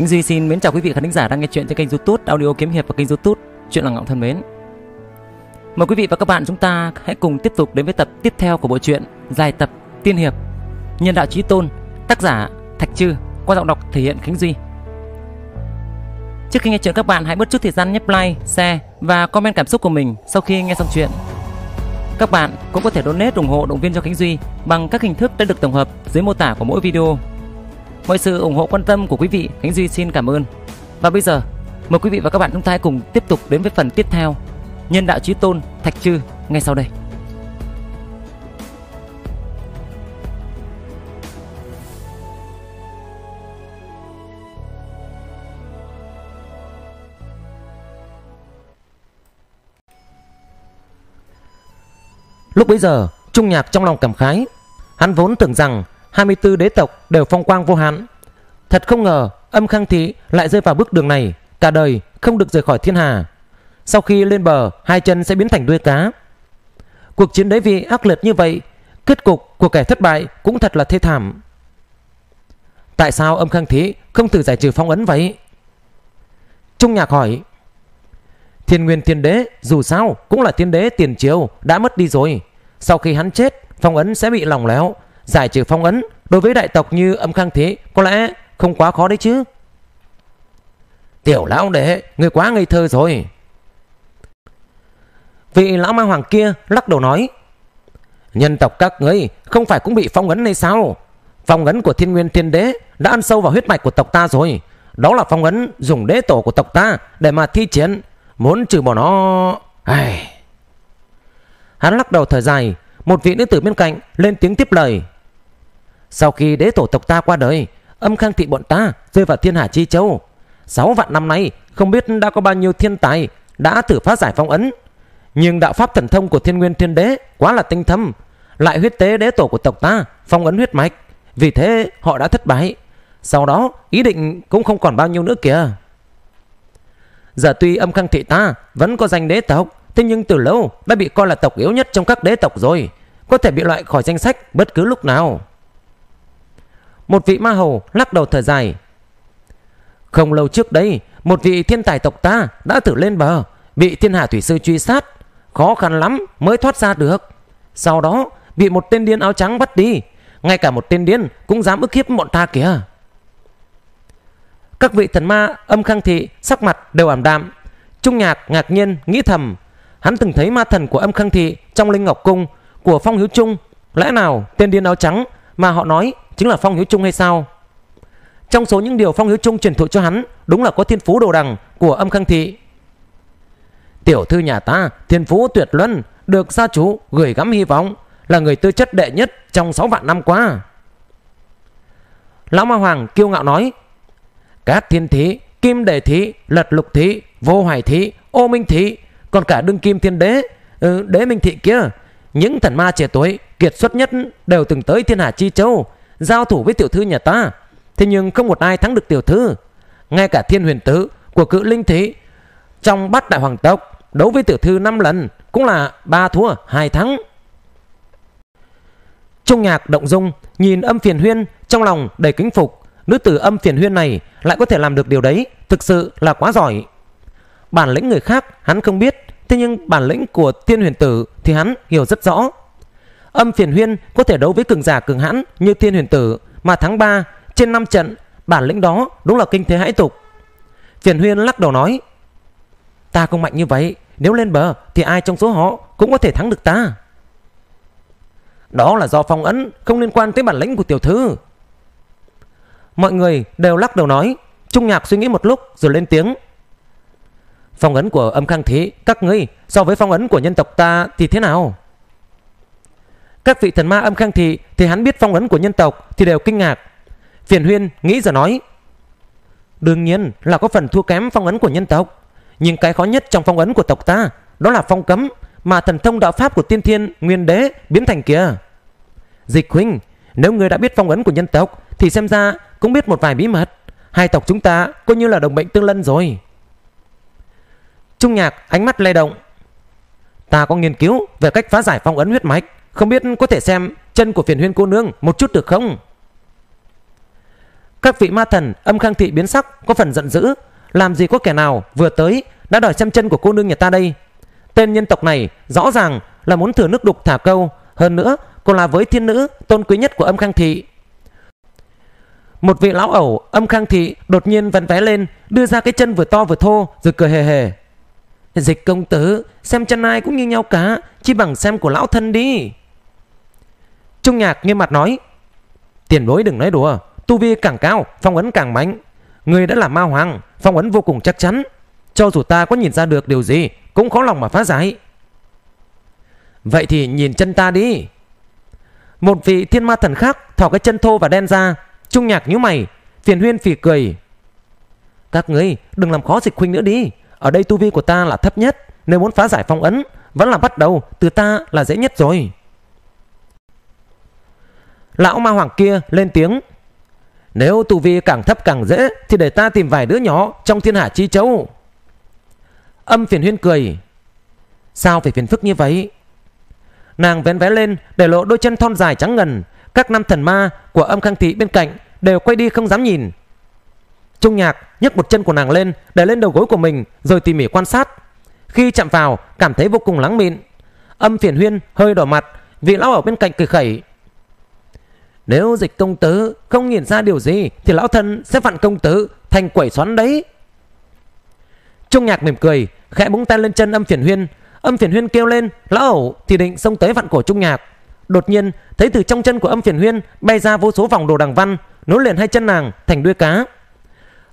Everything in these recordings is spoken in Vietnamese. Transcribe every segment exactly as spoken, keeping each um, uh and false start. Khánh Duy xin mến chào quý vị khán thính giả đang nghe chuyện trên kênh YouTube Audio Kiếm Hiệp và kênh YouTube Chuyện Là Ngọng thân mến. Mời quý vị và các bạn chúng ta hãy cùng tiếp tục đến với tập tiếp theo của bộ truyện dài tập Tiên Hiệp Nhân đạo Chí Tôn, tác giả Thạch Trư, qua giọng đọc thể hiện Khánh Duy. Trước khi nghe chuyện các bạn hãy bớt chút thời gian nhấp like, share và comment cảm xúc của mình sau khi nghe xong chuyện. Các bạn cũng có thể donate ủng hộ động viên cho Khánh Duy bằng các hình thức đã được tổng hợp dưới mô tả của mỗi video. Mọi sự ủng hộ quan tâm của quý vị, Khánh Duy xin cảm ơn. Và bây giờ, mời quý vị và các bạn chúng ta hãy cùng tiếp tục đến với phần tiếp theo Nhân đạo Chí Tôn Thạch Trư ngay sau đây. Lúc bấy giờ, Trung Nhạc trong lòng cảm khái. Hắn vốn tưởng rằng hai mươi tư đế tộc đều phong quang vô hạn, thật không ngờ Âm Khang Thị lại rơi vào bước đường này, cả đời không được rời khỏi thiên hà. Sau khi lên bờ, hai chân sẽ biến thành đuôi cá. Cuộc chiến đế vị ác liệt như vậy, kết cục của kẻ thất bại cũng thật là thê thảm. Tại sao Âm Khang Thị không thử giải trừ phong ấn vậy? Trung Nhạc hỏi. Thiên Nguyên Thiên Đế dù sao cũng là thiên đế tiền triều đã mất đi rồi. Sau khi hắn chết, phong ấn sẽ bị lỏng lẻo. Giải trừ phong ấn đối với đại tộc như Âm Khang Thị có lẽ không quá khó đấy chứ. Tiểu lão đệ, người quá ngây thơ rồi. Vị lão ma hoàng kia lắc đầu nói. Nhân tộc các ngươi không phải cũng bị phong ấn hay sao? Phong ấn của Thiên Nguyên Thiên Đế đã ăn sâu vào huyết mạch của tộc ta rồi. Đó là phong ấn dùng đế tổ của tộc ta để mà thi chiến. Muốn trừ bỏ nó... Ai... Hắn lắc đầu thở dài. Một vị nữ tử bên cạnh lên tiếng tiếp lời. Sau khi đế tổ tộc ta qua đời, Âm Khang Thị bọn ta rơi vào thiên hà chi châu. Sáu vạn năm nay không biết đã có bao nhiêu thiên tài đã thử phá giải phong ấn. Nhưng đạo pháp thần thông của Thiên Nguyên Thiên Đế quá là tinh thâm, lại huyết tế đế tổ của tộc ta phong ấn huyết mạch. Vì thế họ đã thất bại. Sau đó ý định cũng không còn bao nhiêu nữa kìa. Giờ tuy Âm Khang Thị ta vẫn có danh đế tộc, thế nhưng từ lâu đã bị coi là tộc yếu nhất trong các đế tộc rồi, có thể bị loại khỏi danh sách bất cứ lúc nào. Một vị ma hầu lắc đầu thở dài. Không lâu trước đây, một vị thiên tài tộc ta đã thử lên bờ, bị thiên hà thủy sư truy sát, khó khăn lắm mới thoát ra được. Sau đó bị một tên điên áo trắng bắt đi. Ngay cả một tên điên cũng dám ức hiếp bọn ta kìa. Các vị thần ma Âm Khang Thị sắc mặt đều ảm đạm. Trung Nhạc ngạc nhiên nghĩ thầm, hắn từng thấy ma thần của Âm Khang Thị trong Linh Ngọc Cung của Phong Hữu Trung. Lẽ nào tên điên áo trắng mà họ nói chính là Phong Hữu Trung hay sao? Trong số những điều Phong Hữu Trung truyền thụ cho hắn, đúng là có thiên phú đồ đằng của Âm Khang Thị. Tiểu thư nhà ta thiên phú tuyệt luân, được gia chủ gửi gắm hy vọng, là người tư chất đệ nhất trong sáu vạn năm qua. Lão Ma Hoàng kiêu ngạo nói. Cát Thiên Thí, Kim Đề Thí, Lật Lục Thí, Vô Hoài Thí, Ô Minh Thí, còn cả Đương Kim Thiên Đế, ừ, Đế Minh Thị kia, những thần ma trẻ tuổi kiệt xuất nhất đều từng tới thiên hà chi châu giao thủ với tiểu thư nhà ta. Thế nhưng không một ai thắng được tiểu thư. Ngay cả Thiên Huyền Tử của Cự Linh Thị trong Bát Đại Hoàng Tộc đấu với tiểu thư năm lần cũng là ba thua hai thắng. Trung Nhạc động dung nhìn Âm Phiền Huyên, trong lòng đầy kính phục. Nữ tử Âm Phiền Huyên này lại có thể làm được điều đấy, thực sự là quá giỏi. Bản lĩnh người khác hắn không biết, thế nhưng bản lĩnh của Thiên Huyền Tử thì hắn hiểu rất rõ. Âm Phiền Huyên có thể đấu với cường giả cường hãn như Thiên Huyền Tử mà thắng ba trên năm trận, bản lĩnh đó đúng là kinh thế hãi tục. Phiền Huyên lắc đầu nói. Ta không mạnh như vậy, nếu lên bờ thì ai trong số họ cũng có thể thắng được ta. Đó là do phong ấn, không liên quan tới bản lĩnh của tiểu thư. Mọi người đều lắc đầu nói. Trung Nhạc suy nghĩ một lúc rồi lên tiếng. Phong ấn của Âm Khang Thị các ngươi so với phong ấn của nhân tộc ta thì thế nào? Các vị thần ma Âm Khang Thị thì hắn biết phong ấn của nhân tộc thì đều kinh ngạc. Phiền Huyên nghĩ rồi nói. Đương nhiên là có phần thua kém phong ấn của nhân tộc. Nhưng cái khó nhất trong phong ấn của tộc ta đó là phong cấm mà thần thông đạo pháp của tiên thiên nguyên đế biến thành kìa. Dịch huynh, nếu ngươi đã biết phong ấn của nhân tộc thì xem ra cũng biết một vài bí mật. Hai tộc chúng ta coi như là đồng bệnh tương lân rồi. Trung Nhạc ánh mắt lay động. Ta có nghiên cứu về cách phá giải phong ấn huyết mạch, không biết có thể xem chân của Phiền Huyên cô nương một chút được không? Các vị ma thần Âm Khang Thị biến sắc, có phần giận dữ. Làm gì có kẻ nào vừa tới đã đòi xem chân của cô nương nhà ta đây? Tên nhân tộc này rõ ràng là muốn thừa nước đục thả câu, hơn nữa còn là với thiên nữ tôn quý nhất của Âm Khang Thị. Một vị lão ẩu Âm Khang Thị đột nhiên vặn vẽ lên, đưa ra cái chân vừa to vừa thô rồi cười hề hề. Dịch công tử, xem chân ai cũng như nhau cá, chỉ bằng xem của lão thân đi. Trung Nhạc nghiêm mặt nói, tiền bối đừng nói đùa, tu vi càng cao phong ấn càng mạnh. Người đã là ma hoàng, phong ấn vô cùng chắc chắn, cho dù ta có nhìn ra được điều gì cũng khó lòng mà phá giải. Vậy thì nhìn chân ta đi. Một vị thiên ma thần khác thò cái chân thô và đen ra. Trung Nhạc nhíu mày, Phiền Huyên phì cười. Các ngươi đừng làm khó Dịch huynh nữa đi. Ở đây tu vi của ta là thấp nhất, nếu muốn phá giải phong ấn vẫn là bắt đầu từ ta là dễ nhất rồi. Lão ma hoàng kia lên tiếng, nếu tu vi càng thấp càng dễ thì để ta tìm vài đứa nhỏ trong thiên hạ chi châu. Âm Phiền Huyên cười, sao phải phiền phức như vậy? Nàng vén vẽ lên để lộ đôi chân thon dài trắng ngần. Các nam thần ma của Âm Khang Thị bên cạnh đều quay đi không dám nhìn. Trung Nhạc nhấc một chân của nàng lên, để lên đầu gối của mình rồi tỉ mỉ quan sát. Khi chạm vào cảm thấy vô cùng lắng mịn. Âm Phiền Huyên hơi đỏ mặt, vị lão ở bên cạnh cười khẩy, nếu Dịch công tử không nhìn ra điều gì thì lão thân sẽ vặn công tử thành quẩy xoắn đấy. Trung Nhạc mỉm cười, khẽ búng tay lên chân Âm Phiền Huyên. Âm Phiền Huyên kêu lên, lão ẩu thì định xông tới vặn cổ Trung Nhạc. Đột nhiên thấy từ trong chân của Âm Phiền Huyên bay ra vô số vòng đồ đằng văn, nối liền hai chân nàng thành đuôi cá.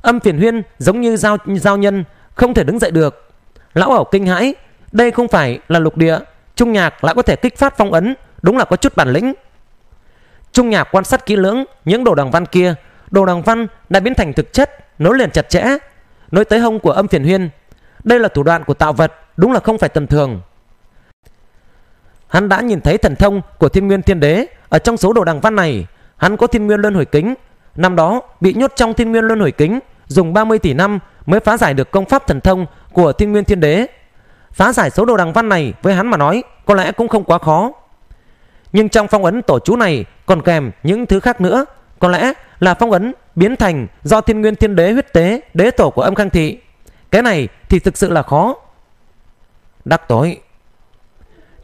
Âm Phiền Huyên giống như dao, dao nhân, không thể đứng dậy được. Lão ẩu kinh hãi, đây không phải là lục địa, Trung Nhạc lại có thể kích phát phong ấn, đúng là có chút bản lĩnh. Trung Nhạc quan sát kỹ lưỡng những đồ đằng văn kia, đồ đằng văn đã biến thành thực chất, nối liền chặt chẽ, nối tới hông của Âm Phiền Huyên. Đây là thủ đoạn của tạo vật, đúng là không phải tầm thường. Hắn đã nhìn thấy thần thông của Thiên Nguyên Thiên Đế. Ở trong số đồ đằng văn này, hắn có Thiên Nguyên Luân Hồi Kính, năm đó bị nhốt trong Thiên Nguyên Luân Hồi Kính, dùng ba mươi tỷ năm mới phá giải được công pháp thần thông của Thiên Nguyên Thiên Đế. Phá giải số đồ đằng văn này với hắn mà nói có lẽ cũng không quá khó, nhưng trong phong ấn tổ chú này còn kèm những thứ khác nữa, có lẽ là phong ấn biến thành do Thiên Nguyên Thiên Đế huyết tế đế tổ của Âm Khang Thị. Cái này thì thực sự là khó. Đắc tội.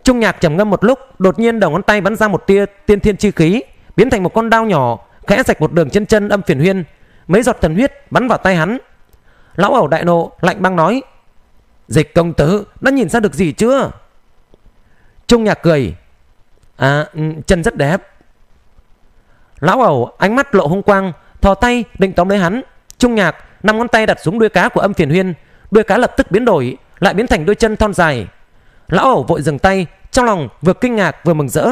Trung Nhạc trầm ngâm một lúc, đột nhiên đầu ngón tay bắn ra một tia tiên thiên chi khí, biến thành một con đao nhỏ, khẽ rạch một đường chân chân Âm Phiền Huyên. Mấy giọt thần huyết bắn vào tay hắn. Lão ẩu đại nộ, lạnh băng nói, Dịch công tử đã nhìn ra được gì chưa? Trung Nhạc cười, à, chân rất đẹp. Lão ẩu ánh mắt lộ hung quang, thò tay định tóm lấy hắn. Trung Nhạc năm ngón tay đặt xuống đuôi cá của Âm Phiền Huyên, đuôi cá lập tức biến đổi, lại biến thành đôi chân thon dài. Lão ẩu vội dừng tay, trong lòng vừa kinh ngạc vừa mừng rỡ.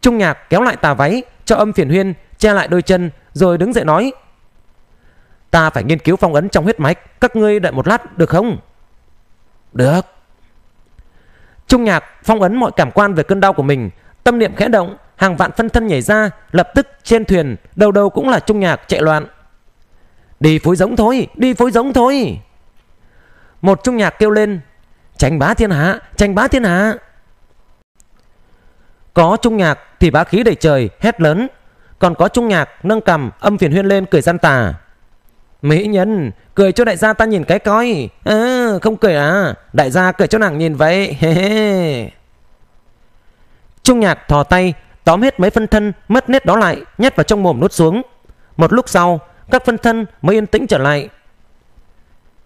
Trung Nhạc kéo lại tà váy cho Âm Phiền Huyên che lại đôi chân, rồi đứng dậy nói, ta phải nghiên cứu phong ấn trong huyết mạch, các ngươi đợi một lát được không? Được. Trung Nhạc phong ấn mọi cảm quan về cơn đau của mình, tâm niệm khẽ động, hàng vạn phân thân nhảy ra, lập tức trên thuyền đầu đầu cũng là Trung Nhạc chạy loạn. Đi phối giống thôi, đi phối giống thôi. Một Trung Nhạc kêu lên, tranh bá thiên hạ, tranh bá thiên hạ. Có Trung Nhạc thì bá khí đầy trời hét lớn, còn có Trung Nhạc nâng cằm Âm Phiền Huyên lên cười gian tà, mỹ nhân cười cho đại gia ta nhìn cái coi. À, không cười à, đại gia cười cho nàng nhìn vậy. Trung Nhạc thò tay tóm hết mấy phân thân mất nét đó lại, nhét vào trong mồm nuốt xuống. Một lúc sau các phân thân mới yên tĩnh trở lại.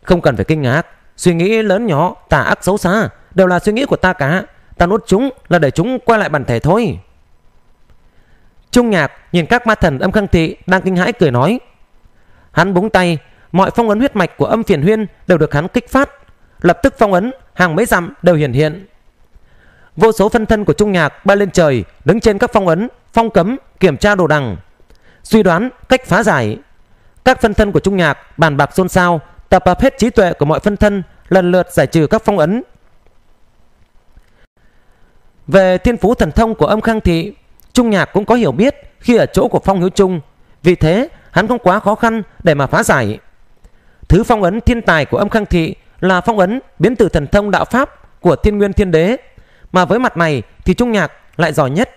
Không cần phải kinh ngạc, suy nghĩ lớn nhỏ, tà ác xấu xa đều là suy nghĩ của ta cả, ta nuốt chúng là để chúng quay lại bản thể thôi. Trung Nhạc nhìn các ma thần Âm Khang Thị đang kinh hãi cười nói. Hắn búng tay, mọi phong ấn huyết mạch của Âm Phiền Huyên đều được hắn kích phát, lập tức phong ấn hàng mấy dặm đều hiển hiện. Vô số phân thân của Trung Nhạc bay lên trời, đứng trên các phong ấn, phong cấm, kiểm tra đồ đằng, suy đoán cách phá giải. Các phân thân của Trung Nhạc bàn bạc xôn xao, tập hợp hết trí tuệ của mọi phân thân, lần lượt giải trừ các phong ấn. Về thiên phú thần thông của Âm Khang Thị, Trung Nhạc cũng có hiểu biết khi ở chỗ của Phong Hữu Trung, vì thế hắn không quá khó khăn để mà phá giải. Thứ phong ấn thiên tài của Âm Khang Thị là phong ấn biến từ thần thông đạo pháp của Thiên Nguyên Thiên Đế, mà với mặt này thì Trung Nhạc lại giỏi nhất.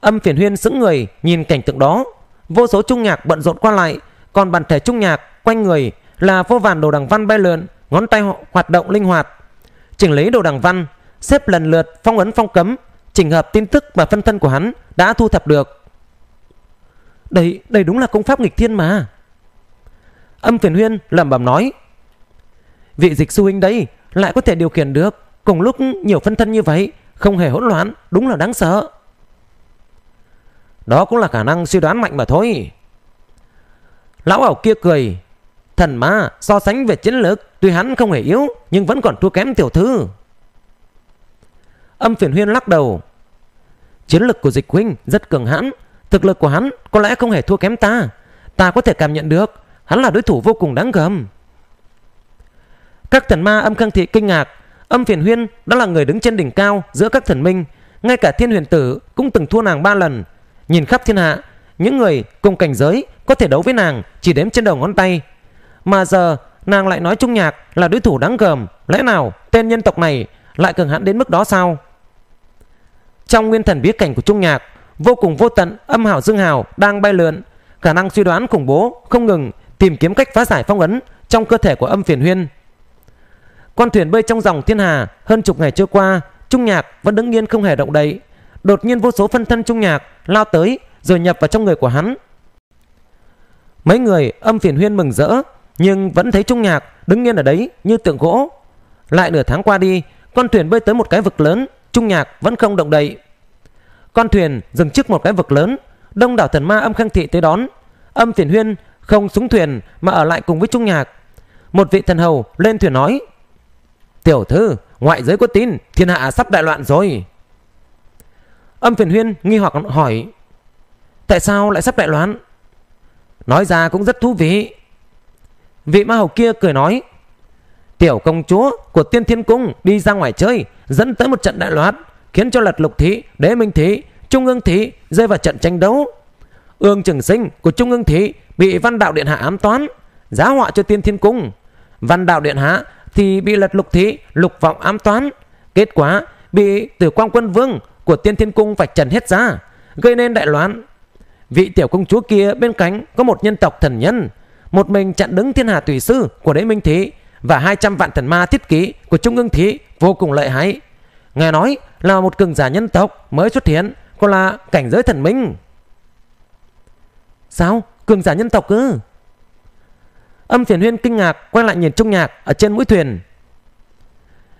Âm Phiền Huyên sững người nhìn cảnh tượng đó, vô số trung nhạc bận rộn qua lại, còn bản thể trung nhạc quanh người là vô vàn đồ đằng văn bay lượn, ngón tay họ hoạt động linh hoạt, chỉnh lấy đồ đằng văn, xếp lần lượt phong ấn phong cấm, chỉnh hợp tin tức và phân thân của hắn đã thu thập được. Đây, đây đúng là công pháp nghịch thiên mà. Âm Phiền Huyên lẩm bẩm nói. Vị Dịch sư huynh đấy lại có thể điều khiển được cùng lúc nhiều phân thân như vậy, không hề hỗn loạn, đúng là đáng sợ. Đó cũng là khả năng suy đoán mạnh mà thôi. Lão ảo kia cười. Thần ma so sánh về chiến lược, tuy hắn không hề yếu nhưng vẫn còn thua kém tiểu thư. Âm Phiền Huyên lắc đầu. Chiến lực của Dịch huynh rất cường hãn, thực lực của hắn có lẽ không hề thua kém ta. Ta có thể cảm nhận được hắn là đối thủ vô cùng đáng gờm. Các thần ma Âm Khang Thị kinh ngạc. Âm Phiền Huyên đã là người đứng trên đỉnh cao giữa các thần minh, ngay cả Thiên Huyền Tử cũng từng thua nàng ba lần. Nhìn khắp thiên hạ, những người cùng cảnh giới có thể đấu với nàng chỉ đếm trên đầu ngón tay, mà giờ nàng lại nói Trung Nhạc là đối thủ đáng gờm. Lẽ nào tên nhân tộc này lại cường hãn đến mức đó sao? Trong nguyên thần bí cảnh của Trung Nhạc, vô cùng vô tận âm hào dương hào đang bay lượn, khả năng suy đoán khủng bố không ngừng tìm kiếm cách phá giải phong ấn trong cơ thể của Âm Phiền Huyên. Con thuyền bơi trong dòng thiên hà hơn chục ngày trôi qua, Trung Nhạc vẫn đứng yên không hề động đậy. Đột nhiên vô số phân thân Trung Nhạc lao tới rồi nhập vào trong người của hắn. Mấy người Âm Phiền Huyên mừng rỡ, nhưng vẫn thấy Trung Nhạc đứng yên ở đấy như tượng gỗ. Lại nửa tháng qua đi, con thuyền bơi tới một cái vực lớn, Trung Nhạc vẫn không động đậy. Con thuyền dừng trước một cái vực lớn, đông đảo thần ma Âm Khang Thị tới đón. Âm Phiền Huyên không xuống thuyền mà ở lại cùng với Trung Nhạc. Một vị thần hầu lên thuyền nói: Tiểu thư, ngoại giới có tin thiên hạ sắp đại loạn rồi. Âm Phiền Huyên nghi hoặc hỏi: Tại sao lại sắp đại loạn? Nói ra cũng rất thú vị. Vị ma hầu kia cười nói: Tiểu công chúa của Tiên Thiên Cung đi ra ngoài chơi, dẫn tới một trận đại loạn, khiến cho Lật Lục Thị, Đế Minh Thị, Trung Ương Thị rơi vào trận tranh đấu. Ương Trường Sinh của Trung Ương Thị bị Văn Đạo Điện Hạ ám toán, giá họa cho Tiên Thiên Cung. Văn Đạo Điện Hạ thì bị Lật Lục Thị, Lục Vọng ám toán, kết quả bị Tử Quang Quân Vương của Tiên Thiên Cung vạch trần hết ra, gây nên đại loạn. Vị tiểu công chúa kia bên cánh có một nhân tộc thần nhân, một mình chặn đứng thiên hà tùy sư của Đế Minh Thị và hai trăm vạn thần ma thiết ký của Trung Ương Thị, vô cùng lợi hại. Nghe nói là một cường giả nhân tộc mới xuất hiện, còn là cảnh giới thần minh. Sao? Cường giả nhân tộc ư? Âm Phiền Huyên kinh ngạc quay lại nhìn Trung Nhạc ở trên mũi thuyền.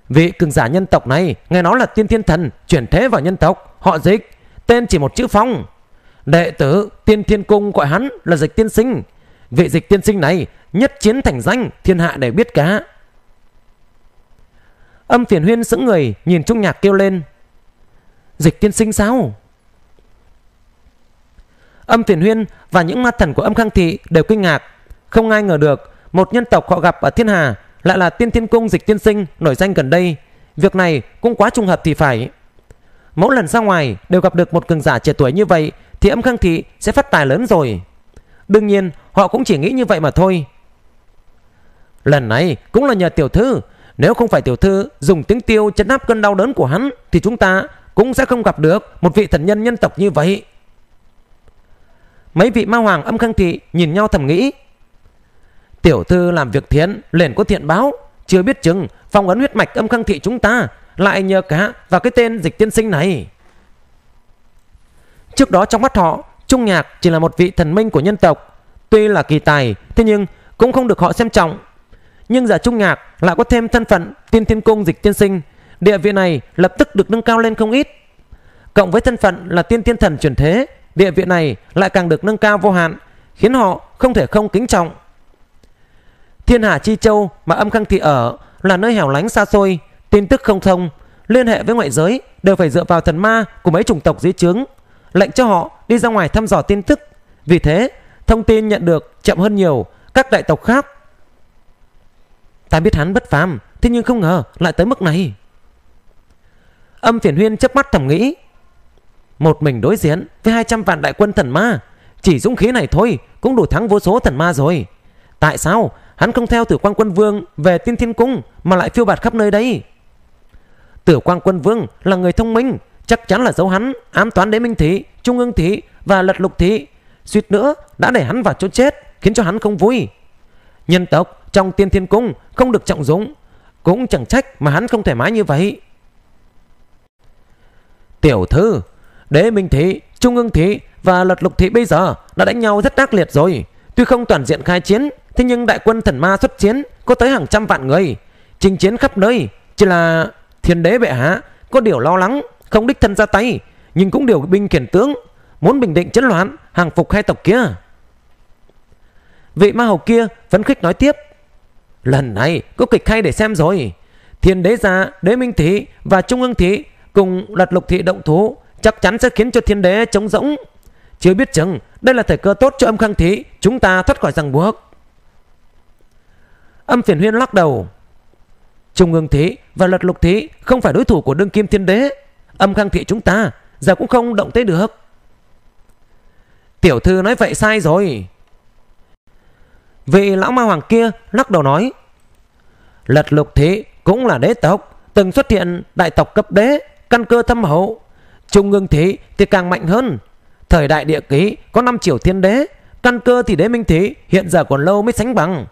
Vị cường giả nhân tộc này nghe nói là tiên thiên thần chuyển thế vào nhân tộc, họ Dịch, tên chỉ một chữ Phong. Đệ tử Tiên Thiên Cung gọi hắn là Dịch tiên sinh. Vị Dịch tiên sinh này nhất chiến thành danh, thiên hạ đều biết cả. Âm Phiền Huyên sững người nhìn Trung Nhạc kêu lên: Dịch tiên sinh sao? Âm Phiền Huyên và những ma thần của Âm Khang Thị đều kinh ngạc. Không ai ngờ được một nhân tộc họ gặp ở thiên hà lại là Tiên Thiên Cung Dịch tiên sinh nổi danh gần đây. Việc này cũng quá trùng hợp thì phải. Mỗi lần ra ngoài đều gặp được một cường giả trẻ tuổi như vậy thì Âm Khang Thị sẽ phát tài lớn rồi. Đương nhiên họ cũng chỉ nghĩ như vậy mà thôi. Lần này cũng là nhờ tiểu thư, nếu không phải tiểu thư dùng tiếng tiêu chấn áp cơn đau đớn của hắn thì chúng ta cũng sẽ không gặp được một vị thần nhân nhân tộc như vậy. Mấy vị ma hoàng Âm Khang Thị nhìn nhau thầm nghĩ: Tiểu thư làm việc thiện liền có thiện báo, chưa biết chừng phong ấn huyết mạch Âm Khang Thị chúng ta lại nhờ cả và cái tên Dịch tiên sinh này. Trước đó trong mắt họ, Trung Nhạc chỉ là một vị thần minh của nhân tộc, tuy là kỳ tài thế nhưng cũng không được họ xem trọng. Nhưng giờ Trung Nhạc lại có thêm thân phận Tiên Thiên Cung Dịch tiên sinh, địa vị này lập tức được nâng cao lên không ít. Cộng với thân phận là tiên thiên thần chuyển thế, địa vị này lại càng được nâng cao vô hạn, khiến họ không thể không kính trọng. Thiên Hà Chi Châu mà Âm Khang Thị ở là nơi hẻo lánh xa xôi, tin tức không thông, liên hệ với ngoại giới đều phải dựa vào thần ma của mấy chủng tộc dưới trướng, lệnh cho họ đi ra ngoài thăm dò tin tức. Vì thế thông tin nhận được chậm hơn nhiều các đại tộc khác. Ta biết hắn bất phàm, thế nhưng không ngờ lại tới mức này. Âm Phiền Huyên chớp mắt thầm nghĩ: Một mình đối diện với hai trăm vạn đại quân thần ma, chỉ dũng khí này thôi cũng đủ thắng vô số thần ma rồi. Tại sao hắn không theo Tử Quang Quân Vương về Tiên Thiên Cung mà lại phiêu bạt khắp nơi đấy? Tử Quang Quân Vương là người thông minh, chắc chắn là giấu hắn ám toán Đế Minh Thị, Trung Ương Thị và Lật Lục Thị, suýt nữa đã để hắn vào chỗ chết, khiến cho hắn không vui. Nhân tộc trong Tiên Thiên Cung không được trọng dụng, cũng chẳng trách mà hắn không thoải mái như vậy. Tiểu thư, Đế Minh Thị, Trung Ương Thị và Lật Lục Thị bây giờ đã đánh nhau rất ác liệt rồi. Tuy không toàn diện khai chiến, thế nhưng đại quân thần ma xuất chiến có tới hàng trăm vạn người, chinh chiến khắp nơi. Chỉ là Thiên Đế bệ hạ có điều lo lắng, không đích thân ra tay, nhưng cũng điều binh khiển tướng, muốn bình định chấn loạn, hàng phục hai tộc kia. Vị ma hầu kia phấn khích nói tiếp, lần này có kịch hay để xem rồi. Thiên Đế gia, Đế Minh Thị và Trung Ương Thị cùng Lật Lục Thị động thủ chắc chắn sẽ khiến cho Thiên Đế trống rỗng. Chưa biết chừng đây là thời cơ tốt cho Âm Khang Thị chúng ta thoát khỏi ràng buộc. Âm Phiền Huyên lắc đầu. Trung Ương Thị và Lật Lục Thị không phải đối thủ của đương kim Thiên Đế, Âm Khang Thị chúng ta giờ cũng không động tới được. Tiểu thư nói vậy sai rồi. Vị lão ma hoàng kia lắc đầu nói, Lật Lục Thị cũng là đế tộc, từng xuất hiện đại tộc cấp đế, căn cơ thâm hậu. Trung Ương Thị thì càng mạnh hơn, thời đại địa ký có năm triều Thiên Đế, căn cơ thì Đế Minh Thị hiện giờ còn lâu mới sánh bằng.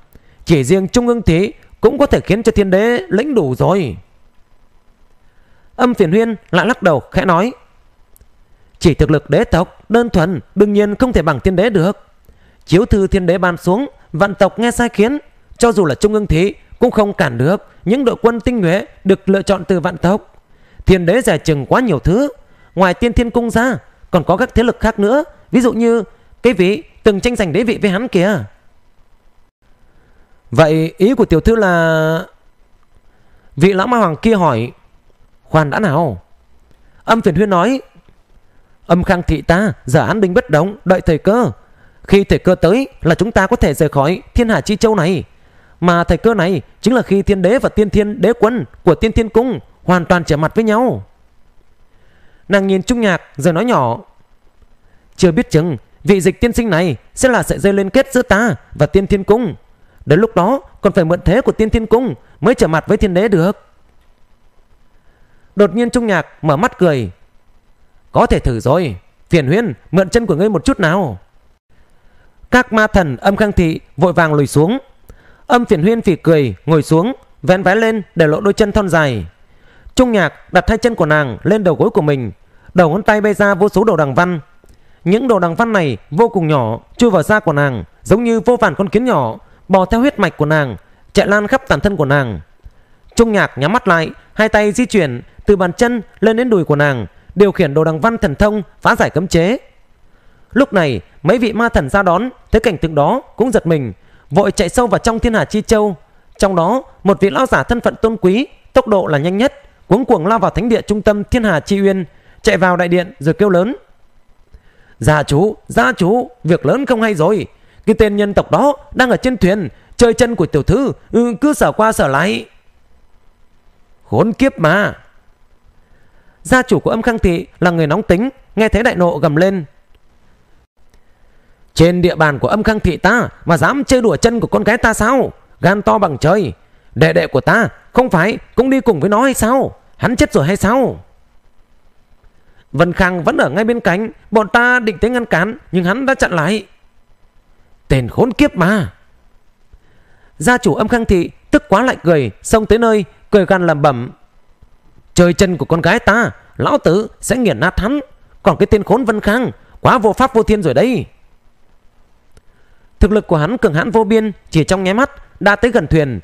Chỉ riêng Trung Ương Thị cũng có thể khiến cho Thiên Đế lãnh đủ rồi. Âm Phiền Huyên lại lắc đầu khẽ nói, chỉ thực lực đế tộc đơn thuần đương nhiên không thể bằng Thiên Đế được. Chiếu thư Thiên Đế ban xuống, vạn tộc nghe sai khiến, cho dù là Trung Ương Thị cũng không cản được những đội quân tinh nhuệ được lựa chọn từ vạn tộc. Thiên Đế giải chừng quá nhiều thứ, ngoài Tiên Thiên Cung ra còn có các thế lực khác nữa, ví dụ như cái vị từng tranh giành đế vị với hắn kìa. Vậy ý của tiểu thư là... Vị lão ma hoàng kia hỏi. Khoan đã nào, Âm Phiền Huyên nói, Âm Khang Thị ta giờ án binh bất động, đợi thời cơ. Khi thời cơ tới là chúng ta có thể rời khỏi Thiên Hà Chi Châu này, mà thời cơ này chính là khi Thiên Đế và Tiên Thiên Đế Quân của Tiên Thiên Cung hoàn toàn trở mặt với nhau. Nàng nhìn Trung Nhạc rồi nói nhỏ, chưa biết chừng vị Dịch tiên sinh này sẽ là sợi dây liên kết giữa ta và Tiên Thiên Cung. Đến lúc đó còn phải mượn thế của Tiên Thiên Cung mới trở mặt với Thiên Đế được. Đột nhiên Trung Nhạc mở mắt cười, có thể thử rồi. Phiền Huyên, mượn chân của ngươi một chút nào. Các ma thần Âm Khang Thị vội vàng lùi xuống. Âm Phiền Huyên phì cười ngồi xuống, vén váy lên để lộ đôi chân thon dài. Trung Nhạc đặt hai chân của nàng lên đầu gối của mình, đầu ngón tay bay ra vô số đồ đằng văn. Những đồ đằng văn này vô cùng nhỏ, chui vào da của nàng, giống như vô vàn con kiến nhỏ, bò theo huyết mạch của nàng, chạy lan khắp toàn thân của nàng. Trung Nhạc nhắm mắt lại, hai tay di chuyển từ bàn chân lên đến đùi của nàng, điều khiển đồ đằng văn thần thông phá giải cấm chế. Lúc này mấy vị ma thần ra đón thấy cảnh tượng đó cũng giật mình, vội chạy sâu vào trong Thiên Hà Chi Châu. Trong đó một vị lão giả thân phận tôn quý, tốc độ là nhanh nhất, cuống cuồng lao vào thánh địa trung tâm Thiên Hà Chi Uyên, chạy vào đại điện rồi kêu lớn, gia chú, gia chú, việc lớn không hay rồi. Cái tên nhân tộc đó đang ở trên thuyền chơi chân của tiểu thư, ừ, cứ sở qua sở lại. Khốn kiếp mà. Gia chủ của Âm Khang Thị là người nóng tính, nghe thấy đại nộ gầm lên, trên địa bàn của Âm Khang Thị ta mà dám chơi đùa chân của con gái ta sao? Gan to bằng trời. Đệ đệ của ta không phải cũng đi cùng với nó hay sao? Hắn chết rồi hay sao? Vân Khang vẫn ở ngay bên cạnh, bọn ta định tới ngăn cản nhưng hắn đã chặn lại. Tên khốn kiếp mà. Gia chủ Âm Khang Thị tức quá lại cười, xông tới nơi cười gan lẩm bẩm, chơi chân của con gái ta, lão tử sẽ nghiền nát hắn. Còn cái tên khốn Vân Khang quá vô pháp vô thiên rồi đấy. Thực lực của hắn cường hãn vô biên, chỉ trong nháy mắt đã tới gần thuyền.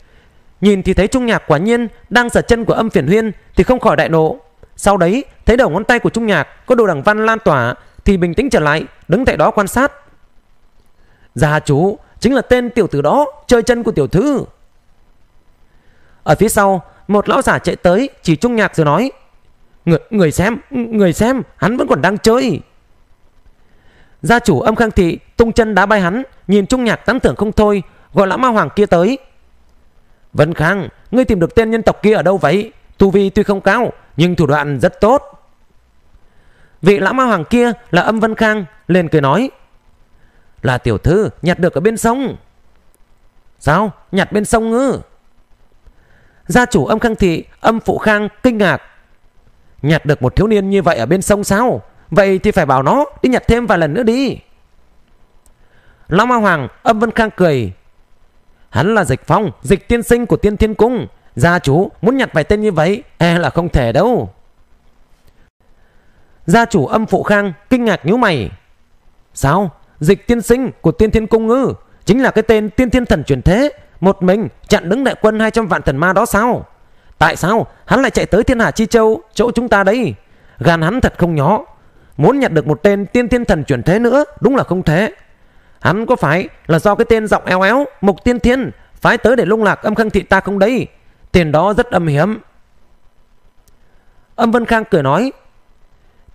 Nhìn thì thấy Trung Nhạc quả nhiên đang giật chân của Âm Phiền Huyên thì không khỏi đại nộ. Sau đấy thấy đầu ngón tay của Trung Nhạc có đồ đằng văn lan tỏa thì bình tĩnh trở lại, đứng tại đó quan sát. Gia chú, chính là tên tiểu tử đó chơi chân của tiểu thư. Ở phía sau một lão giả chạy tới chỉ Trung Nhạc rồi nói, Ng Người xem, người xem, hắn vẫn còn đang chơi. Gia chủ Âm Khang Thị tung chân đá bay hắn, nhìn Trung Nhạc tán tưởng không thôi, gọi lão ma hoàng kia tới. Vân Khang, ngươi tìm được tên nhân tộc kia ở đâu vậy? Tu vi tuy không cao nhưng thủ đoạn rất tốt. Vị lão ma hoàng kia là Âm Vân Khang, lên cười nói, là tiểu thư nhặt được ở bên sông. Sao? Nhặt bên sông ư? Gia chủ Âm Khang Thị Âm Phụ Khang kinh ngạc, nhặt được một thiếu niên như vậy ở bên sông sao? Vậy thì phải bảo nó đi nhặt thêm vài lần nữa đi. Lão Ma Hoàng Âm Vân Khang cười. Hắn là Dịch Phong, Dịch tiên sinh của Tiên Thiên Cung. Gia chủ muốn nhặt vài tên như vậy e là không thể đâu. Gia chủ Âm Phụ Khang kinh ngạc nhíu mày. Sao? Dịch tiên sinh của Tiên Thiên Cung ư? Chính là cái tên Tiên Thiên Thần chuyển thế một mình chặn đứng đại quân hai trăm vạn thần ma đó sao? Tại sao hắn lại chạy tới Thiên Hà Chi Châu chỗ chúng ta đấy? Gan hắn thật không nhỏ. Muốn nhặt được một tên Tiên Thiên Thần chuyển thế nữa đúng là không thể. Hắn có phải là do cái tên giọng éo éo Mục Tiên Thiên phái tới để lung lạc Âm Khang Thị ta không đấy? Tiền đó rất âm hiểm. Âm Vân Khang cười nói.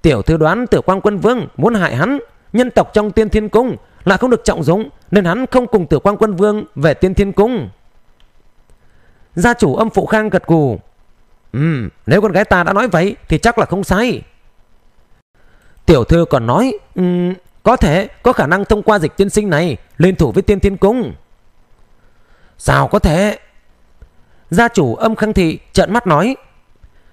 Tiểu thư đoán Tử Quang Quân Vương muốn hại hắn. Nhân tộc trong Tiên Thiên Cung lại không được trọng dụng, nên hắn không cùng Tử Quang Quân Vương về Tiên Thiên Cung. Gia chủ Âm Phụ Khang gật gù. Ừ, nếu con gái ta đã nói vậy thì chắc là không sai. Tiểu thư còn nói um, có thể có khả năng thông qua Dịch tiên sinh này liên thủ với Tiên Thiên Cung. Sao có thể? Gia chủ Âm Khang Thị trợn mắt nói.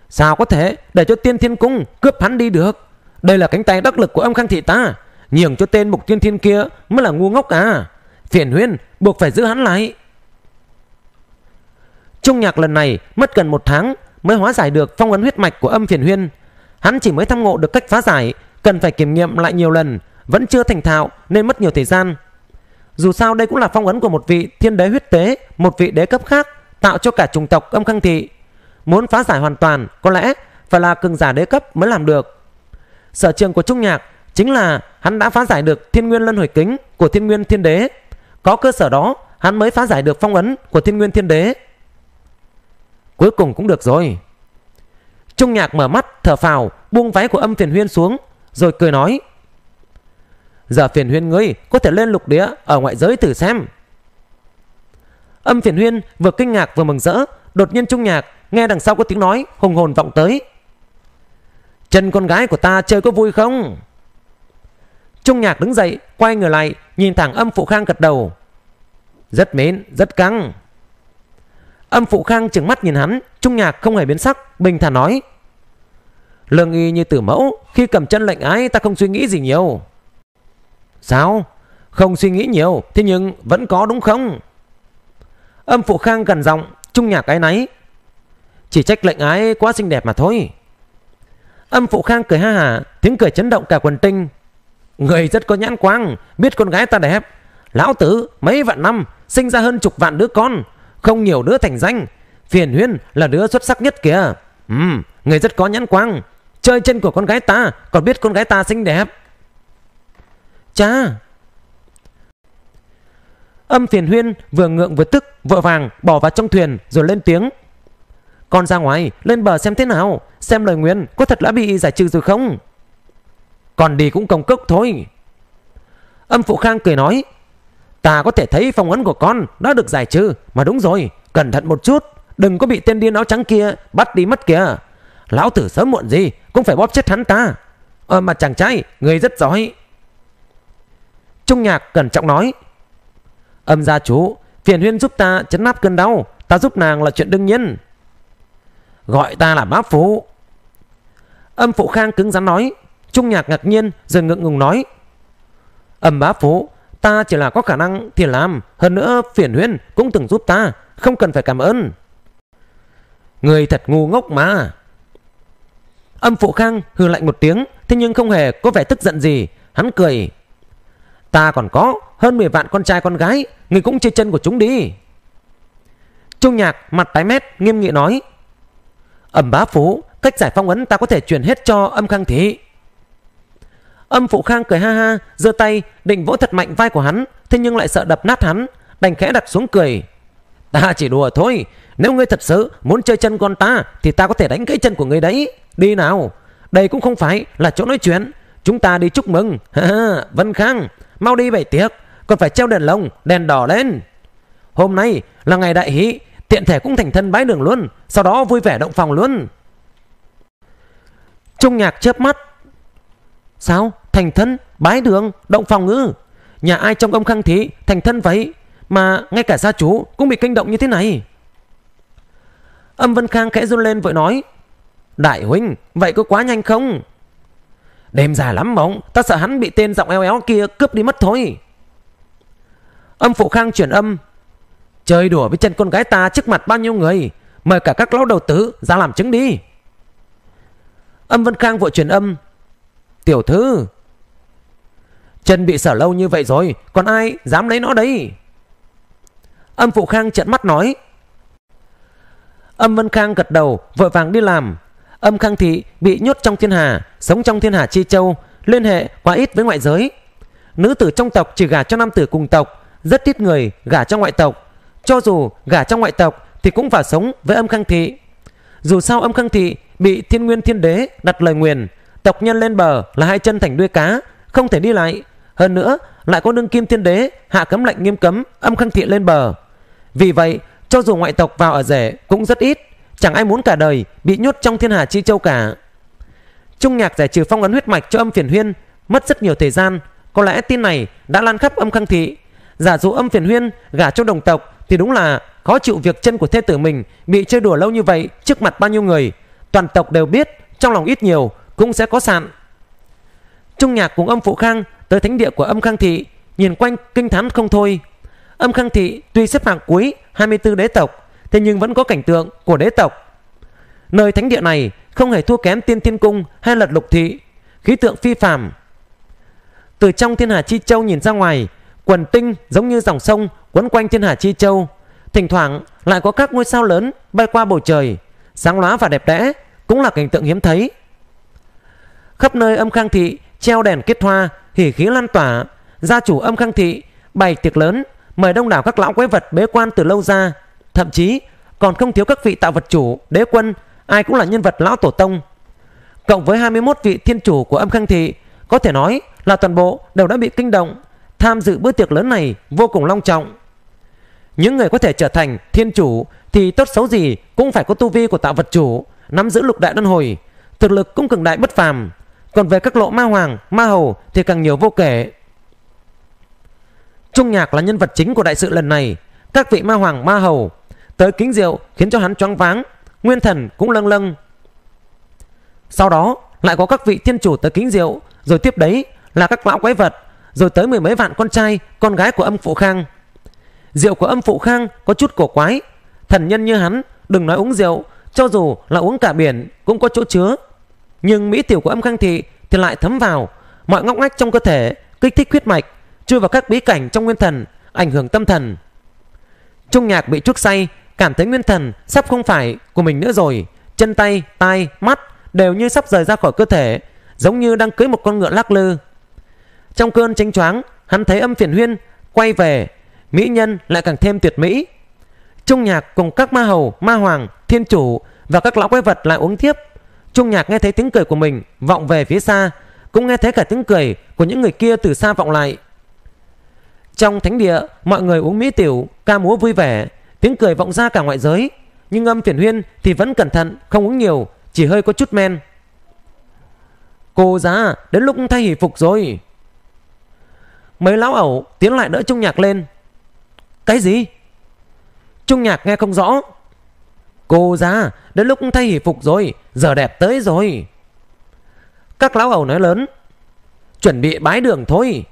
Sao có thể để cho Tiên Thiên Cung cướp hắn đi được? Đây là cánh tay đắc lực của Âm Khang Thị ta, nhường cho tên Mục Tiên Thiên kia mới là ngu ngốc à. Phiền Huyên buộc phải giữ hắn lại. Trung Nhạc lần này mất gần một tháng mới hóa giải được phong ấn huyết mạch của Âm Phiền Huyên. Hắn chỉ mới tham ngộ được cách phá giải, cần phải kiểm nghiệm lại nhiều lần, vẫn chưa thành thạo nên mất nhiều thời gian. Dù sao đây cũng là phong ấn của một vị thiên đế huyết tế, một vị đế cấp khác tạo cho cả chủng tộc Âm Khang Thị. Muốn phá giải hoàn toàn có lẽ phải là cường giả đế cấp mới làm được. Sở trường của Trung Nhạc chính là hắn đã phá giải được Thiên Nguyên Luân Hồi Kính của Thiên Nguyên Thiên Đế. Có cơ sở đó hắn mới phá giải được phong ấn của Thiên Nguyên Thiên Đế. Cuối cùng cũng được rồi. Trung Nhạc mở mắt thở phào, buông váy của Âm Phiền Huyên xuống rồi cười nói. Giờ Phiền Huyên ngươi có thể lên lục địa ở ngoại giới thử xem. Âm Phiền Huyên vừa kinh ngạc vừa mừng rỡ. Đột nhiên Trung Nhạc nghe đằng sau có tiếng nói hùng hồn vọng tới. Chân con gái của ta chơi có vui không? Trung Nhạc đứng dậy, quay người lại, nhìn thẳng Âm Phụ Khang gật đầu. Rất mến, rất căng. Âm Phụ Khang trừng mắt nhìn hắn. Trung Nhạc không hề biến sắc, bình thản nói. Lương y như tử mẫu, khi cầm chân lệnh ái ta không suy nghĩ gì nhiều. Sao? Không suy nghĩ nhiều, thế nhưng vẫn có đúng không? Âm Phụ Khang gần giọng. Trung Nhạc áy náy. Chỉ trách lệnh ái quá xinh đẹp mà thôi. Âm Phụ Khang cười ha hả, tiếng cười chấn động cả quần tinh. Người rất có nhãn quang, biết con gái ta đẹp. Lão tử mấy vạn năm sinh ra hơn chục vạn đứa con, không nhiều đứa thành danh. Phiền Huyên là đứa xuất sắc nhất kìa. uhm, Người rất có nhãn quang, chơi chân của con gái ta, còn biết con gái ta xinh đẹp. Cha. Âm Phiền Huyên vừa ngượng vừa tức, vội vàng bỏ vào trong thuyền rồi lên tiếng. Con ra ngoài lên bờ xem thế nào, xem lời nguyền có thật đã bị giải trừ rồi không. Còn đi cũng công cốc thôi. Âm Phụ Khang cười nói. Ta có thể thấy phong ấn của con đã được giải trừ. Mà đúng rồi, cẩn thận một chút, đừng có bị tên điên áo trắng kia bắt đi mất kìa. Lão tử sớm muộn gì cũng phải bóp chết hắn ta. Ờ, mà chàng trai người rất giỏi. Trung Nhạc cẩn trọng nói. Âm gia chú, Phiền Huyên giúp ta chấn áp cơn đau, ta giúp nàng là chuyện đương nhiên. Gọi ta là bác phụ. Âm Phụ Khang cứng rắn nói. Trung Nhạc ngạc nhiên rồi ngượng ngùng nói. Âm bá phụ, ta chỉ là có khả năng thì làm. Hơn nữa Phiền Huyên cũng từng giúp ta, không cần phải cảm ơn. Người thật ngu ngốc mà. Âm Phụ Khang hừ lạnh một tiếng, thế nhưng không hề có vẻ tức giận gì. Hắn cười. Ta còn có hơn mười vạn con trai con gái, người cũng chơi chân của chúng đi. Trung Nhạc mặt tái mét nghiêm nghị nói. Âm bá phụ, cách giải phong ấn ta có thể chuyển hết cho Âm Khang Thị. Âm Phụ Khang cười ha ha, giơ tay định vỗ thật mạnh vai của hắn, thế nhưng lại sợ đập nát hắn, đành khẽ đặt xuống cười. Ta chỉ đùa thôi, nếu ngươi thật sự muốn chơi chân con ta thì ta có thể đánh gãy chân của ngươi đấy. Đi nào, đây cũng không phải là chỗ nói chuyện, chúng ta đi chúc mừng. Vân Khang, mau đi bày tiệc, còn phải treo đèn lồng, đèn đỏ lên. Hôm nay là ngày đại hỷ, tiện thể cũng thành thân bái đường luôn, sau đó vui vẻ động phòng luôn. Trung Nhạc chớp mắt. Sao? Thành thân bái đường động phòng ư? Nhà ai trong Âm Khang Thị thành thân vậy mà ngay cả gia chú cũng bị kinh động như thế này? Âm Vân Khang khẽ run lên vội nói. Đại huynh, vậy có quá nhanh không? Đêm dài lắm mộng, ta sợ hắn bị tên giọng eo éo kia cướp đi mất thôi. Âm Phụ Khang chuyển âm: chơi đùa với chân con gái ta trước mặt bao nhiêu người, mời cả các lão đầu tử ra làm chứng đi. Âm Vân Khang vội truyền âm: tiểu thư, chân bị sở lâu như vậy rồi, còn ai dám lấy nó đấy. Âm Phụ Khang trợn mắt nói. Âm Vân Khang gật đầu vội vàng đi làm. Âm Khang Thị bị nhốt trong thiên hà, sống trong thiên hà chi châu, liên hệ quá ít với ngoại giới. Nữ tử trong tộc chỉ gả cho nam tử cùng tộc, rất ít người gả cho ngoại tộc. Cho dù gả cho ngoại tộc thì cũng vào sống với Âm Khang Thị. Dù sao Âm Khang Thị bị Thiên Nguyên Thiên Đế đặt lời nguyền, tộc nhân lên bờ là hai chân thành đuôi cá, không thể đi lại. Hơn nữa lại có Đương Kim Thiên Đế hạ cấm lệnh nghiêm cấm Âm Khang Thị lên bờ. Vì vậy cho dù ngoại tộc vào ở rể cũng rất ít, chẳng ai muốn cả đời bị nhốt trong thiên hà chi châu cả. Trung Nhạc giải trừ phong ấn huyết mạch cho Âm Phiền Huyên mất rất nhiều thời gian, có lẽ tin này đã lan khắp Âm Khang Thị. Giả dụ Âm Phiền Huyên gả cho đồng tộc thì đúng là khó chịu việc chân của thê tử mình bị chơi đùa lâu như vậy trước mặt bao nhiêu người, toàn tộc đều biết, trong lòng ít nhiều cũng sẽ có sạn. Trung Nhạc cùng Âm Phụ Khang tới thánh địa của Âm Khang Thị, nhìn quanh kinh thán không thôi. Âm Khang Thị tuy xếp hạng cuối hai mươi tư đế tộc, thế nhưng vẫn có cảnh tượng của đế tộc. Nơi thánh địa này không hề thua kém Tiên Thiên Cung hay Lật Lục Thị, khí tượng phi phàm. Từ trong thiên hà chi châu nhìn ra ngoài, quần tinh giống như dòng sông quấn quanh thiên hà chi châu, thỉnh thoảng lại có các ngôi sao lớn bay qua bầu trời, sáng lóa và đẹp đẽ, cũng là cảnh tượng hiếm thấy. Khắp nơi Âm Khang Thị treo đèn kết hoa, hỉ khí lan tỏa. Gia chủ Âm Khang Thị bày tiệc lớn, mời đông đảo các lão quái vật bế quan từ lâu ra, thậm chí còn không thiếu các vị tạo vật chủ, đế quân, ai cũng là nhân vật lão tổ tông. Cộng với hai mươi mốt vị thiên chủ của Âm Khang Thị, có thể nói là toàn bộ đều đã bị kinh động, tham dự bữa tiệc lớn này vô cùng long trọng. Những người có thể trở thành thiên chủ thì tốt xấu gì cũng phải có tu vi của tạo vật chủ, nắm giữ lục đại luân hồi, thực lực cũng cường đại bất phàm. Còn về các lộ ma hoàng, ma hầu thì càng nhiều vô kể. Trung Nhạc là nhân vật chính của đại sự lần này. Các vị ma hoàng, ma hầu tới kính rượu khiến cho hắn choáng váng, nguyên thần cũng lâng lâng. Sau đó lại có các vị thiên chủ tới kính rượu, rồi tiếp đấy là các lão quái vật, rồi tới mười mấy vạn con trai, con gái của Âm Phụ Khang. Rượu của Âm Phụ Khang có chút cổ quái, thần nhân như hắn đừng nói uống rượu, cho dù là uống cả biển cũng có chỗ chứa. Nhưng mỹ tiểu của Âm Khang Thị thì lại thấm vào mọi ngóc ngách trong cơ thể, kích thích huyết mạch, chui vào các bí cảnh trong nguyên thần, ảnh hưởng tâm thần. Trung Nhạc bị chuốc say, cảm thấy nguyên thần sắp không phải của mình nữa rồi, chân tay, tai, mắt đều như sắp rời ra khỏi cơ thể, giống như đang cưỡi một con ngựa lắc lư. Trong cơn chênh choáng, hắn thấy Âm Phiền Huyên quay về, mỹ nhân lại càng thêm tuyệt mỹ. Trung Nhạc cùng các ma hầu, ma hoàng, thiên chủ và các lão quái vật lại uống tiếp. Trung Nhạc nghe thấy tiếng cười của mình vọng về phía xa, cũng nghe thấy cả tiếng cười của những người kia từ xa vọng lại. Trong thánh địa, mọi người uống mỹ tiểu, ca múa vui vẻ, tiếng cười vọng ra cả ngoại giới. Nhưng Âm Phiền Huyên thì vẫn cẩn thận, không uống nhiều, chỉ hơi có chút men. Cô giá, đến lúc thay hỷ phục rồi. Mấy lão ẩu tiến lại đỡ Trung Nhạc lên. Cái gì? Trung Nhạc nghe không rõ. Cô giá, đến lúc thay hỷ phục rồi, giờ đẹp tới rồi. Các lão ẩu nói lớn. Chuẩn bị bái đường thôi,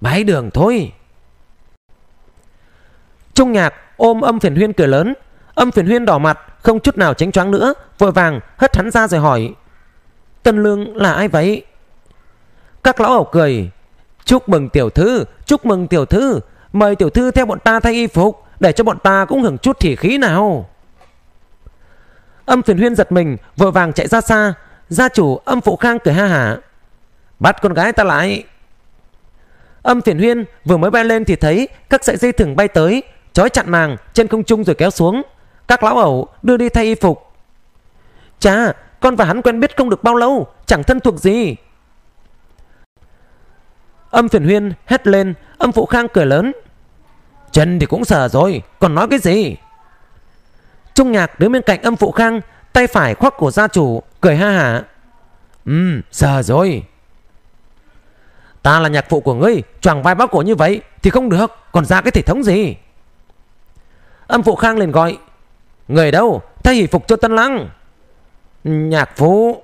bái đường thôi. Trung Nhạc ôm Âm Phiền Huyên cười lớn. Âm Phiền Huyên đỏ mặt, không chút nào chánh choáng nữa, vội vàng hất hắn ra rồi hỏi. Tân Lương là ai vậy? Các lão ẩu cười. Chúc mừng tiểu thư, chúc mừng tiểu thư, mời tiểu thư theo bọn ta thay y phục, để cho bọn ta cũng hưởng chút hỉ khí nào. Âm Phiền Huyên giật mình, vội vàng chạy ra xa. Gia chủ Âm Phụ Khang cười ha hả. Bắt con gái ta lại. Âm Phiền Huyên vừa mới bay lên thì thấy các sợi dây thừng bay tới, trói chặn nàng trên không trung rồi kéo xuống. Các lão ẩu đưa đi thay y phục. Chà, con và hắn quen biết không được bao lâu, chẳng thân thuộc gì. Âm Phiền Huyên hét lên. Âm Phụ Khang cười lớn. Chân thì cũng sờ rồi, còn nói cái gì. Trung Nhạc đứng bên cạnh Âm Phụ Khang, tay phải khoác cổ gia chủ, cười ha hả. Ừm, sờ rồi. Ta là nhạc phụ của ngươi, choàng vai bóc cổ như vậy thì không được, còn ra cái thể thống gì. Âm Phụ Khang liền gọi. Người đâu, thay hỷ phục cho Tân Lăng. Nhạc phụ.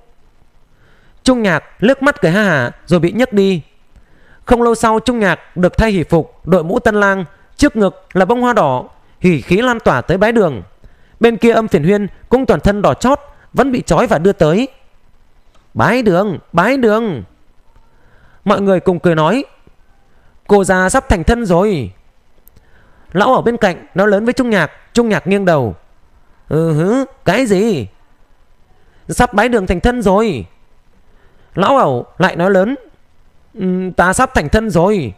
Trung Nhạc lướt mắt cười ha hả rồi bị nhấc đi. Không lâu sau Trung Nhạc được thay hỷ phục, đội mũ Tân Lang, trước ngực là bông hoa đỏ, hỉ khí lan tỏa tới bái đường. Bên kia Âm Phiền Huyên cũng toàn thân đỏ chót, vẫn bị trói và đưa tới. Bái đường, bái đường. Mọi người cùng cười nói, cô già sắp thành thân rồi. Lão ở bên cạnh nó lớn với Trung Nhạc. Trung Nhạc nghiêng đầu. Ừ hứ, cái gì? Sắp bái đường thành thân rồi. Lão ẩu lại nói lớn, ừ, ta sắp thành thân rồi.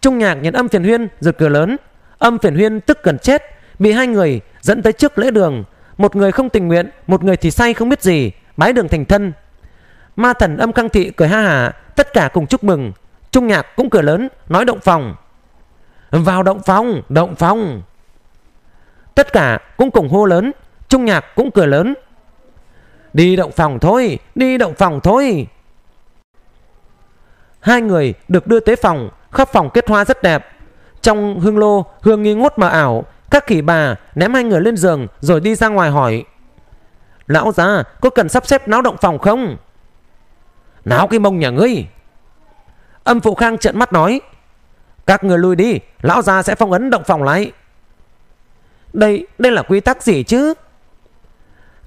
Trung Nhạc nhìn Âm Phiền Huyên rồi cười lớn. Âm Phiền Huyên tức gần chết, bị hai người dẫn tới trước lễ đường. Một người không tình nguyện, một người thì say không biết gì. Bái đường thành thân. Ma thần Âm Khang Thị cười ha hả, tất cả cùng chúc mừng. Trung Nhạc cũng cười lớn, nói động phòng. Vào động phòng, động phòng. Tất cả cũng cùng hô lớn. Trung Nhạc cũng cười lớn. Đi động phòng thôi, đi động phòng thôi. Hai người được đưa tới phòng. Khắp phòng kết hoa rất đẹp. Trong hương lô hương nghi ngút mờ ảo. Các khỉ bà ném hai người lên giường rồi đi ra ngoài hỏi, lão già có cần sắp xếp náo động phòng không? Náo cái mông nhà ngươi. Âm Phụ Khang trợn mắt nói, các người lui đi, lão già sẽ phong ấn động phòng lại. Đây, đây là quy tắc gì chứ?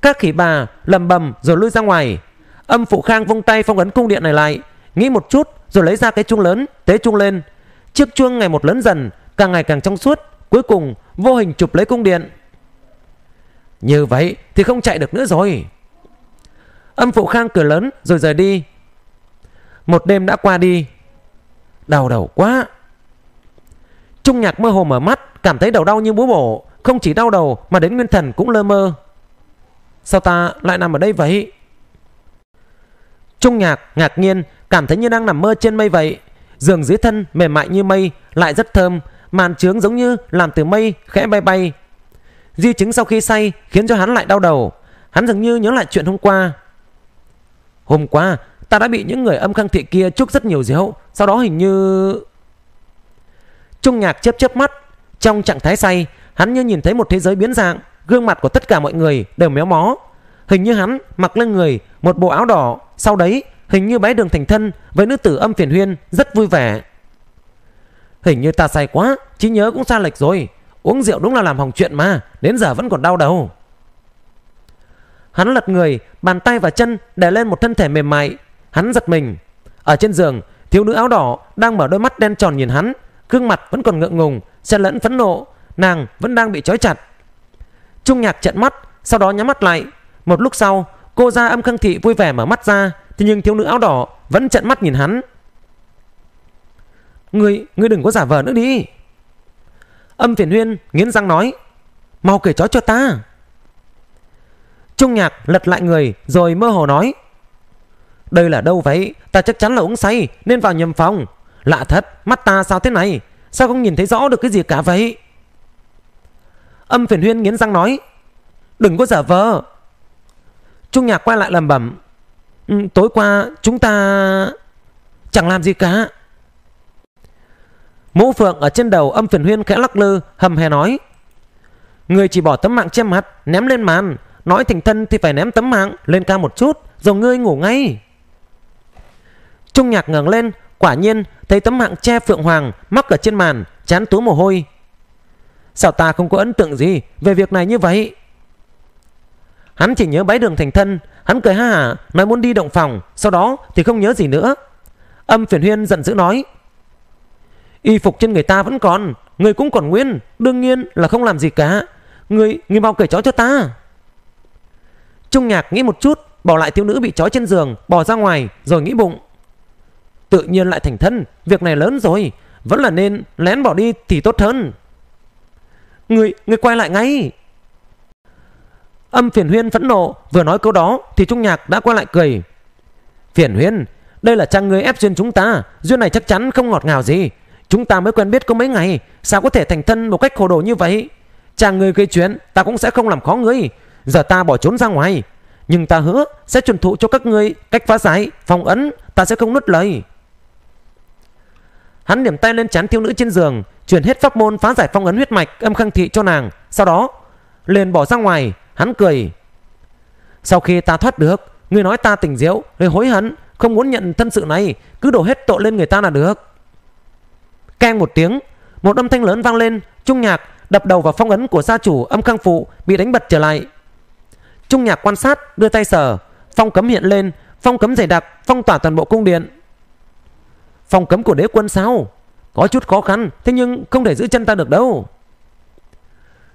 Các khỉ bà lầm bầm rồi lui ra ngoài. Âm Phụ Khang vung tay phong ấn cung điện này lại. Nghĩ một chút rồi lấy ra cái chuông lớn, tế chuông lên. Chiếc chuông ngày một lớn dần, càng ngày càng trong suốt. Cuối cùng vô hình chụp lấy cung điện. Như vậy thì không chạy được nữa rồi. Âm Phụ Khang cười lớn rồi rời đi. Một đêm đã qua đi. Đau đầu quá. Trung Nhạc mơ hồ mở mắt, cảm thấy đầu đau như búa bổ. Không chỉ đau đầu mà đến nguyên thần cũng lơ mơ. Sao ta lại nằm ở đây vậy? Trung Nhạc ngạc nhiên, cảm thấy như đang nằm mơ trên mây vậy. Giường dưới thân mềm mại như mây, lại rất thơm. Màn trướng giống như làm từ mây khẽ bay bay. Di chứng sau khi say khiến cho hắn lại đau đầu. Hắn dường như nhớ lại chuyện hôm qua. Hôm qua ta đã bị những người Âm Khang Thị kia chúc rất nhiều rượu. Sau đó hình như... Trung Nhạc chớp chớp mắt. Trong trạng thái say, hắn như nhìn thấy một thế giới biến dạng. Gương mặt của tất cả mọi người đều méo mó. Hình như hắn mặc lên người một bộ áo đỏ. Sau đấy hình như bái đường thành thân với nữ tử Âm Phiền Huyên rất vui vẻ. Hình như ta say quá, trí nhớ cũng xa lệch rồi. Uống rượu đúng là làm hỏng chuyện mà. Đến giờ vẫn còn đau đầu. Hắn lật người, bàn tay và chân đè lên một thân thể mềm mại. Hắn giật mình. Ở trên giường, thiếu nữ áo đỏ đang mở đôi mắt đen tròn nhìn hắn. Gương mặt vẫn còn ngượng ngùng, xen lẫn phẫn nộ. Nàng vẫn đang bị trói chặt. Trung Nhạc trợn mắt, sau đó nhắm mắt lại. Một lúc sau, cô gia Âm Khang Thị vui vẻ mở mắt ra. Thế nhưng thiếu nữ áo đỏ vẫn trợn mắt nhìn hắn. Ngươi, ngươi đừng có giả vờ nữa đi. Âm Phiền Huyên nghiến răng nói, mau cởi trói cho ta. Trung Nhạc lật lại người rồi mơ hồ nói, đây là đâu vậy? Ta chắc chắn là uống say nên vào nhầm phòng. Lạ thật, mắt ta sao thế này? Sao không nhìn thấy rõ được cái gì cả vậy? Âm Phiền Huyên nghiến răng nói, đừng có giả vờ. Trung Nhạc quay lại lẩm bẩm, tối qua chúng ta chẳng làm gì cả. Mũ phượng ở trên đầu Âm Phiền Huyên khẽ lắc lư, hầm hè nói, người chỉ bỏ tấm mạng che mặt ném lên màn, nói thành thân thì phải ném tấm mạng lên cao một chút rồi ngươi ngủ ngay. Trung Nhạc ngẩng lên, quả nhiên thấy tấm mạng che phượng hoàng mắc ở trên màn, chán túa mồ hôi. Sao ta không có ấn tượng gì về việc này như vậy? Hắn chỉ nhớ bái đường thành thân. Hắn cười ha hả nói muốn đi động phòng, sau đó thì không nhớ gì nữa. Âm Phiền Huyên giận dữ nói, y phục trên người ta vẫn còn, người cũng còn nguyên, đương nhiên là không làm gì cả. Người, người mau cởi trói cho ta. Trung Nhạc nghĩ một chút, bỏ lại thiếu nữ bị trói trên giường, bỏ ra ngoài rồi nghĩ bụng, tự nhiên lại thành thân, việc này lớn rồi, vẫn là nên lén bỏ đi thì tốt hơn. Người, người quay lại ngay. Âm Phiền Huyên phẫn nộ, vừa nói câu đó thì Trung Nhạc đã quay lại cười. Phiền Huyên, đây là chàng người ép duyên chúng ta, duyên này chắc chắn không ngọt ngào gì. Chúng ta mới quen biết có mấy ngày, sao có thể thành thân một cách hồ đồ như vậy? Chàng người gây chuyện, ta cũng sẽ không làm khó ngươi. Giờ ta bỏ trốn ra ngoài, nhưng ta hứa sẽ truyền thụ cho các ngươi cách phá giải, phong ấn, ta sẽ không nuốt lời. Hắn điểm tay lên trán thiếu nữ trên giường, truyền hết pháp môn phá giải phong ấn huyết mạch Âm Khang Thị cho nàng. Sau đó, liền bỏ ra ngoài. Hắn cười, sau khi ta thoát được, ngươi nói ta tỉnh rượu, ngươi hối hận, không muốn nhận thân sự này, cứ đổ hết tội lên người ta là được. Keng một tiếng, Một âm thanh lớn vang lên, Trung Nhạc đập đầu vào phong ấn của gia chủ Âm Khang Phụ bị đánh bật trở lại. Trung Nhạc quan sát, đưa tay sờ, phong cấm hiện lên, phong cấm dày đặc, phong tỏa toàn bộ cung điện. Phong cấm của đế quân sao? Có chút khó khăn, thế nhưng không thể giữ chân ta được đâu.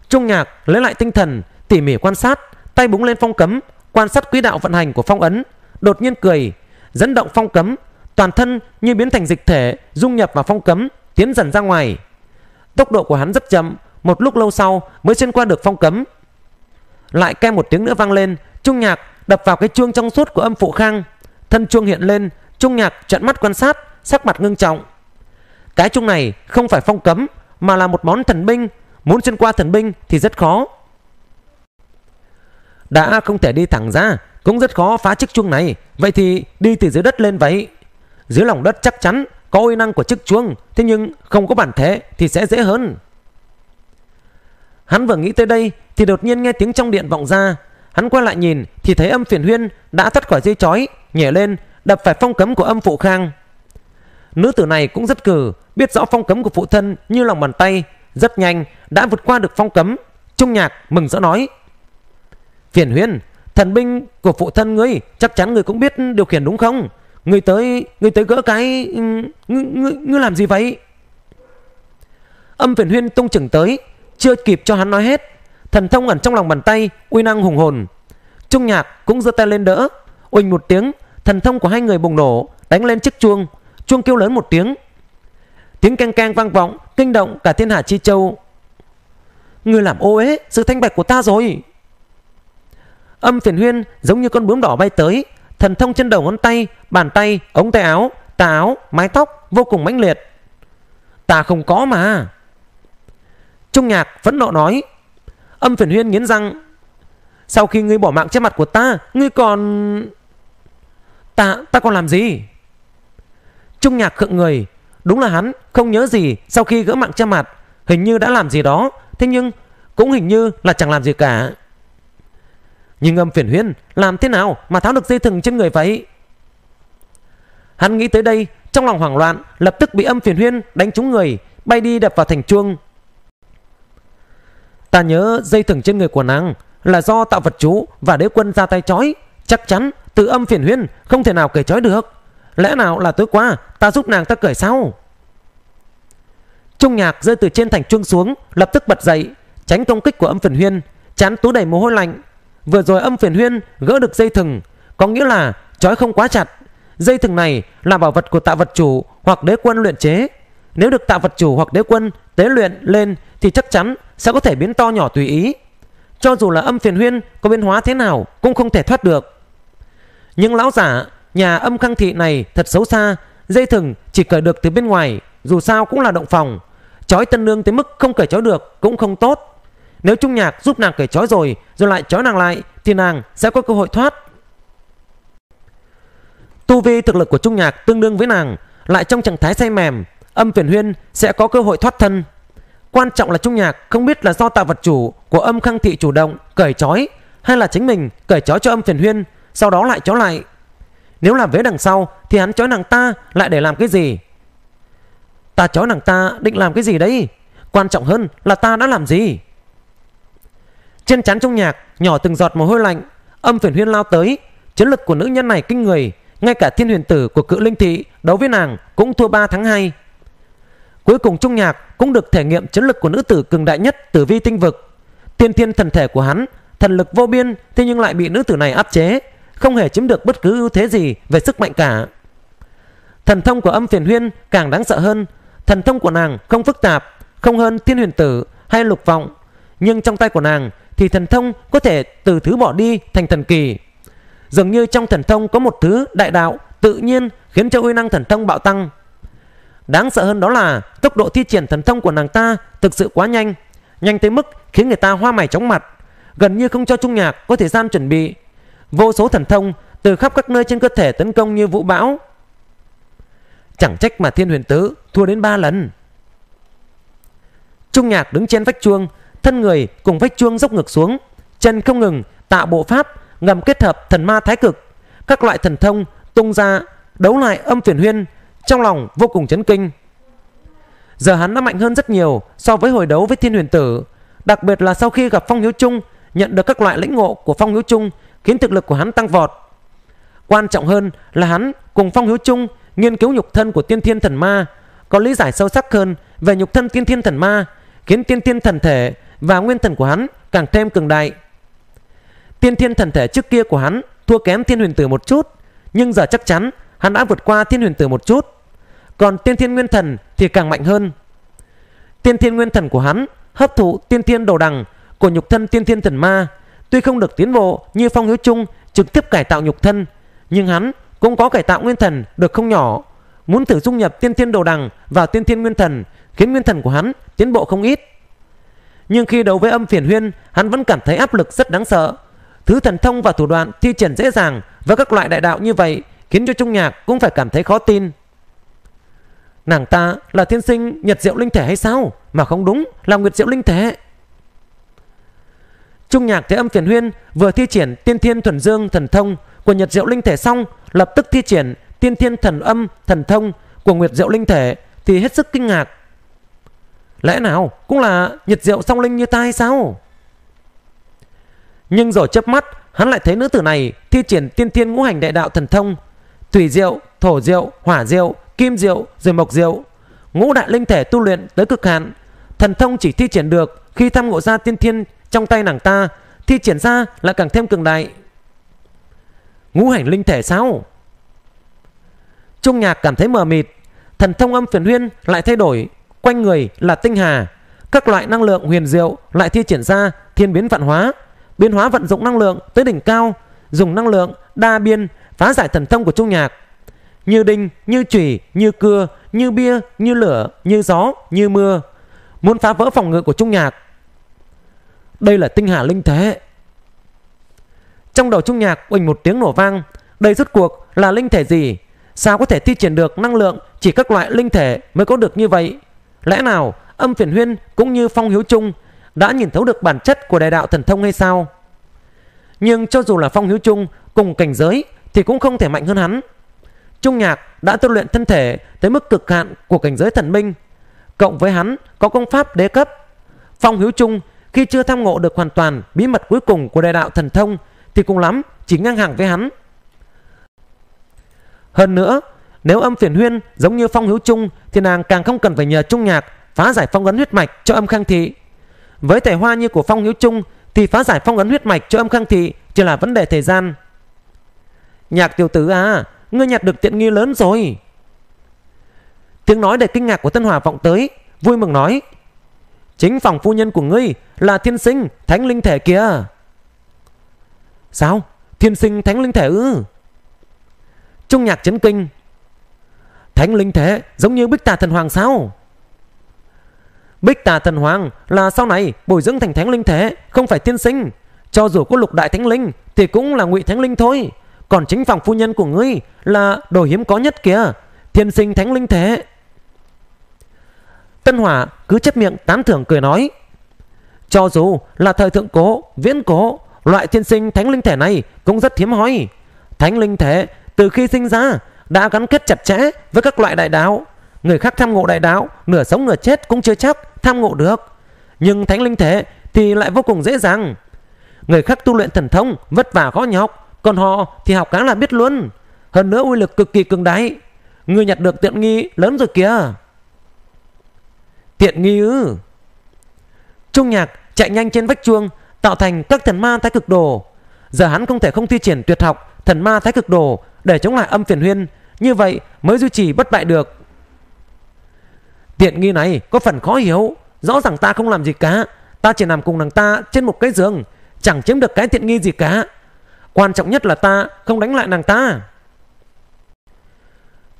Trung Nhạc lấy lại tinh thần, tỉ mỉ quan sát, tay búng lên phong cấm, quan sát quỹ đạo vận hành của phong ấn, đột nhiên cười, dẫn động phong cấm, toàn thân như biến thành dịch thể, dung nhập vào phong cấm, tiến dần ra ngoài. Tốc độ của hắn rất chậm, một lúc lâu sau mới xuyên qua được phong cấm. Lại kêu một tiếng nữa vang lên, Trung Nhạc đập vào cái chuông trong suốt của Âm Phụ Khang, thân chuông hiện lên, Trung Nhạc trợn mắt quan sát, sắc mặt ngưng trọng. Cái chuông này không phải phong cấm mà là một món thần binh, muốn xuyên qua thần binh thì rất khó. Đã không thể đi thẳng ra, cũng rất khó phá chiếc chuông này, vậy thì đi từ dưới đất lên vậy. Dưới lòng đất chắc chắn có uy năng của chiếc chuông, thế nhưng không có bản thể thì sẽ dễ hơn. Hắn vừa nghĩ tới đây thì đột nhiên nghe tiếng trong điện vọng ra. Hắn quay lại nhìn thì thấy Âm Phiền Huyên đã thoát khỏi dây chói, nhảy lên đập phải phong cấm của Âm Phụ Khang. Nữ tử này cũng rất cừ, biết rõ phong cấm của phụ thân như lòng bàn tay, rất nhanh đã vượt qua được phong cấm. Trung Nhạc mừng rỡ nói: Phiền Huyên, thần binh của phụ thân ngươi chắc chắn ngươi cũng biết điều khiển đúng không? Ngươi tới, ngươi tới gỡ cái... Ngươi, ngươi, ngươi làm gì vậy? Âm Phiền Huyên tung chừng tới, chưa kịp cho hắn nói hết, thần thông ẩn trong lòng bàn tay, uy năng hùng hồn. Trung Nhạc cũng giơ tay lên đỡ, oanh một tiếng, thần thông của hai người bùng nổ, đánh lên chiếc chuông. Chuông kêu lớn một tiếng, tiếng keng keng vang vọng, kinh động cả thiên hạ chi châu. Ngươi làm ô uế sự thanh bạch của ta rồi. Âm Phiền Huyên giống như con bướm đỏ bay tới, thần thông trên đầu ngón tay, bàn tay, ống tay áo, tà áo, mái tóc vô cùng mãnh liệt. Ta không có mà. Trung Nhạc phẫn nộ nói. Âm Phiền Huyên nghiến răng: Sau khi ngươi bỏ mạng trước mặt của ta, ngươi còn... Ta, ta còn làm gì? Trung Nhạc khựng người, đúng là hắn không nhớ gì sau khi gỡ mạng trước mặt, hình như đã làm gì đó, thế nhưng cũng hình như là chẳng làm gì cả. Nhưng Âm Phiền Huyên làm thế nào mà tháo được dây thừng trên người vậy? Hắn nghĩ tới đây, trong lòng hoảng loạn, lập tức bị Âm Phiền Huyên đánh trúng người, bay đi đập vào thành chuông. Ta nhớ dây thừng trên người của nàng là do tạo vật chú và đế quân ra tay trói, chắc chắn từ Âm Phiền Huyên không thể nào cởi trói được. Lẽ nào là tối qua ta giúp nàng ta cởi sao? Trung Nhạc rơi từ trên thành chuông xuống, lập tức bật dậy, tránh công kích của Âm Phiền Huyên, chán tú đầy mồ hôi lạnh. Vừa rồi Âm Phiền Huyên gỡ được dây thừng, có nghĩa là trói không quá chặt. Dây thừng này là bảo vật của tạo vật chủ hoặc đế quân luyện chế. Nếu được tạo vật chủ hoặc đế quân tế luyện lên thì chắc chắn sẽ có thể biến to nhỏ tùy ý. Cho dù là Âm Phiền Huyên có biến hóa thế nào cũng không thể thoát được. Nhưng lão giả nhà Âm Khang Thị này thật xấu xa, dây thừng chỉ cởi được từ bên ngoài, dù sao cũng là động phòng, trói tân nương tới mức không cởi trói được cũng không tốt. Nếu Trung Nhạc giúp nàng cởi trói rồi rồi lại trói nàng lại thì nàng sẽ có cơ hội thoát. Tu vi thực lực của Trung Nhạc tương đương với nàng, lại trong trạng thái say mềm, Âm Phiền Huyên sẽ có cơ hội thoát thân. Quan trọng là Trung Nhạc không biết là do tạo vật chủ của Âm Khang Thị chủ động cởi trói hay là chính mình cởi trói cho Âm Phiền Huyên, sau đó lại trói lại. Nếu làm vế đằng sau thì hắn trói nàng ta lại để làm cái gì? Ta trói nàng ta định làm cái gì đấy? Quan trọng hơn là ta đã làm gì? Trên trán Trung Nhạc nhỏ từng giọt mồ hôi lạnh. Âm Phiền Huyên lao tới, chiến lực của nữ nhân này kinh người, ngay cả Thiên Huyền Tử của Cự Linh Thị đấu với nàng cũng thua ba thắng hai. Cuối cùng Trung Nhạc cũng được thể nghiệm chiến lực của nữ tử cường đại nhất Tử Vi tinh vực. Tiên thiên thần thể của hắn thần lực vô biên, thế nhưng lại bị nữ tử này áp chế, không hề chiếm được bất cứ ưu thế gì về sức mạnh cả. Thần thông của Âm Phiền Huyên càng đáng sợ hơn. Thần thông của nàng không phức tạp, không hơn Thiên Huyền Tử hay Lục Vọng, nhưng trong tay của nàng thì thần thông có thể từ thứ bỏ đi thành thần kỳ. Dường như trong thần thông có một thứ đại đạo tự nhiên khiến cho uy năng thần thông bạo tăng. Đáng sợ hơn đó là tốc độ thi triển thần thông của nàng ta thực sự quá nhanh, nhanh tới mức khiến người ta hoa mày chóng mặt, gần như không cho Trung Nhạc có thời gian chuẩn bị. Vô số thần thông từ khắp các nơi trên cơ thể tấn công như vũ bão. Chẳng trách mà Thiên Huyền Tử thua đến ba lần. Trung Nhạc đứng trên vách chuông, thân người cùng vách chuông dốc ngược xuống, chân không ngừng tạo bộ pháp ngầm kết hợp thần ma thái cực, các loại thần thông tung ra đấu lại Âm Phiền Huyên, trong lòng vô cùng chấn kinh. Giờ hắn đã mạnh hơn rất nhiều so với hồi đấu với Thiên Huyền Tử. Đặc biệt là sau khi gặp Phong Hữu Trung, nhận được các loại lĩnh ngộ của Phong Hữu Trung khiến thực lực của hắn tăng vọt. Quan trọng hơn là hắn cùng Phong Hữu Trung nghiên cứu nhục thân của tiên thiên thần ma, có lý giải sâu sắc hơn về nhục thân tiên thiên thần ma, khiến tiên thiên thần thể và nguyên thần của hắn càng thêm cường đại. Tiên thiên thần thể trước kia của hắn thua kém Thiên Huyền Tử một chút, nhưng giờ chắc chắn hắn đã vượt qua Thiên Huyền Tử một chút. Còn tiên thiên nguyên thần thì càng mạnh hơn. Tiên thiên nguyên thần của hắn hấp thụ tiên thiên đồ đằng của nhục thân tiên thiên thần ma, tuy không được tiến bộ như Phong Hữu Trung trực tiếp cải tạo nhục thân, nhưng hắn cũng có cải tạo nguyên thần được không nhỏ. Muốn thử dung nhập tiên thiên đồ đằng vào tiên thiên nguyên thần khiến nguyên thần của hắn tiến bộ không ít. Nhưng khi đấu với Âm Phiền Huyên, hắn vẫn cảm thấy áp lực rất đáng sợ. Thứ thần thông và thủ đoạn thi triển dễ dàng với các loại đại đạo như vậy khiến cho Trung Nhạc cũng phải cảm thấy khó tin. Nàng ta là thiên sinh nhật diệu linh thể hay sao? Mà không đúng, là nguyệt diệu linh thể. Trung Nhạc thấy Âm Phiền Huyên vừa thi triển tiên thiên thuần dương thần thông của nhật diệu linh thể xong, lập tức thi triển tiên thiên thần âm thần thông của nguyệt diệu linh thể thì hết sức kinh ngạc. Lẽ nào cũng là nhật diệu song linh như ta hay sao? Nhưng rồi chớp mắt hắn lại thấy nữ tử này thi triển tiên thiên ngũ hành đại đạo thần thông, thủy diệu, thổ diệu, hỏa diệu, kim diệu rồi mộc diệu, ngũ đại linh thể tu luyện tới cực hạn. Thần thông chỉ thi triển được khi tham ngộ ra tiên thiên trong tay nàng ta, thi triển ra lại càng thêm cường đại. Ngũ hành linh thể sao? Trung Nhạc cảm thấy mờ mịt. Thần thông Âm Phiền Huyên lại thay đổi, quanh người là tinh hà, các loại năng lượng huyền diệu lại thi triển ra, thiên biến vạn hóa, biến hóa vận dụng năng lượng tới đỉnh cao, dùng năng lượng đa biên phá giải thần thông của Trung Nhạc. Như đinh, như chùy, như cưa, như bia, như lửa, như gió, như mưa, muốn phá vỡ phòng ngự của Trung Nhạc. Đây là tinh hà linh thể. Trong đầu Trung Nhạc oanh một tiếng nổ vang. Đây rốt cuộc là linh thể gì? Sao có thể thi triển được năng lượng chỉ các loại linh thể mới có được như vậy? Lẽ nào Âm Phiền Huyên cũng như Phong Hữu Trung đã nhìn thấu được bản chất của đại đạo thần thông hay sao? Nhưng cho dù là Phong Hữu Trung cùng cảnh giới thì cũng không thể mạnh hơn hắn. Trung Nhạc đã tu luyện thân thể tới mức cực hạn của cảnh giới thần minh, cộng với hắn có công pháp đế cấp. Phong Hữu Trung khi chưa tham ngộ được hoàn toàn bí mật cuối cùng của đại đạo thần thông thì cùng lắm chỉ ngang hàng với hắn. Hơn nữa, nếu Âm Phiền Huyên giống như Phong Hữu Trung thì nàng càng không cần phải nhờ Trung Nhạc phá giải phong ấn huyết mạch cho Âm Khang Thị. Với tài hoa như của Phong Hữu Trung thì phá giải phong ấn huyết mạch cho Âm Khang Thị chỉ là vấn đề thời gian. Nhạc tiểu tử à, ngươi nhặt được tiện nghi lớn rồi. Tiếng nói đầy kinh ngạc của Tân Hỏa vọng tới, vui mừng nói: chính phòng phu nhân của ngươi là thiên sinh thánh linh thể kìa. Sao? Thiên sinh thánh linh thể ư? Trung Nhạc chấn kinh. Thánh linh thể giống như Bích Tà Thần Hoàng sao? Bích Tà Thần Hoàng là sau này bồi dưỡng thành thánh linh thể, không phải thiên sinh. Cho dù có lục đại thánh linh thì cũng là ngụy thánh linh thôi. Còn chính phòng phu nhân của ngươi là đồ hiếm có nhất kìa, thiên sinh thánh linh thể. Tân Hỏa cứ chép miệng tán thưởng cười nói: cho dù là thời thượng cố, viễn cố, loại thiên sinh thánh linh thể này cũng rất hiếm hoi. Thánh linh thể từ khi sinh ra đã gắn kết chặt chẽ với các loại đại đạo. Người khác tham ngộ đại đạo nửa sống nửa chết cũng chưa chắc tham ngộ được, nhưng thánh linh thể thì lại vô cùng dễ dàng. Người khác tu luyện thần thông vất vả khó nhọc, còn họ thì học cá là biết luôn. Hơn nữa uy lực cực kỳ cường đại. Người nhặt được tiện nghi lớn rồi kìa. Tiện nghi ư? Trung Nhạc chạy nhanh trên vách chuông tạo thành các thần ma thái cực đồ. Giờ hắn không thể không thi triển tuyệt học thần ma thái cực đồ để chống lại Âm Phiền Huyên, như vậy mới duy trì bất bại được. Tiện nghi này có phần khó hiểu. Rõ ràng ta không làm gì cả, ta chỉ nằm cùng nàng ta trên một cái giường, chẳng chiếm được cái tiện nghi gì cả. Quan trọng nhất là ta không đánh lại nàng ta.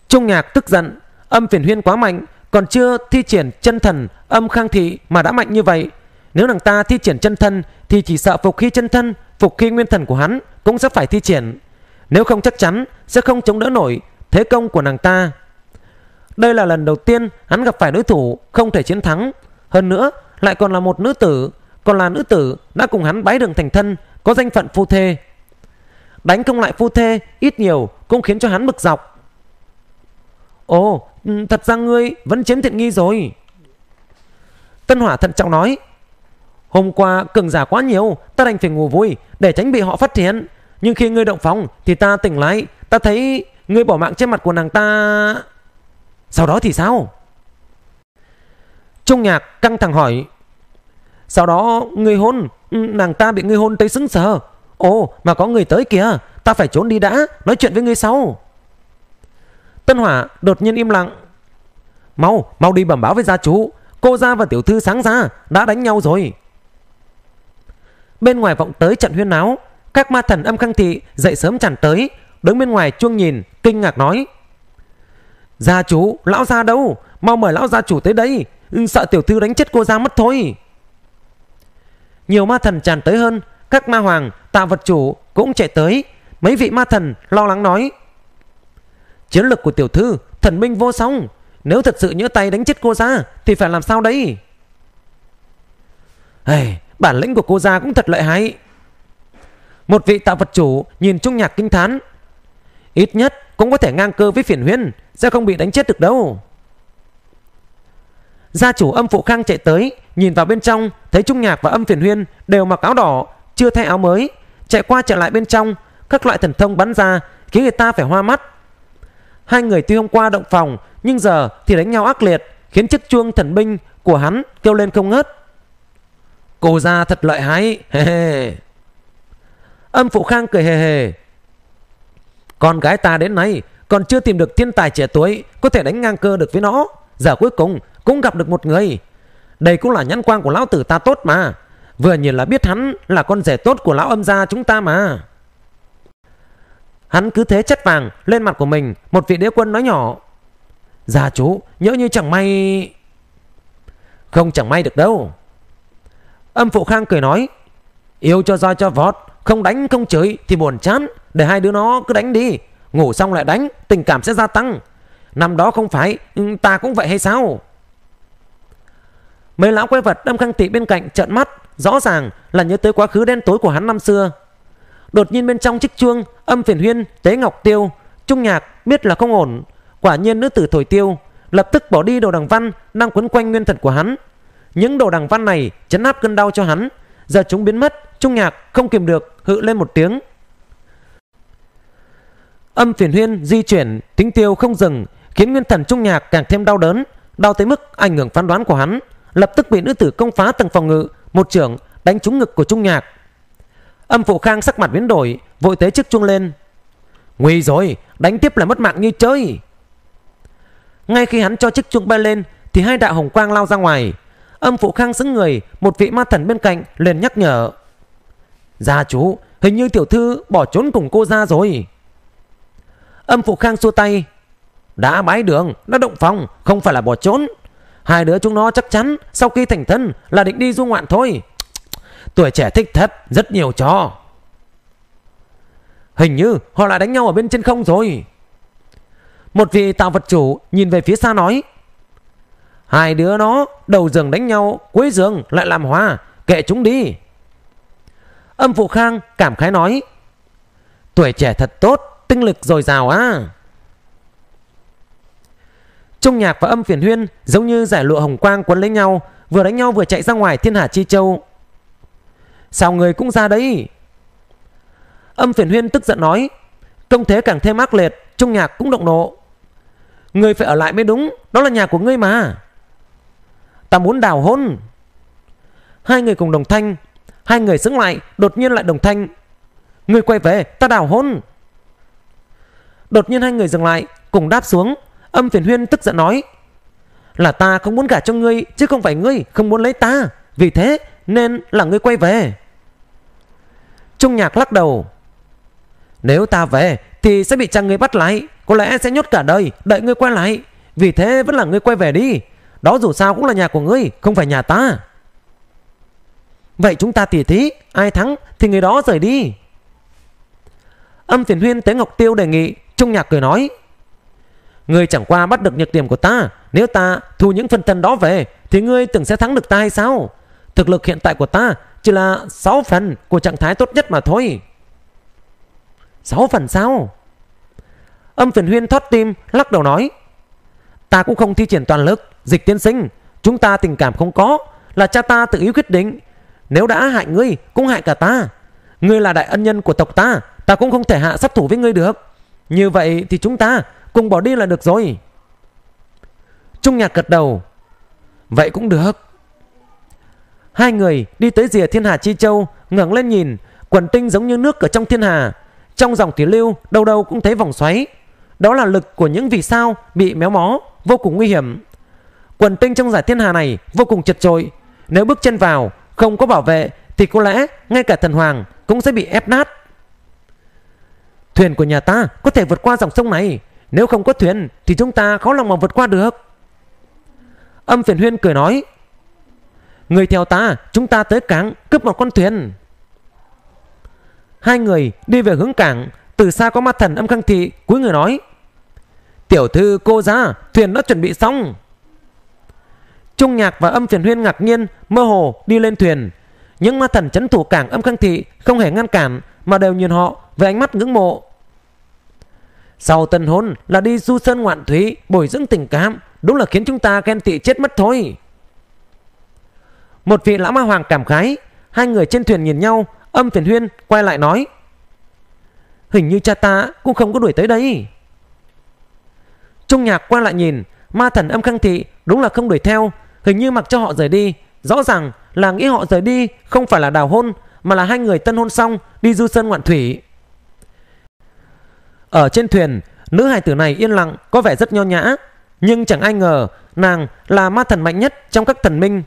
Trung Nhạc tức giận. Âm Phiền Huyên quá mạnh, còn chưa thi triển chân thần Âm Khang Thị mà đã mạnh như vậy. Nếu nàng ta thi triển chân thân thì chỉ sợ phục khí chân thân, phục khí nguyên thần của hắn cũng sẽ phải thi triển. Nếu không chắc chắn sẽ không chống đỡ nổi thế công của nàng ta. Đây là lần đầu tiên hắn gặp phải đối thủ không thể chiến thắng, hơn nữa lại còn là một nữ tử, còn là nữ tử đã cùng hắn bái đường thành thân, có danh phận phu thê. Đánh không lại phu thê ít nhiều cũng khiến cho hắn bực dọc. Ồ, thật ra ngươi vẫn chiếm tiện nghi rồi. Tân Hỏa thận trọng nói, hôm qua cường giả quá nhiều, ta đành phải ngủ vui để tránh bị họ phát hiện. Nhưng khi ngươi động phòng thì ta tỉnh lại, ta thấy ngươi bỏ mạng trên mặt của nàng ta. Sau đó thì sao? Trung Nhạc căng thẳng hỏi, sau đó ngươi hôn, nàng ta bị ngươi hôn tới sững sờ. Ồ, mà có người tới kìa, ta phải trốn đi đã, nói chuyện với ngươi sau. Tân Hỏa đột nhiên im lặng. Mau, mau đi bẩm báo với gia chủ, cô gia và tiểu thư sáng ra đã đánh nhau rồi. Bên ngoài vọng tới trận huyên náo, các ma thần Âm Khang Thị dậy sớm tràn tới, đứng bên ngoài chuông nhìn, kinh ngạc nói, gia chủ, lão gia đâu? Mau mời lão gia chủ tới đây, sợ tiểu thư đánh chết cô gia mất thôi. Nhiều ma thần tràn tới hơn, các ma hoàng, tạo vật chủ cũng chạy tới. Mấy vị ma thần lo lắng nói, chiến lực của tiểu thư thần minh vô song, nếu thật sự nhỡ tay đánh chết cô gia thì phải làm sao đây? Hey, bản lĩnh của cô gia cũng thật lợi hại. Một vị tạo vật chủ nhìn Trung Nhạc kinh thán, ít nhất cũng có thể ngang cơ với Phiền Huyên, sẽ không bị đánh chết được đâu. Gia chủ Âm Phụ Khang chạy tới, nhìn vào bên trong, thấy Trung Nhạc và Âm Phiền Huyên đều mặc áo đỏ, chưa thay áo mới, chạy qua chạy lại bên trong, các loại thần thông bắn ra khiến người ta phải hoa mắt. Hai người tuy hôm qua động phòng nhưng giờ thì đánh nhau ác liệt, khiến chiếc chuông thần binh của hắn kêu lên không ngớt. Cô gia thật lợi hại. Âm Phụ Khang cười hề hề, con gái ta đến nay còn chưa tìm được thiên tài trẻ tuổi có thể đánh ngang cơ được với nó, giờ cuối cùng cũng gặp được một người. Đây cũng là nhãn quang của lão tử ta tốt mà, vừa nhìn là biết hắn là con rể tốt của lão Âm gia chúng ta mà. Hắn cứ thế chất vàng lên mặt của mình. Một vị đế quân nói nhỏ, gia chú, nhỡ như chẳng may. Không chẳng may được đâu. Âm Phụ Khang cười nói, yêu cho roi cho vọt, không đánh không chửi thì buồn chán, để hai đứa nó cứ đánh đi, ngủ xong lại đánh, tình cảm sẽ gia tăng. Năm đó không phải ta cũng vậy hay sao? Mấy lão quái vật Âm Khang Thị bên cạnh trợn mắt, rõ ràng là nhớ tới quá khứ đen tối của hắn năm xưa. Đột nhiên bên trong chiếc chuông, Âm Phiền Huyên, Tế Ngọc Tiêu, Trung Nhạc biết là không ổn. Quả nhiên nữ tử thổi tiêu, lập tức bỏ đi đồ đằng văn đang quấn quanh nguyên thần của hắn. Những đồ đằng văn này chấn áp cơn đau cho hắn, giờ chúng biến mất. Trung Nhạc không kìm được hự lên một tiếng. Âm Phiền Huyên di chuyển tính tiêu không dừng, khiến nguyên thần Trung Nhạc càng thêm đau đớn, đau tới mức ảnh hưởng phán đoán của hắn. Lập tức bị nữ tử công phá tầng phòng ngự, một chưởng đánh trúng ngực của Trung Nhạc. Âm Phụ Khang sắc mặt biến đổi, vội tế chiếc chuông lên. Nguy rồi, đánh tiếp là mất mạng như chơi. Ngay khi hắn cho chiếc chuông bay lên thì hai đạo hồng quang lao ra ngoài. Âm Phụ Khang sững người, một vị ma thần bên cạnh liền nhắc nhở, gia chú, hình như tiểu thư bỏ trốn cùng cô ra rồi. Âm Phụ Khang xua tay, đã bái đường, đã động phòng, không phải là bỏ trốn. Hai đứa chúng nó chắc chắn sau khi thành thân là định đi du ngoạn thôi. Tuổi trẻ thích thép, rất nhiều trò. Hình như họ lại đánh nhau ở bên trên không rồi. Một vị tạo vật chủ nhìn về phía xa nói, hai đứa nó đầu giường đánh nhau, cuối giường lại làm hòa, kệ chúng đi. Âm Phụ Khang cảm khái nói, tuổi trẻ thật tốt, tinh lực dồi dào á. Trung Nhạc và Âm Phiền Huyên giống như giải lụa hồng quang quấn lấy nhau, vừa đánh nhau vừa chạy ra ngoài thiên hà chi châu. Sao người cũng ra đấy? Âm Phiền Huyên tức giận nói, công thế càng thêm ác liệt. Trung Nhạc cũng động nộ, người phải ở lại mới đúng, đó là nhà của ngươi mà. Ta muốn đào hôn. Hai người cùng đồng thanh. Hai người xứng lại, đột nhiên lại đồng thanh, ngươi quay về, ta đào hôn. Đột nhiên hai người dừng lại, cùng đáp xuống. Âm Phiền Huyên tức giận nói, là ta không muốn gả cho ngươi, chứ không phải ngươi không muốn lấy ta, vì thế nên là ngươi quay về. Trung Nhạc lắc đầu, nếu ta về thì sẽ bị cha ngươi bắt lại, có lẽ sẽ nhốt cả đời đợi ngươi quay lại, vì thế vẫn là ngươi quay về đi. Đó dù sao cũng là nhà của ngươi, không phải nhà ta. Vậy chúng ta tỉ thí, ai thắng thì người đó rời đi. Âm Phiền Huyên, Tế Ngọc Tiêu đề nghị. Trung Nhạc cười nói, ngươi chẳng qua bắt được nhược điểm của ta, nếu ta thu những phân thân đó về thì ngươi tưởng sẽ thắng được ta hay sao? Thực lực hiện tại của ta chỉ là sáu phần của trạng thái tốt nhất mà thôi. sáu phần sao? Âm Phiền Huyên thoát tim, lắc đầu nói, ta cũng không thi triển toàn lực. Dịch tiên sinh, chúng ta tình cảm không có, là cha ta tự ý quyết định. Nếu đã hại ngươi cũng hại cả ta. Ngươi là đại ân nhân của tộc ta, ta cũng không thể hạ sát thủ với ngươi được. Như vậy thì chúng ta cùng bỏ đi là được rồi. Trung Nhạc gật đầu. Vậy cũng được. Hai người đi tới rìa thiên hà chi châu, ngẩng lên nhìn, quần tinh giống như nước ở trong thiên hà. Trong dòng thủy lưu đâu đâu cũng thấy vòng xoáy. Đó là lực của những vì sao bị méo mó, vô cùng nguy hiểm. Quần tinh trong giải thiên hà này vô cùng chật chội. Nếu bước chân vào không có bảo vệ thì có lẽ ngay cả thần hoàng cũng sẽ bị ép nát. Thuyền của nhà ta có thể vượt qua dòng sông này. Nếu không có thuyền thì chúng ta khó lòng mà vượt qua được. Âm Phiền Huyên cười nói. Người theo ta, chúng ta tới cảng cướp một con thuyền. Hai người đi về hướng cảng. Từ xa có ma thần Âm Khang Thị cúi người nói. Tiểu thư cô ra, thuyền đã chuẩn bị xong. Trung Nhạc và Âm Phiền Huyên ngạc nhiên, mơ hồ đi lên thuyền. Những ma thần trấn thủ cảng Âm Khang Thị không hề ngăn cản, mà đều nhìn họ với ánh mắt ngưỡng mộ. Sau tân hôn là đi du sơn ngoạn thủy, bồi dưỡng tình cảm, đúng là khiến chúng ta ghen tị chết mất thôi. Một vị lão ma hoàng cảm khái. Hai người trên thuyền nhìn nhau. Âm Phiền Huyên quay lại nói. Hình như cha ta cũng không có đuổi tới đây. Trung Nhạc quay lại nhìn. Ma thần Âm Khang Thị đúng là không đuổi theo, hình như mặc cho họ rời đi. Rõ ràng là nghĩ họ rời đi không phải là đào hôn, mà là hai người tân hôn xong đi du sơn ngoạn thủy. Ở trên thuyền, nữ hài tử này yên lặng, có vẻ rất nho nhã. Nhưng chẳng ai ngờ nàng là ma thần mạnh nhất trong các thần minh.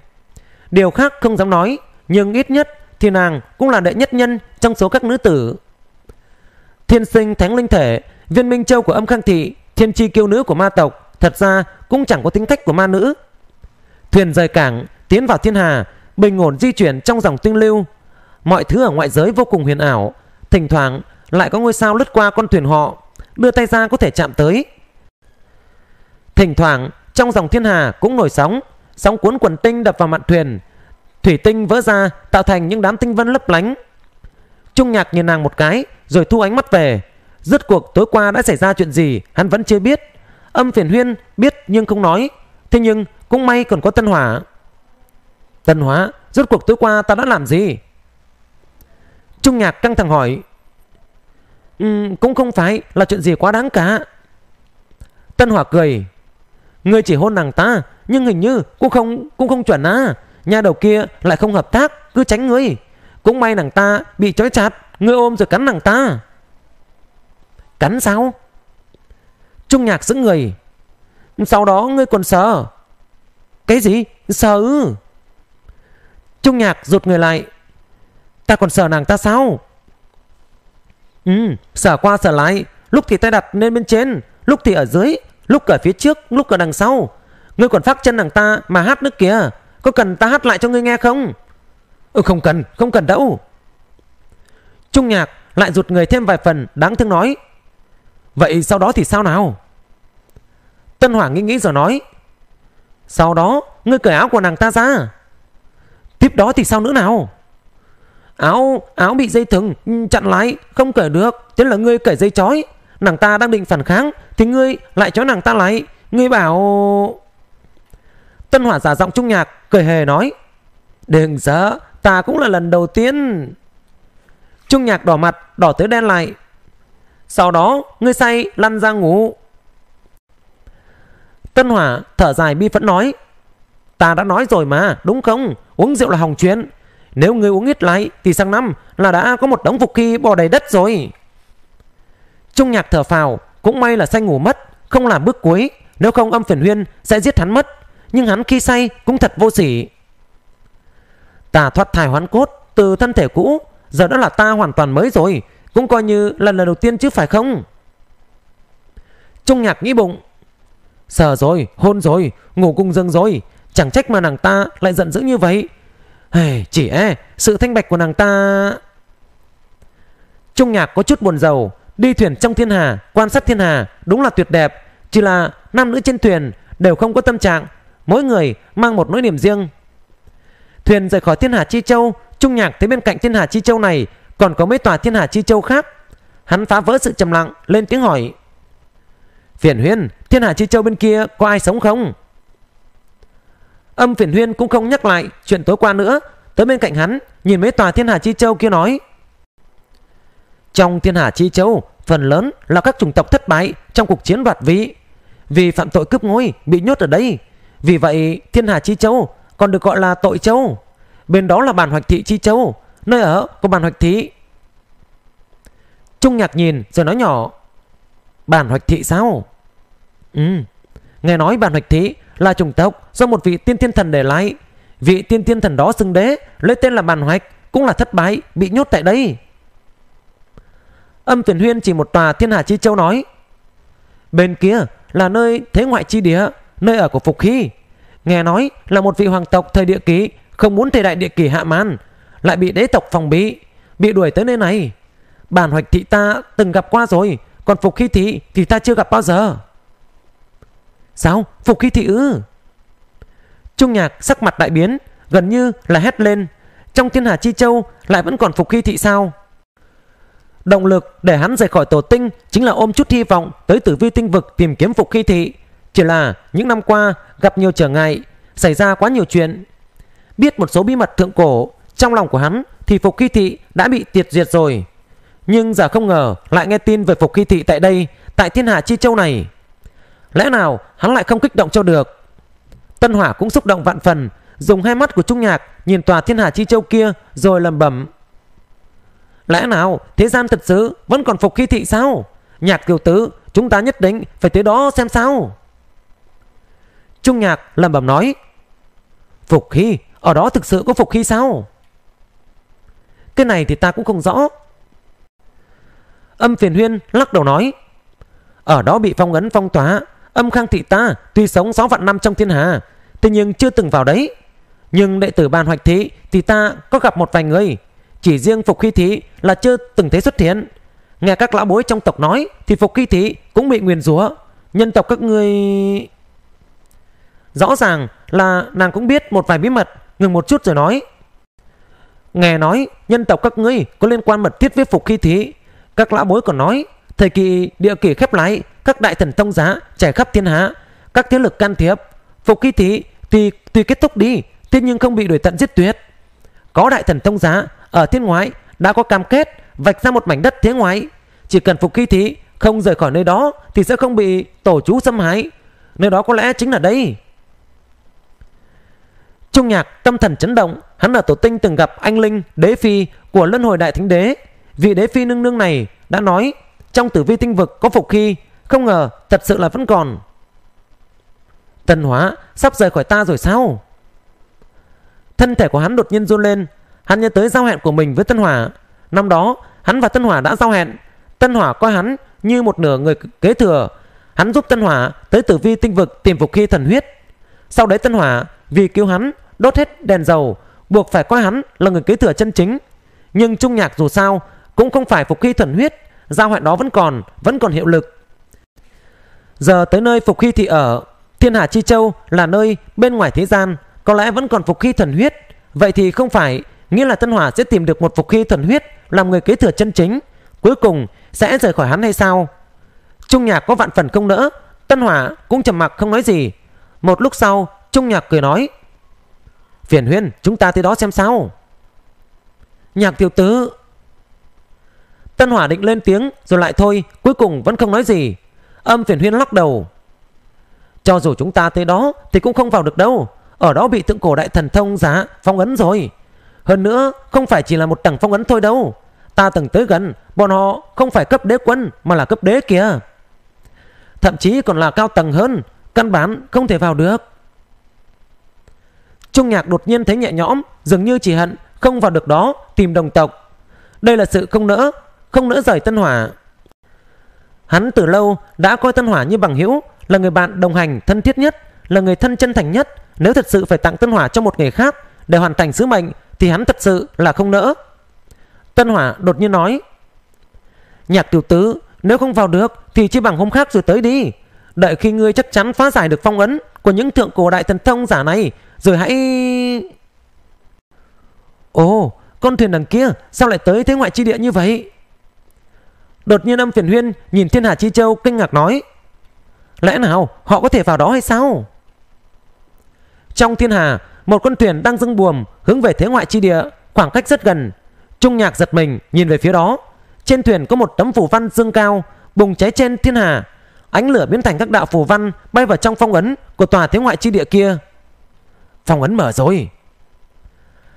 Điều khác không dám nói, nhưng ít nhất thì nàng cũng là đệ nhất nhân trong số các nữ tử. Thiên sinh thánh linh thể, viên minh châu của Âm Khang Thị, thiên chi kiêu nữ của ma tộc, thật ra cũng chẳng có tính cách của ma nữ. Thuyền rời cảng, tiến vào thiên hà, bình ổn di chuyển trong dòng tinh lưu. Mọi thứ ở ngoại giới vô cùng huyền ảo. Thỉnh thoảng lại có ngôi sao lướt qua con thuyền họ, đưa tay ra có thể chạm tới. Thỉnh thoảng trong dòng thiên hà cũng nổi sóng. Sóng cuốn quần tinh đập vào mạn thuyền, thủy tinh vỡ ra tạo thành những đám tinh vân lấp lánh. Trung Nhạc nhìn nàng một cái rồi thu ánh mắt về. Rốt cuộc tối qua đã xảy ra chuyện gì hắn vẫn chưa biết. Âm Phiền Huyên biết nhưng không nói. Thế nhưng cũng may còn có Tân Hỏa. Tân Hỏa, rốt cuộc tối qua ta đã làm gì? Trung Nhạc căng thẳng hỏi. Um, cũng không phải là chuyện gì quá đáng cả. Tân Hỏa cười. Ngươi chỉ hôn nàng ta, nhưng hình như cũng không cũng không chuẩn á. Nhà đầu kia lại không hợp tác, cứ tránh ngươi. Cũng may nàng ta bị trói chặt, ngươi ôm rồi cắn nàng ta. Cắn sao? Trung Nhạc giữ người. Sau đó ngươi còn sợ. Cái gì? Sợ ư? Trung Nhạc rụt người lại. Ta còn sợ nàng ta sao? Ừ, sợ qua sợ lại. Lúc thì tay đặt lên bên trên, lúc thì ở dưới, lúc ở phía trước, lúc ở đằng sau. Ngươi còn phát chân nàng ta mà hát nữa kìa. Có cần ta hát lại cho ngươi nghe không? Ừ, không cần, không cần đâu. Trung Nhạc lại rụt người thêm vài phần, đáng thương nói. Vậy sau đó thì sao nào? Tân Hỏa nghĩ nghĩ rồi nói. Sau đó ngươi cởi áo của nàng ta ra. Tiếp đó thì sao nữa nào? Áo, áo bị dây thừng chặn lại, không cởi được. Thế là ngươi cởi dây chói. Nàng ta đang định phản kháng thì ngươi lại chói nàng ta lại. Ngươi bảo... Tân Hỏa giả giọng Trung Nhạc, cười hề nói. Đừng sợ, ta cũng là lần đầu tiên. Trung Nhạc đỏ mặt, đỏ tới đen lại. Sau đó ngươi say lăn ra ngủ. Tân Hỏa thở dài bi phẫn nói. Ta đã nói rồi mà, đúng không? Uống rượu là hỏng chuyện. Nếu ngươi uống ít lại thì sang năm là đã có một đống phục khí bò đầy đất rồi. Trung Nhạc thở phào. Cũng may là say ngủ mất, không làm bước cuối. Nếu không Âm Phiền Huyên sẽ giết hắn mất. Nhưng hắn khi say cũng thật vô sỉ. Ta thoát thai hoán cốt từ thân thể cũ, giờ đã là ta hoàn toàn mới rồi. Cũng coi như là lần đầu tiên chứ phải không? Trung Nhạc nghĩ bụng. Sờ rồi, hôn rồi, ngủ cung dâng rồi. Chẳng trách mà nàng ta lại giận dữ như vậy. Hey, chỉ e sự thanh bạch của nàng ta. Trung Nhạc có chút buồn rầu. Đi thuyền trong thiên hà, quan sát thiên hà đúng là tuyệt đẹp. Chỉ là nam nữ trên thuyền đều không có tâm trạng, mỗi người mang một nỗi niềm riêng. Thuyền rời khỏi thiên hà chi châu. Trung Nhạc thấy bên cạnh thiên hà chi châu này còn có mấy tòa thiên hà chi châu khác. Hắn phá vỡ sự trầm lặng, lên tiếng hỏi. Phiền Huyên, thiên hà chi châu bên kia có ai sống không? Âm Phiền Huyên cũng không nhắc lại chuyện tối qua nữa, tới bên cạnh hắn nhìn mấy tòa thiên hà chi châu kia nói: trong thiên hà chi châu phần lớn là các chủng tộc thất bại trong cuộc chiến đoạt vị, vì phạm tội cướp ngôi bị nhốt ở đây. Vì vậy thiên hà chi châu còn được gọi là tội châu. Bên đó là Bàn Hoạch Thị chi châu, nơi ở của Bàn Hoạch Thị. Trung Nhạc nhìn rồi nói nhỏ: Bàn Hoạch Thị sao? Ừ, nghe nói Bàn Hoạch Thị là chủng tộc do một vị tiên thiên thần để lại. Vị tiên thiên thần đó xưng đế, lấy tên là Bàn Hoạch, cũng là thất bại bị nhốt tại đây. Âm Phiền Huyên chỉ một tòa thiên hà chi châu nói: bên kia là nơi Thế Ngoại Chi Địa, nơi ở của Phục Khí. Nghe nói là một vị hoàng tộc thời địa kỷ, không muốn thời đại địa kỷ hạ man, lại bị đế tộc phòng bị, bị đuổi tới nơi này. Bàn Hoạch Thị ta từng gặp qua rồi, còn Phục Khí Thị thì ta chưa gặp bao giờ. Sao? Phục Khí Thị ư? Trung Nhạc sắc mặt đại biến, gần như là hét lên: trong thiên hà chi châu lại vẫn còn Phục Khí Thị sao? Động lực để hắn rời khỏi tổ tinh chính là ôm chút hy vọng tới Tử Vi tinh vực tìm kiếm Phục Khí Thị. Chỉ là những năm qua gặp nhiều trở ngại, xảy ra quá nhiều chuyện. Biết một số bí mật thượng cổ, trong lòng của hắn thì Phục Khí Thị đã bị tiệt diệt rồi. Nhưng giờ không ngờ lại nghe tin về Phục Khí Thị tại đây, tại thiên hạ chi châu này. Lẽ nào hắn lại không kích động cho được? Tân Hỏa cũng xúc động vạn phần, dùng hai mắt của Trung Nhạc nhìn tòa thiên hạ chi châu kia rồi lầm bẩm: lẽ nào thế gian thật sự vẫn còn Phục Khí Thị sao? Nhạc kiều tứ, chúng ta nhất định phải tới đó xem sao. Trung Nhạc lẩm bẩm nói: Phục Khí? Ở đó thực sự có Phục Khí sao? Cái này thì ta cũng không rõ. Âm Phiền Huyên lắc đầu nói: ở đó bị phong ấn phong tỏa. Âm Khang Thị ta tuy sống sáu vạn năm trong thiên hà, tuy nhiên chưa từng vào đấy. Nhưng đệ tử Bàn Hoạch Thị thì ta có gặp một vài người, chỉ riêng Phục Khí Thị là chưa từng thấy xuất hiện. Nghe các lão bối trong tộc nói thì Phục Khí Thị cũng bị nguyền rủa. Nhân tộc các ngươi... Rõ ràng là nàng cũng biết một vài bí mật, ngừng một chút rồi nói: nghe nói nhân tộc các ngươi có liên quan mật thiết với Phục Khí Thị. Các lão bối còn nói thời kỳ địa kỷ khép lại, các đại thần thông giá trải khắp thiên hạ, các thế lực can thiệp, Phục Khí Thị tuy, tuy kết thúc đi, thế nhưng không bị đuổi tận giết tuyệt. Có đại thần thông giá ở thiên ngoại đã có cam kết vạch ra một mảnh đất thế ngoại, chỉ cần Phục Khí Thị không rời khỏi nơi đó thì sẽ không bị tổ chú xâm hại. Nơi đó có lẽ chính là đây. Trung Nhạc tâm thần chấn động, hắn ở tổ tinh từng gặp anh linh đế phi của Luân Hồi Đại Thánh Đế. Vị đế phi nương nương này đã nói trong Tử Vi tinh vực có Phục Khí, không ngờ thật sự là vẫn còn. Tân Hóa sắp rời khỏi ta rồi sao? Thân thể của hắn đột nhiên run lên, hắn nhớ tới giao hẹn của mình với Tân Hỏa. Năm đó hắn và Tân Hỏa đã giao hẹn, Tân Hỏa coi hắn như một nửa người kế thừa. Hắn giúp Tân Hỏa tới Tử Vi tinh vực tìm Phục Khí thần huyết. Sau đấy Tân Hỏa vì cứu hắn đốt hết đèn dầu, buộc phải coi hắn là người kế thừa chân chính. Nhưng Trung Nhạc dù sao cũng không phải Phục Khí thần huyết, giao hẹn đó vẫn còn, vẫn còn hiệu lực. Giờ tới nơi Phục Khí Thị ở, thiên hà chi châu là nơi bên ngoài thế gian, có lẽ vẫn còn Phục Khí thần huyết. Vậy thì không phải nghĩa là Tân Hỏa sẽ tìm được một Phục Khí thần huyết làm người kế thừa chân chính, cuối cùng sẽ rời khỏi hắn hay sao? Trung Nhạc có vạn phần không nỡ. Tân Hỏa cũng trầm mặc không nói gì. Một lúc sau Trung Nhạc cười nói: Phiền Huyên, chúng ta tới đó xem sao. Nhạc tiểu tứ. Tân Hỏa định lên tiếng rồi lại thôi, cuối cùng vẫn không nói gì. Âm Phiền Huyên lắc đầu: cho dù chúng ta tới đó thì cũng không vào được đâu. Ở đó bị tượng cổ đại thần thông giá phong ấn rồi. Hơn nữa không phải chỉ là một tầng phong ấn thôi đâu. Ta từng tới gần, bọn họ không phải cấp đế quân mà là cấp đế kìa. Thậm chí còn là cao tầng hơn, căn bản không thể vào được. Trung Nhạc đột nhiên thấy nhẹ nhõm, dường như chỉ hận không vào được đó tìm đồng tộc. Đây là sự không nỡ, không nỡ rời Tân Hỏa. Hắn từ lâu đã coi Tân Hỏa như bằng hữu, là người bạn đồng hành thân thiết nhất, là người thân chân thành nhất. Nếu thật sự phải tặng Tân Hỏa cho một người khác để hoàn thành sứ mệnh thì hắn thật sự là không nỡ. Tân Hỏa đột nhiên nói: Nhạc tiểu tứ, nếu không vào được thì chỉ bằng hôm khác rồi tới đi. Đợi khi ngươi chắc chắn phá giải được phong ấn của những thượng cổ đại thần thông giả này rồi hãy... Ồ, con thuyền đằng kia sao lại tới thế ngoại chi địa như vậy? Đột nhiên Âm Phiền Huyên nhìn thiên hà chi châu kinh ngạc nói: lẽ nào họ có thể vào đó hay sao? Trong thiên hà, một con thuyền đang dâng buồm hướng về Thế Ngoại Chi Địa, khoảng cách rất gần. Trung Nhạc giật mình nhìn về phía đó. Trên thuyền có một tấm phù văn dương cao bùng cháy trên thiên hà, ánh lửa biến thành các đạo phù văn bay vào trong phong ấn của tòa Thế Ngoại Chi Địa kia. Phong ấn mở rồi.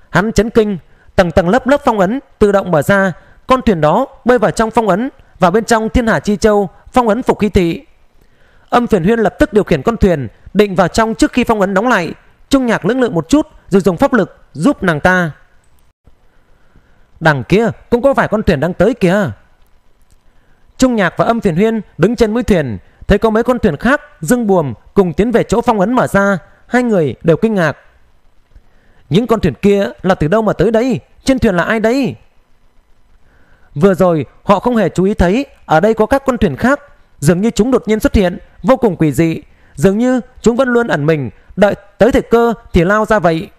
Hắn chấn kinh, tầng tầng lớp lớp phong ấn tự động mở ra, con thuyền đó bơi vào trong phong ấn, vào bên trong thiên hà chi châu, phong ấn Phục Khí Thị. Âm Phiền Huyên lập tức điều khiển con thuyền định vào trong trước khi phong ấn đóng lại. Trung Nhạc lưỡng lự một chút rồi dùng pháp lực giúp nàng ta. Đằng kia cũng có vài con thuyền đang tới kìa. Trung Nhạc và Âm Phiền Huyên đứng trên mũi thuyền, thấy có mấy con thuyền khác dương buồm cùng tiến về chỗ phong ấn mở ra. Hai người đều kinh ngạc. Những con thuyền kia là từ đâu mà tới đấy? Trên thuyền là ai đấy? Vừa rồi họ không hề chú ý thấy ở đây có các con thuyền khác, dường như chúng đột nhiên xuất hiện, vô cùng quỷ dị, dường như chúng vẫn luôn ẩn mình, đợi tới thời cơ thì lao ra vậy.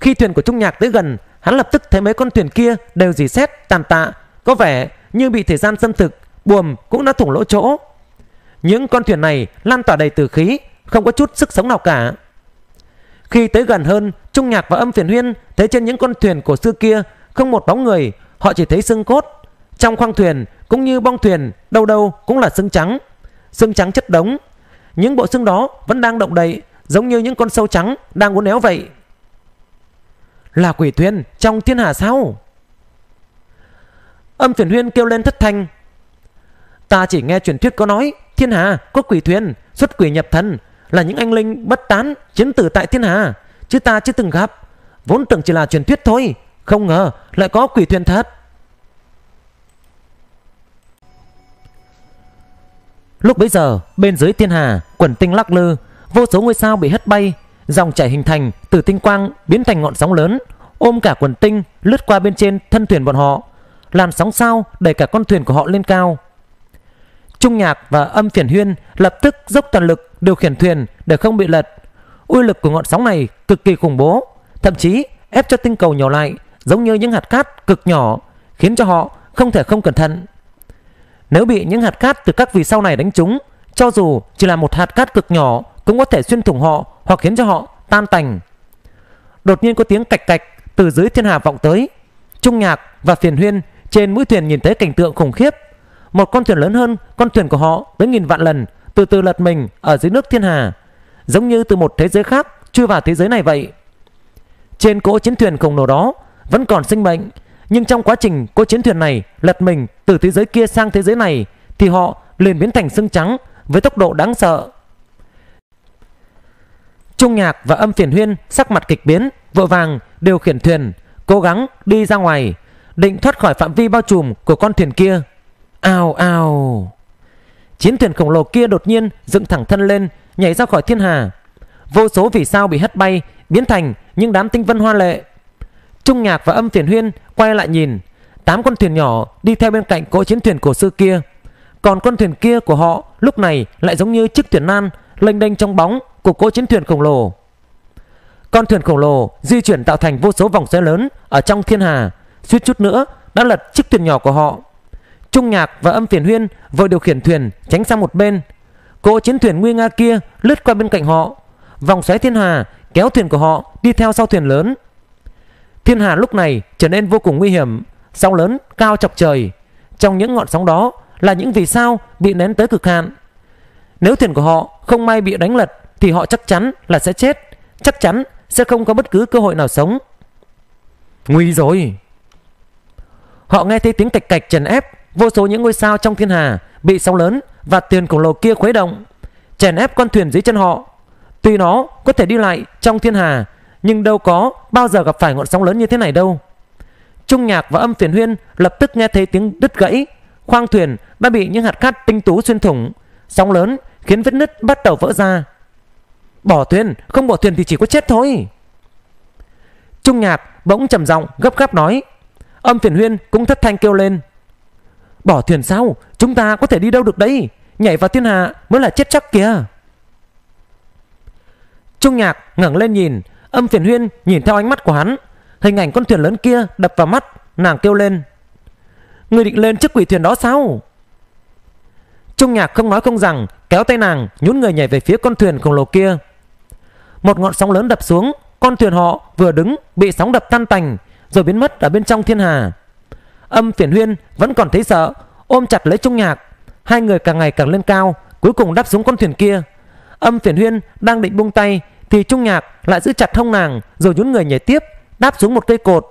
Khi thuyền của Trung Nhạc tới gần, hắn lập tức thấy mấy con thuyền kia đều rỉ sét tàn tạ, có vẻ như bị thời gian xâm thực, buồm cũng đã thủng lỗ chỗ. Những con thuyền này lan tỏa đầy tử khí, không có chút sức sống nào cả. Khi tới gần hơn, Trung Nhạc và Âm Phiền Huyên thấy trên những con thuyền cổ xưa kia không một bóng người, họ chỉ thấy xương cốt. Trong khoang thuyền cũng như bong thuyền, đâu đâu cũng là xương trắng, xương trắng chất đống. Những bộ xương đó vẫn đang động đậy, giống như những con sâu trắng đang uốn éo vậy. Là quỷ thuyền trong thiên hà sao? Âm Phiền Huyên kêu lên thất thanh. Ta chỉ nghe truyền thuyết có nói thiên hà có quỷ thuyền xuất quỷ nhập thần, là những anh linh bất tán chiến tử tại thiên hà, chứ ta chưa từng gặp. Vốn tưởng chỉ là truyền thuyết thôi, không ngờ lại có quỷ thuyền thật. Lúc bấy giờ, bên dưới thiên hà, quần tinh lắc lư, vô số ngôi sao bị hất bay, dòng chảy hình thành từ tinh quang biến thành ngọn sóng lớn, ôm cả quần tinh lướt qua bên trên thân thuyền bọn họ, làm sóng sao đẩy cả con thuyền của họ lên cao. Trung Nhạc và Âm Phiền Huyên lập tức dốc toàn lực điều khiển thuyền để không bị lật. Uy lực của ngọn sóng này cực kỳ khủng bố, thậm chí ép cho tinh cầu nhỏ lại, giống như những hạt cát cực nhỏ, khiến cho họ không thể không cẩn thận. Nếu bị những hạt cát từ các vì sao này đánh trúng, cho dù chỉ là một hạt cát cực nhỏ cũng có thể xuyên thủng họ hoặc khiến cho họ tan tành. Đột nhiên có tiếng cạch cạch từ dưới thiên hà vọng tới. Trung Nhạc và Phiền Huyên trên mũi thuyền nhìn thấy cảnh tượng khủng khiếp. Một con thuyền lớn hơn con thuyền của họ tới nghìn vạn lần từ từ lật mình ở dưới nước thiên hà, giống như từ một thế giới khác chui vào thế giới này vậy. Trên cỗ chiến thuyền khổng lồ đó vẫn còn sinh mệnh, nhưng trong quá trình cỗ chiến thuyền này lật mình từ thế giới kia sang thế giới này thì họ liền biến thành xương trắng với tốc độ đáng sợ. Trung Nhạc và Âm Phiền Huyên sắc mặt kịch biến, vội vàng điều khiển thuyền cố gắng đi ra ngoài, định thoát khỏi phạm vi bao trùm của con thuyền kia. Ào ào, chiến thuyền khổng lồ kia đột nhiên dựng thẳng thân lên, nhảy ra khỏi thiên hà. Vô số vì sao bị hất bay, biến thành những đám tinh vân hoa lệ. Trung Nhạc và Âm Phiền Huyên quay lại nhìn, tám con thuyền nhỏ đi theo bên cạnh cỗ chiến thuyền cổ xưa kia, còn con thuyền kia của họ lúc này lại giống như chiếc thuyền nan lênh đênh trong bóng của cỗ chiến thuyền khổng lồ. Con thuyền khổng lồ di chuyển tạo thành vô số vòng xoáy lớn ở trong thiên hà, suýt chút nữa đã lật chiếc thuyền nhỏ của họ. Trung Nhạc và Âm Phiền Huyên vội điều khiển thuyền tránh sang một bên. Cỗ chiến thuyền nguy nga kia lướt qua bên cạnh họ, vòng xoáy thiên hà kéo thuyền của họ đi theo sau thuyền lớn. Thiên hà lúc này trở nên vô cùng nguy hiểm, sóng lớn cao chọc trời. Trong những ngọn sóng đó là những vì sao bị nén tới cực hạn. Nếu thuyền của họ không may bị đánh lật thì họ chắc chắn là sẽ chết, chắc chắn sẽ không có bất cứ cơ hội nào sống. Nguy rồi. Họ nghe thấy tiếng cạch cạch trần ép, vô số những ngôi sao trong thiên hà bị sóng lớn và thuyền khổng lồ kia khuấy động, chèn ép con thuyền dưới chân họ. Tuy nó có thể đi lại trong thiên hà, nhưng đâu có bao giờ gặp phải ngọn sóng lớn như thế này đâu. Trung Nhạc và Âm Phiền Huyên lập tức nghe thấy tiếng đứt gãy, khoang thuyền đã bị những hạt cát tinh tú xuyên thủng, sóng lớn khiến vết nứt bắt đầu vỡ ra. Bỏ thuyền, không bỏ thuyền thì chỉ có chết thôi. Trung Nhạc bỗng trầm giọng gấp gáp nói. Âm Phiền Huyên cũng thất thanh kêu lên. Bỏ thuyền sao? Chúng ta có thể đi đâu được đấy? Nhảy vào thiên hạ mới là chết chắc kìa. Trung Nhạc ngẩng lên nhìn, Âm Phiền Huyên nhìn theo ánh mắt của hắn. Hình ảnh con thuyền lớn kia đập vào mắt, nàng kêu lên. Người định lên chiếc quỷ thuyền đó sao? Trung Nhạc không nói không rằng, kéo tay nàng nhún người nhảy về phía con thuyền khổng lồ kia. một ngọn sóng lớn đập xuống, con thuyền họ vừa đứng bị sóng đập tan tành rồi biến mất ở bên trong thiên hà. Âm Phiền Huyên vẫn còn thấy sợ, ôm chặt lấy Trung Nhạc, hai người càng ngày càng lên cao, cuối cùng đáp xuống con thuyền kia. Âm Phiền Huyên đang định buông tay thì Trung Nhạc lại giữ chặt hông nàng rồi nhún người nhảy tiếp, đáp xuống một cây cột.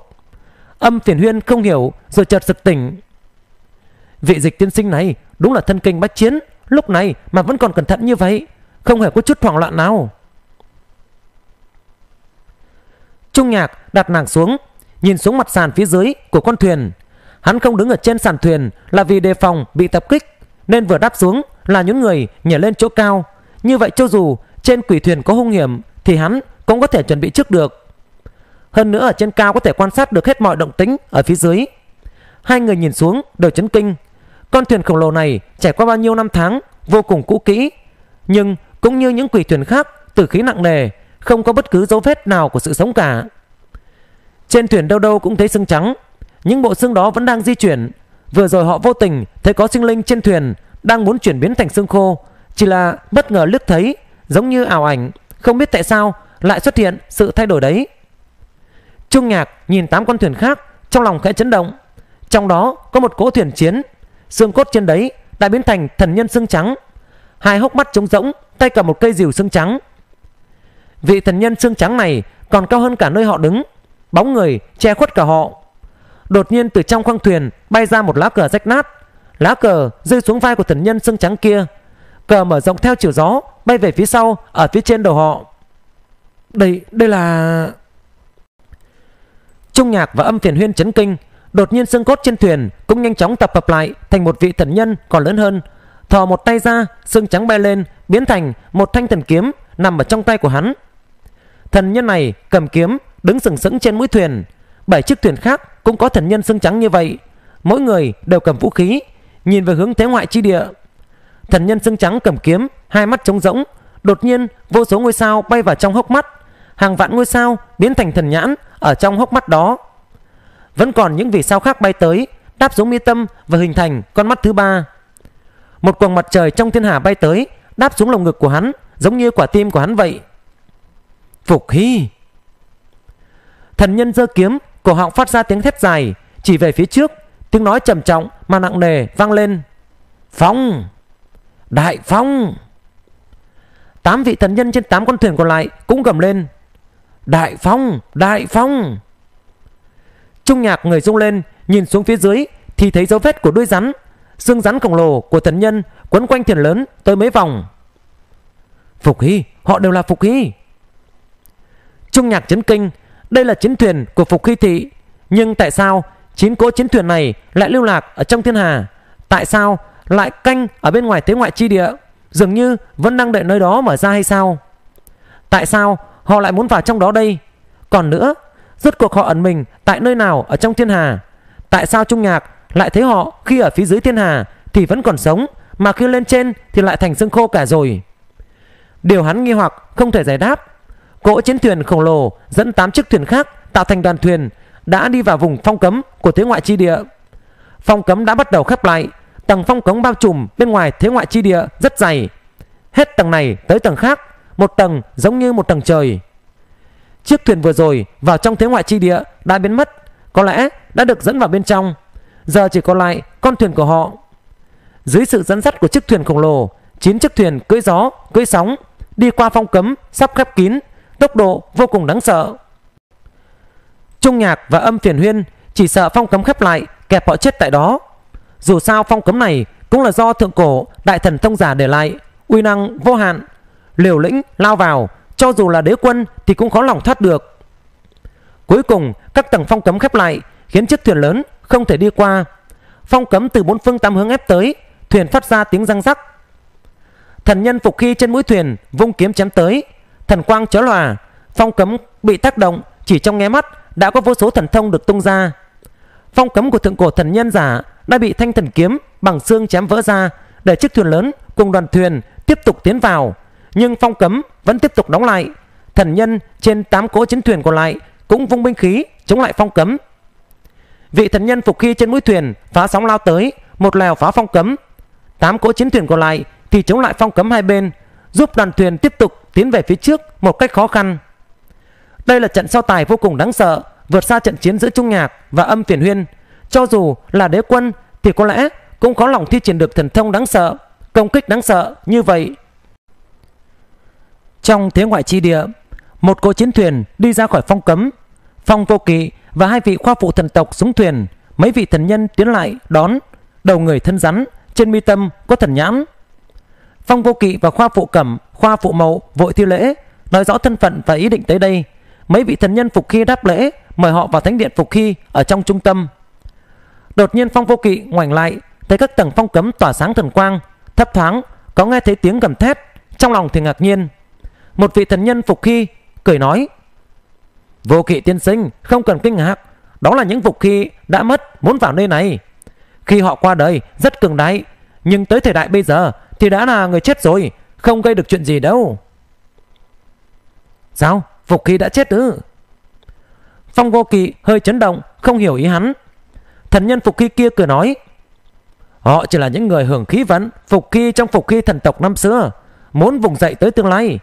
Âm Phiền Huyên không hiểu rồi chợt giật tỉnh. Vị Dịch tiên sinh này đúng là thân kinh bách chiến, lúc này mà vẫn còn cẩn thận như vậy, không hề có chút hoảng loạn nào. Trung Nhạc đặt nàng xuống, nhìn xuống mặt sàn phía dưới của con thuyền. Hắn không đứng ở trên sàn thuyền là vì đề phòng bị tập kích, nên vừa đáp xuống là những người nhảy lên chỗ cao. Như vậy cho dù trên quỷ thuyền có hung hiểm thì hắn cũng có thể chuẩn bị trước được. Hơn nữa ở trên cao có thể quan sát được hết mọi động tĩnh ở phía dưới. Hai người nhìn xuống đều chấn kinh. Con thuyền khổng lồ này trải qua bao nhiêu năm tháng, vô cùng cũ kỹ, nhưng cũng như những quỷ thuyền khác, tử khí nặng nề, không có bất cứ dấu vết nào của sự sống cả. Trên thuyền đâu đâu cũng thấy xương trắng, những bộ xương đó vẫn đang di chuyển. Vừa rồi họ vô tình thấy có sinh linh trên thuyền đang muốn chuyển biến thành xương khô, chỉ là bất ngờ liếc thấy, giống như ảo ảnh, không biết tại sao lại xuất hiện sự thay đổi đấy. Trung Nhạc nhìn tám con thuyền khác, trong lòng khẽ chấn động. Trong đó có một cỗ thuyền chiến, xương cốt trên đấy đã biến thành thần nhân xương trắng, hai hốc mắt trống rỗng, tay cầm một cây rìu xương trắng. Vị thần nhân xương trắng này còn cao hơn cả nơi họ đứng, bóng người che khuất cả họ. Đột nhiên từ trong khoang thuyền bay ra một lá cờ rách nát, lá cờ rơi xuống vai của thần nhân xương trắng kia, cờ mở rộng theo chiều gió bay về phía sau ở phía trên đầu họ. Đây, đây là... Trung Nhạc và Âm Phiền Huyên chấn kinh. Đột nhiên xương cốt trên thuyền cũng nhanh chóng tập hợp lại thành một vị thần nhân còn lớn hơn. Thò một tay ra, xương trắng bay lên, biến thành một thanh thần kiếm nằm ở trong tay của hắn. Thần nhân này cầm kiếm đứng sừng sững trên mũi thuyền. Bảy chiếc thuyền khác cũng có thần nhân xương trắng như vậy, mỗi người đều cầm vũ khí, nhìn về hướng Thế Ngoại Chi Địa. Thần nhân xương trắng cầm kiếm, hai mắt trống rỗng. Đột nhiên vô số ngôi sao bay vào trong hốc mắt, hàng vạn ngôi sao biến thành thần nhãn ở trong hốc mắt đó. Vẫn còn những vì sao khác bay tới, đáp xuống mi tâm và hình thành con mắt thứ ba. Một quầng mặt trời trong thiên hà bay tới, đáp xuống lồng ngực của hắn, giống như quả tim của hắn vậy. Phục Khí! Thần nhân giơ kiếm, cổ họng phát ra tiếng thét dài, chỉ về phía trước, tiếng nói trầm trọng mà nặng nề vang lên. Phong! Đại phong! Tám vị thần nhân trên tám con thuyền còn lại cũng gầm lên. Đại phong! Đại phong! Trung Nhạc người rung lên, nhìn xuống phía dưới thì thấy dấu vết của đuôi rắn, xương rắn khổng lồ của thần nhân quấn quanh thuyền lớn tới mấy vòng. Phục Khí, họ đều là Phục Khí. Trung Nhạc chấn kinh, đây là chiến thuyền của Phục Khí Thị, nhưng tại sao chín cỗ chiến thuyền này lại lưu lạc ở trong thiên hà? Tại sao lại canh ở bên ngoài Thế Ngoại Chi Địa, dường như vẫn đang đợi nơi đó mở ra hay sao? Tại sao họ lại muốn vào trong đó đây? Còn nữa, rốt cuộc họ ẩn mình tại nơi nào ở trong thiên hà? Tại sao Trung Nhạc lại thấy họ khi ở phía dưới thiên hà thì vẫn còn sống, mà khi lên trên thì lại thành xương khô cả rồi? Điều hắn nghi hoặc không thể giải đáp. Cỗ chiến thuyền khổng lồ dẫn tám chiếc thuyền khác tạo thành đoàn thuyền đã đi vào vùng phong cấm của Thế Ngoại Chi Địa. Phong cấm đã bắt đầu khép lại, tầng phong cấm bao trùm bên ngoài Thế Ngoại Chi Địa rất dày, hết tầng này tới tầng khác, một tầng giống như một tầng trời. Chiếc thuyền vừa rồi vào trong Thế Ngoại Chi Địa đã biến mất, có lẽ đã được dẫn vào bên trong. Giờ chỉ còn lại con thuyền của họ. Dưới sự dẫn dắt của chiếc thuyền khổng lồ, chín chiếc thuyền cưỡi gió, cưỡi sóng đi qua phong cấm sắp khép kín, tốc độ vô cùng đáng sợ. Trung Nhạc và Âm Phiền Huyên chỉ sợ phong cấm khép lại kẹp họ chết tại đó. Dù sao phong cấm này cũng là do thượng cổ đại thần thông giả để lại, uy năng vô hạn, liều lĩnh lao vào, cho dù là đế quân thì cũng khó lòng thoát được. Cuối cùng các tầng phong cấm khép lại, khiến chiếc thuyền lớn không thể đi qua. Phong cấm từ bốn phương tám hướng ép tới, thuyền phát ra tiếng răng rắc. Thần nhân Phục Khí trên mũi thuyền vung kiếm chém tới, thần quang chói lòa. Phong cấm bị tác động, chỉ trong nháy mắt đã có vô số thần thông được tung ra. Phong cấm của thượng cổ thần nhân giả đã bị thanh thần kiếm bằng xương chém vỡ ra, để chiếc thuyền lớn cùng đoàn thuyền tiếp tục tiến vào. Nhưng phong cấm vẫn tiếp tục đóng lại. Thần nhân trên tám cỗ chiến thuyền còn lại cũng vung binh khí chống lại phong cấm. Vị thần nhân Phục Khí trên mũi thuyền phá sóng lao tới, một lèo phá phong cấm. Tám cỗ chiến thuyền còn lại thì chống lại phong cấm hai bên, giúp đoàn thuyền tiếp tục tiến về phía trước một cách khó khăn. Đây là trận so tài vô cùng đáng sợ, vượt xa trận chiến giữa Trung Nhạc và Âm Phiền Huyên. Cho dù là đế quân thì có lẽ cũng khó lòng thi triển được thần thông đáng sợ, công kích đáng sợ như vậy. Trong Thế Ngoại Chi Địa, một cỗ chiến thuyền đi ra khỏi phong cấm. Phong Vô Kỵ và hai vị khoa phụ thần tộc xuống thuyền. Mấy vị thần nhân tiến lại đón. Đầu người thân rắn, trên mi tâm có thần nhãn. Phong Vô Kỵ và khoa phụ Cẩm, khoa phụ Mậu vội thi lễ, nói rõ thân phận và ý định tới đây. Mấy vị thần nhân Phục Khí đáp lễ, mời họ vào thánh điện Phục Khí ở trong trung tâm. Đột nhiên Phong Vô Kỵ ngoảnh lại, thấy các tầng phong cấm tỏa sáng thần quang, thấp thoáng có nghe thấy tiếng gầm thét, trong lòng thì ngạc nhiên. Một vị thần nhân Phục Khí cười nói: "Vô Kỵ tiên sinh, không cần kinh ngạc, đó là những Phục Khí đã mất muốn vào nơi này. Khi họ qua đời rất cường đại, nhưng tới thời đại bây giờ thì đã là người chết rồi, không gây được chuyện gì đâu." "Sao? Phục Khí đã chết ư?" Phong Vô Kỵ hơi chấn động, không hiểu ý hắn. Thần nhân Phục Khí kia cười nói: "Họ chỉ là những người hưởng khí vận Phục Khí trong Phục Khí thần tộc năm xưa, muốn vùng dậy tới tương lai.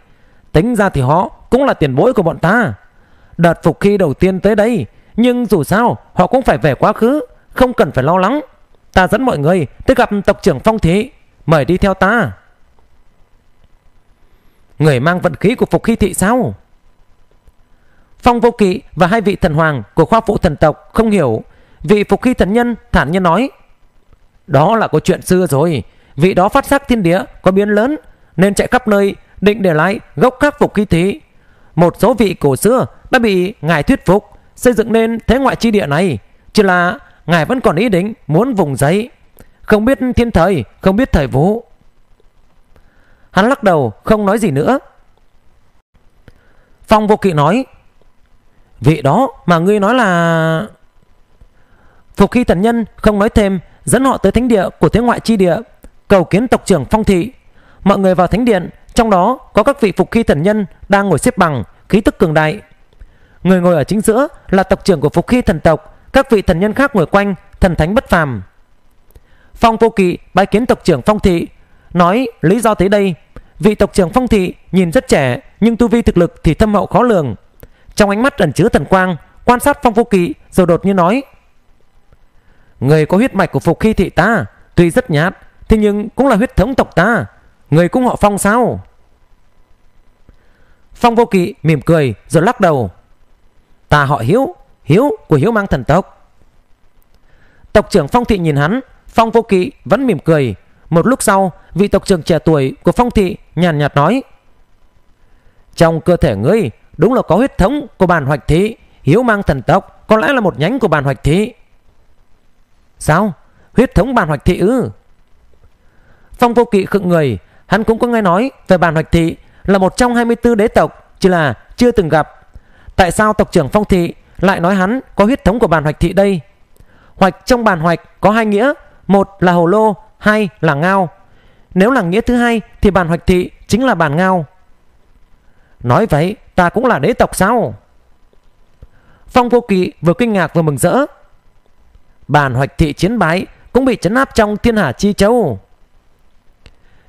Tính ra thì họ cũng là tiền bối của bọn ta. Đợt Phục Khí đầu tiên tới đây, nhưng dù sao họ cũng phải về quá khứ, không cần phải lo lắng. Ta dẫn mọi người tới gặp tộc trưởng Phong Thị, mời đi theo ta." "Người mang vận khí của Phục Khí thị sao?" Phong Vô Kỵ và hai vị thần hoàng của khoa phụ thần tộc không hiểu. Vị Phục Khí thần nhân thản nhiên nói: "Đó là có chuyện xưa rồi. Vị đó phát sắc thiên địa có biến lớn, nên chạy khắp nơi định để lại gốc các Phục Khí thị. Một số vị cổ xưa đã bị ngài thuyết phục xây dựng nên Thế Ngoại Chi Địa này. Chỉ là ngài vẫn còn ý định muốn vùng dậy, không biết thiên thời, không biết thời vũ." Hắn lắc đầu không nói gì nữa. Phong Vô Kỵ nói: "Vị đó mà ngươi nói là..." Phục Khí thần nhân không nói thêm, dẫn họ tới thánh địa của Thế Ngoại Chi Địa, cầu kiến tộc trưởng Phong Thị. Mọi người vào thánh điện, trong đó có các vị Phục Khí thần nhân đang ngồi xếp bằng, khí tức cường đại. Người ngồi ở chính giữa là tộc trưởng của Phục Khí thần tộc, các vị thần nhân khác ngồi quanh, thần thánh bất phàm. Phong Vô Kỵ bái kiến tộc trưởng Phong Thị, nói lý do tới đây. Vị tộc trưởng Phong Thị nhìn rất trẻ, nhưng tu vi thực lực thì thâm hậu khó lường. Trong ánh mắt ẩn chứa thần quang, quan sát Phong Vô Kỵ rồi đột nhiên nói: "Người có huyết mạch của Phục Khí thị ta, tuy rất nhát, thế nhưng cũng là huyết thống tộc ta. Người cũng họ Phong sao?" Phong Vô Kỵ mỉm cười rồi lắc đầu: "Ta họ Hiếu, Hiếu của Hiếu Mang thần tộc." Tộc trưởng Phong Thị nhìn hắn, Phong Vô Kỵ vẫn mỉm cười. Một lúc sau, vị tộc trưởng trẻ tuổi của Phong Thị nhàn nhạt nói: "Trong cơ thể ngươi đúng là có huyết thống của Bàn Hoạch thị. Hiếu Mang thần tộc có lẽ là một nhánh của Bàn Hoạch thị." "Sao? Huyết thống Bàn Hoạch thị ư?" Phong Vô Kỵ khựng người. Hắn cũng có nghe nói về Bàn Hoạch thị là một trong hai mươi tư đế tộc, chỉ là chưa từng gặp. Tại sao tộc trưởng Phong Thị lại nói hắn có huyết thống của Bàn Hoạch thị đây? Hoạch trong Bàn Hoạch có hai nghĩa, một là hồ lô, hai là ngao. Nếu là nghĩa thứ hai thì Bàn Hoạch thị chính là bàn ngao. "Nói vậy ta cũng là đế tộc sao?" Phong Vô Kỵ vừa kinh ngạc vừa mừng rỡ. "Bàn Hoạch thị chiến bại, cũng bị trấn áp trong Thiên Hà Chi Châu."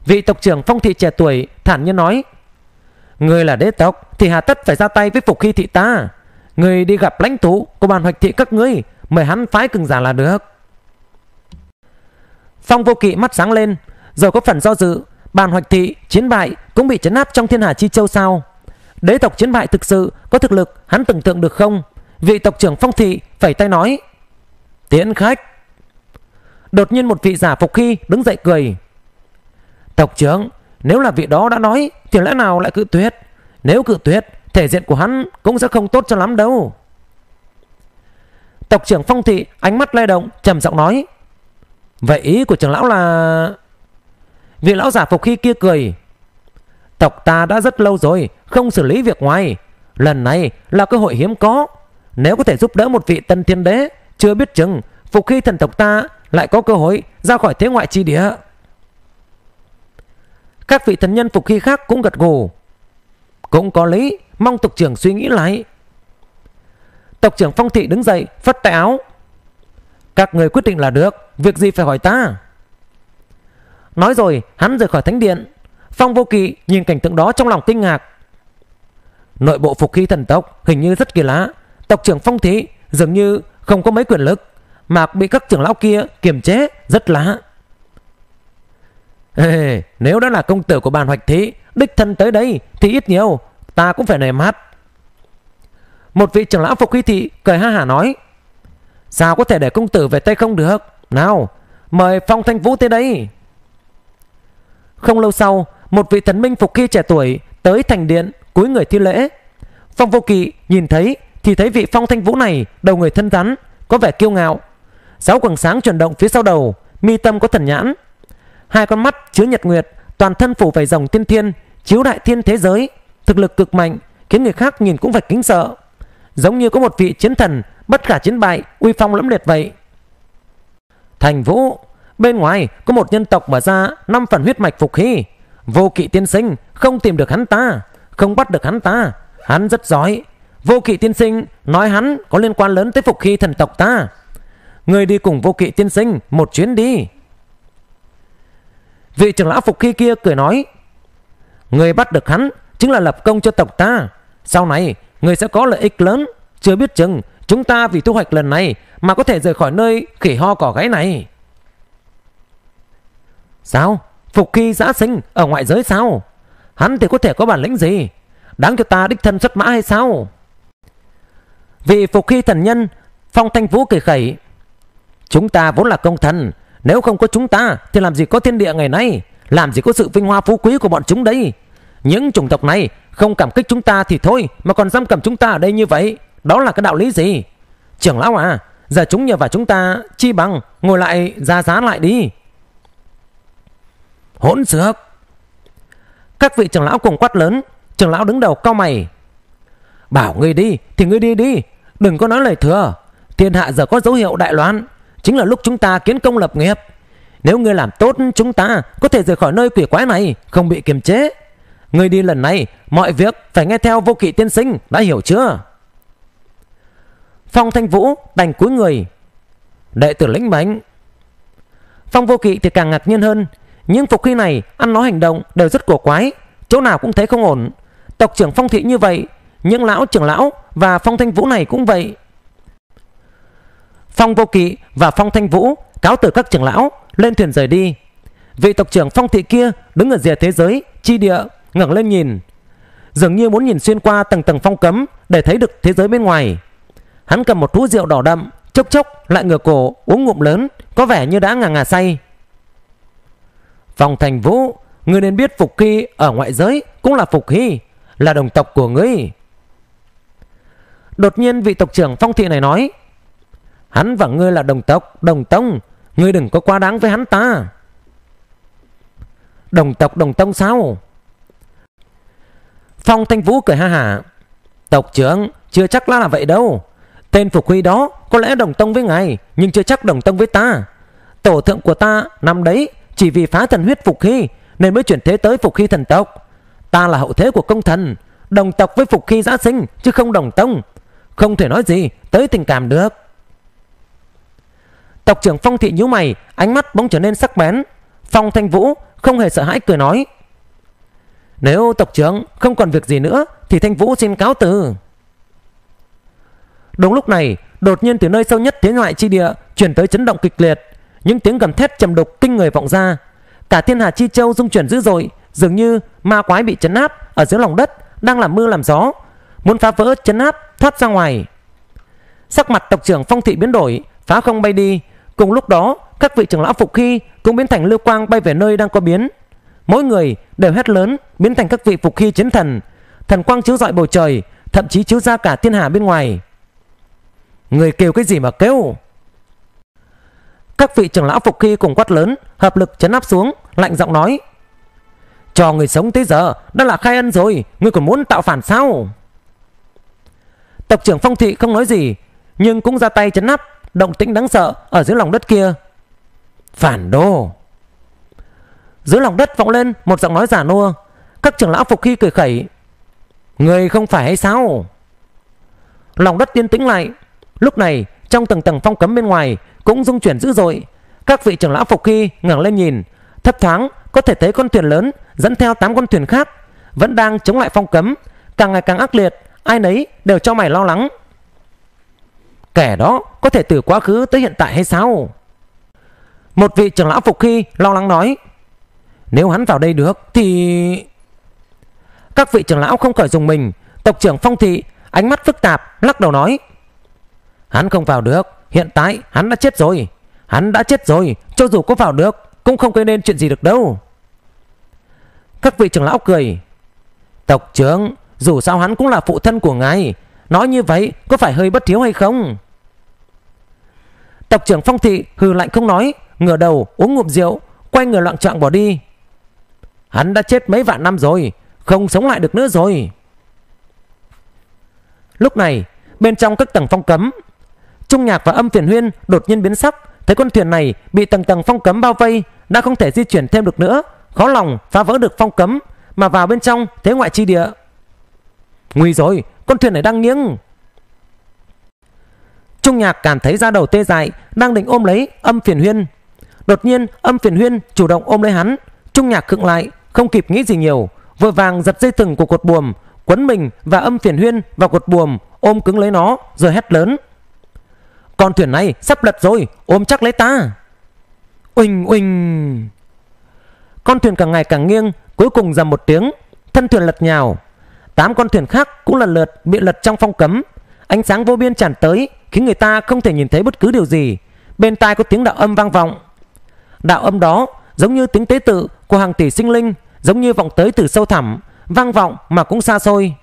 Vị tộc trưởng Phong Thị trẻ tuổi thản nhiên nói: "Người là đế tộc thì hà tất phải ra tay với Phục Khí thị ta. Người đi gặp lãnh tụ của Bàn Hoạch thị các ngươi, mời hắn phái cường giả là được." Phong Vô Kỵ mắt sáng lên, rồi có phần do dự. Bàn Hoạch thị chiến bại cũng bị trấn áp trong Thiên Hà Chi Châu sao? Đế tộc chiến bại thực sự có thực lực hắn tưởng tượng được không? Vị tộc trưởng Phong Thị phẩy tay nói: "Tiễn khách." Đột nhiên một vị giả Phục Khí đứng dậy cười: "Tộc trưởng, nếu là vị đó đã nói thì lẽ nào lại cự tuyệt? Nếu cự tuyệt, thể diện của hắn cũng sẽ không tốt cho lắm đâu." Tộc trưởng Phong Thị ánh mắt lay động, trầm giọng nói: "Vậy ý của trưởng lão là..." Vị lão giả Phục Khí kia cười: "Tộc ta đã rất lâu rồi không xử lý việc ngoài. Lần này là cơ hội hiếm có. Nếu có thể giúp đỡ một vị tân thiên đế, chưa biết chừng Phục Khí thần tộc ta lại có cơ hội ra khỏi Thế Ngoại Chi Địa." Các vị thần nhân Phục Khí khác cũng gật gù: "Cũng có lý, mong tộc trưởng suy nghĩ lại." Tộc trưởng Phong Thị đứng dậy phất tay áo: "Các người quyết định là được, việc gì phải hỏi ta." Nói rồi hắn rời khỏi thánh điện. Phong Vô Kỵ nhìn cảnh tượng đó trong lòng kinh ngạc. Nội bộ Phục Khí thần tộc hình như rất kỳ lạ, tộc trưởng Phong Thị dường như không có mấy quyền lực mà bị các trưởng lão kia kiềm chế rất lạ. Ê, nếu đó là công tử của Bàn Hoạch Thị đích thân tới đây thì ít nhiều ta cũng phải nề mặt. Một vị trưởng lão Phục Khí Thị cười ha hả nói, sao có thể để công tử về tay không được, nào mời Phong Thanh Vũ tới đây. Không lâu sau, một vị thần minh Phục Khí trẻ tuổi tới thành điện cúi người thi lễ. Phong Vô Kỵ nhìn thấy thì thấy vị Phong Thanh Vũ này đầu người thân rắn, có vẻ kiêu ngạo, sáu quầng sáng chuyển động phía sau đầu, mi tâm có thần nhãn, hai con mắt chứa nhật nguyệt, toàn thân phủ vảy rồng tiên thiên, chiếu đại thiên thế giới, thực lực cực mạnh khiến người khác nhìn cũng phải kính sợ, giống như có một vị chiến thần bất khả chiến bại, uy phong lẫm liệt vậy. Thành Vũ, bên ngoài có một nhân tộc mở ra năm phần huyết mạch Phục Khí, Vô Kỵ tiên sinh không tìm được hắn ta, không bắt được hắn ta, hắn rất giỏi. Vô Kỵ tiên sinh nói hắn có liên quan lớn tới Phục Khí thần tộc ta, người đi cùng Vô Kỵ tiên sinh một chuyến đi. Vị trưởng lão Phục Khí kia cười nói, người bắt được hắn chính là lập công cho tộc ta, sau này người sẽ có lợi ích lớn, chưa biết chừng chúng ta vì thu hoạch lần này mà có thể rời khỏi nơi khỉ ho cỏ gáy này. Sao? Phục Khí giã sinh ở ngoại giới sao? Hắn thì có thể có bản lĩnh gì? Đáng cho ta đích thân xuất mã hay sao? Vị Phục Khí thần nhân Phong Thanh Vũ cười khẩy, chúng ta vốn là công thần, nếu không có chúng ta thì làm gì có thiên địa ngày nay, làm gì có sự vinh hoa phú quý của bọn chúng đây. Những chủng tộc này không cảm kích chúng ta thì thôi, mà còn giam cầm chúng ta ở đây như vậy, đó là cái đạo lý gì? Trưởng lão à, giờ chúng nhờ vào chúng ta chi bằng ngồi lại ra giá lại đi. Hỗn xược! Các vị trưởng lão cùng quát lớn. Trưởng lão đứng đầu cau mày, bảo ngươi đi thì ngươi đi đi, đừng có nói lời thừa. Thiên hạ giờ có dấu hiệu đại loạn, chính là lúc chúng ta kiến công lập nghiệp. Nếu ngươi làm tốt, chúng ta có thể rời khỏi nơi quỷ quái này, không bị kiềm chế. Ngươi đi lần này, mọi việc phải nghe theo Vô Kỵ tiên sinh, đã hiểu chưa? Phong Thanh Vũ đành cúi người, đệ tử lĩnh mệnh. Phong Vô Kỵ thì càng ngạc nhiên hơn, những Phục Khí này ăn nói hành động đều rất cổ quái, chỗ nào cũng thấy không ổn. Tộc trưởng Phong Thị như vậy, những lão trưởng lão và Phong Thanh Vũ này cũng vậy. Phong Vô Kỵ và Phong Thanh Vũ cáo từ các trưởng lão, lên thuyền rời đi. Vị tộc trưởng Phong Thị kia đứng ở rìa thế giới chi địa, ngẩng lên nhìn, dường như muốn nhìn xuyên qua tầng tầng phong cấm để thấy được thế giới bên ngoài. Hắn cầm một hũ rượu đỏ đậm, chốc chốc lại ngửa cổ uống ngụm lớn, có vẻ như đã ngà ngà say. Phong Thanh Vũ, ngươi nên biết Phục Khí ở ngoại giới cũng là Phục Khí, là đồng tộc của ngươi. Đột nhiên vị tộc trưởng Phong Thị này nói, hắn và ngươi là đồng tộc, đồng tông, ngươi đừng có quá đáng với hắn ta. Đồng tộc đồng tông sao? Phong Thanh Vũ cười ha hả, tộc trưởng chưa chắc là, là vậy đâu. Tên Phục Khí đó có lẽ đồng tông với ngài, nhưng chưa chắc đồng tông với ta. Tổ thượng của ta năm đấy chỉ vì phá thần huyết Phục Khí nên mới chuyển thế tới Phục Khí thần tộc. Ta là hậu thế của công thần, đồng tộc với Phục Khí giã sinh chứ không đồng tông, không thể nói gì tới tình cảm được. Tộc trưởng Phong Thị nhíu mày, ánh mắt bỗng trở nên sắc bén. Phong Thanh Vũ không hề sợ hãi cười nói, nếu tộc trưởng không còn việc gì nữa thì Thanh Vũ xin cáo từ. Đúng lúc này, đột nhiên từ nơi sâu nhất thế ngoại chi địa chuyển tới chấn động kịch liệt, những tiếng gầm thét trầm đục kinh người vọng ra. Cả thiên hà chi châu rung chuyển dữ dội, dường như ma quái bị chấn áp ở dưới lòng đất đang làm mưa làm gió, muốn phá vỡ chấn áp thoát ra ngoài. Sắc mặt tộc trưởng Phong Thị biến đổi, phá không bay đi. Cùng lúc đó, các vị trưởng lão Phục Khí cũng biến thành lưu quang bay về nơi đang có biến. Mỗi người đều hét lớn, biến thành các vị Phục Khí chiến thần, thần quang chiếu rọi bầu trời, thậm chí chiếu ra cả thiên hà bên ngoài. Người kêu cái gì mà kêu? Các vị trưởng lão Phục Khí cùng quát lớn, hợp lực chấn áp xuống, lạnh giọng nói, cho người sống tới giờ đã là khai ân rồi, ngươi còn muốn tạo phản sao? Tộc trưởng Phong Thị không nói gì, nhưng cũng ra tay chấn áp động tĩnh đáng sợ ở dưới lòng đất kia. Phản đồ! Dưới lòng đất vọng lên một giọng nói giả nua. Các trưởng lão Phục Khí cười khẩy, người không phải hay sao? Lòng đất yên tĩnh lại. Lúc này, trong tầng tầng phong cấm bên ngoài cũng rung chuyển dữ dội. Các vị trưởng lão Phục Khí ngẩng lên nhìn, thấp thoáng Có thể thấy con thuyền lớn dẫn theo tám con thuyền khác vẫn đang chống lại phong cấm, càng ngày càng ác liệt, ai nấy đều cho mày lo lắng. Kẻ đó có thể từ quá khứ tới hiện tại hay sao? Một vị trưởng lão Phục Khí lo lắng nói. Nếu hắn vào đây được thì... Các vị trưởng lão không khỏi dùng mình. Tộc trưởng Phong Thị ánh mắt phức tạp lắc đầu nói. Hắn không vào được, hiện tại hắn đã chết rồi. Hắn đã chết rồi, cho dù có vào được cũng không gây nên chuyện gì được đâu. Các vị trưởng lão cười. Tộc trưởng, dù sao hắn cũng là phụ thân của ngài, nói như vậy có phải hơi bất hiếu hay không? Tộc trưởng Phong Thị hừ lạnh không nói, ngửa đầu uống ngụm rượu, quay người loạng choạng bỏ đi. Hắn đã chết mấy vạn năm rồi, không sống lại được nữa rồi. Lúc này bên trong các tầng phong cấm, Trung Nhạc và Âm Phiền Huyên đột nhiên biến sắc. Thấy con thuyền này bị tầng tầng phong cấm bao vây, đã không thể di chuyển thêm được nữa, khó lòng phá vỡ được phong cấm mà vào bên trong thế ngoại chi địa. Nguy rồi, con thuyền này đang nghiêng. Trung Nhạc cảm thấy da đầu tê dại, đang định ôm lấy Âm Phiền Huyên. Đột nhiên Âm Phiền Huyên chủ động ôm lấy hắn. Trung Nhạc khựng lại, không kịp nghĩ gì nhiều, vội vàng giật dây thừng của cột buồm, quấn mình và Âm Phiền Huyên vào cột buồm, ôm cứng lấy nó rồi hét lớn. Con thuyền này sắp lật rồi, ôm chắc lấy ta. Uỳnh uỳnh. Con thuyền càng ngày càng nghiêng, cuối cùng dầm một tiếng, thân thuyền lật nhào. Tám con thuyền khác cũng lần lượt bị lật trong phong cấm. Ánh sáng vô biên tràn tới, khiến người ta không thể nhìn thấy bất cứ điều gì. Bên tai có tiếng đạo âm vang vọng. Đạo âm đó giống như tiếng tế tự của hàng tỷ sinh linh, giống như vọng tới từ sâu thẳm, vang vọng mà cũng xa xôi.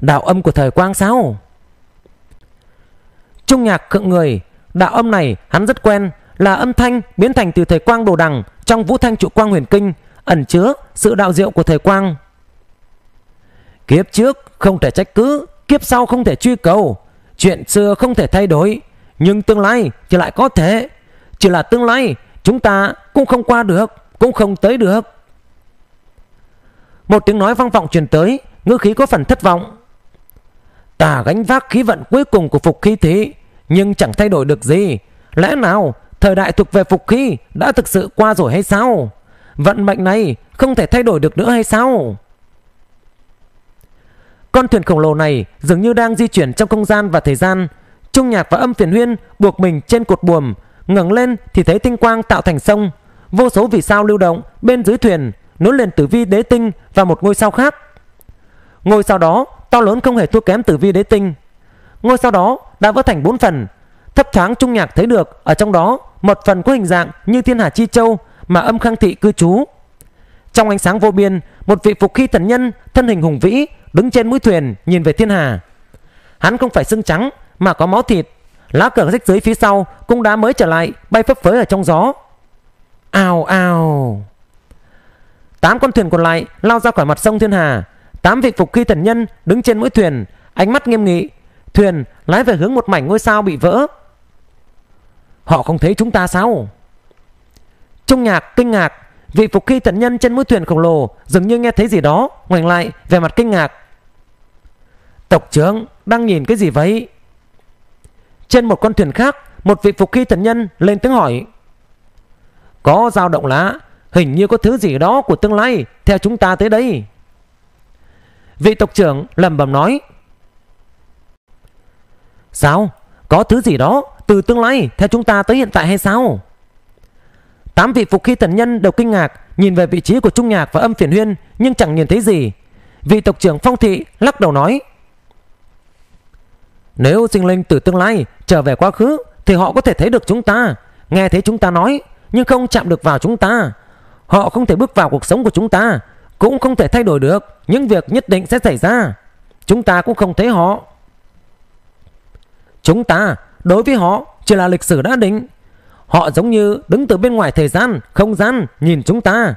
Đạo âm của thời quang sao? Trung Nhạc khựng người, đạo âm này hắn rất quen, là âm thanh biến thành từ thời quang đồ đằng trong Vũ Thanh Trụ Quang Huyền Kinh, ẩn chứa sự đạo diệu của thời quang. Kiếp trước không thể trách cứ, kiếp sau không thể truy cầu, chuyện xưa không thể thay đổi, nhưng tương lai thì lại có thể. Chỉ là tương lai chúng ta cũng không qua được, cũng không tới được. Một tiếng nói vang vọng truyền tới, ngữ khí có phần thất vọng. Ta gánh vác khí vận cuối cùng của Phục Khí Thị, nhưng chẳng thay đổi được gì. Lẽ nào thời đại thuộc về Phục Khí đã thực sự qua rồi hay sao? Vận mệnh này không thể thay đổi được nữa hay sao? Con thuyền khổng lồ này dường như đang di chuyển trong không gian và thời gian. Trung Nhạc và Âm Phiền Huyên buộc mình trên cột buồm, ngẩng lên thì thấy tinh quang tạo thành sông, vô số vì sao lưu động bên dưới thuyền, nối liền tử vi đế tinh và một ngôi sao khác. Ngôi sao đó to lớn không hề thua kém tử vi đế tinh. Ngôi sao đó đã vỡ thành bốn phần. Thấp thoáng Trung Nhạc thấy được ở trong đó một phần có hình dạng như thiên hà chi châu mà Âm Khang Thị cư trú. Trong ánh sáng vô biên, một vị Phục Khí thần nhân thân hình hùng vĩ đứng trên mũi thuyền nhìn về thiên hà. Hắn không phải xương trắng mà có máu thịt. Lá cờ rách dưới phía sau cũng đã mới trở lại, bay phấp phới ở trong gió. Ào ào. Tám con thuyền còn lại lao ra khỏi mặt sông thiên hà. Tám vị Phục Khí thần nhân đứng trên mũi thuyền, ánh mắt nghiêm nghị. Thuyền lái về hướng một mảnh ngôi sao bị vỡ. Họ không thấy chúng ta sao? Trung Nhạc kinh ngạc. Vị Phục Khí thần nhân trên mũi thuyền khổng lồ dường như nghe thấy gì đó, ngoảnh lại vẻ mặt kinh ngạc. Tộc trưởng đang nhìn cái gì vậy? Trên một con thuyền khác, một vị Phục Khí thần nhân lên tiếng hỏi. Có dao động lá, hình như có thứ gì đó của tương lai theo chúng ta tới đây. Vị tộc trưởng lẩm bẩm nói. Sao? Có thứ gì đó từ tương lai theo chúng ta tới hiện tại hay sao? Tám vị Phục Khí thần nhân đều kinh ngạc, nhìn về vị trí của Trung Nhạc và Âm Phiền Huyên nhưng chẳng nhìn thấy gì. Vị tộc trưởng Phong Thị lắc đầu nói. Nếu sinh linh từ tương lai trở về quá khứ thì họ có thể thấy được chúng ta, nghe thấy chúng ta nói, nhưng không chạm được vào chúng ta. Họ không thể bước vào cuộc sống của chúng ta, cũng không thể thay đổi được những việc nhất định sẽ xảy ra. Chúng ta cũng không thấy họ. Chúng ta đối với họ chỉ là lịch sử đã định. Họ giống như đứng từ bên ngoài thời gian, không gian nhìn chúng ta.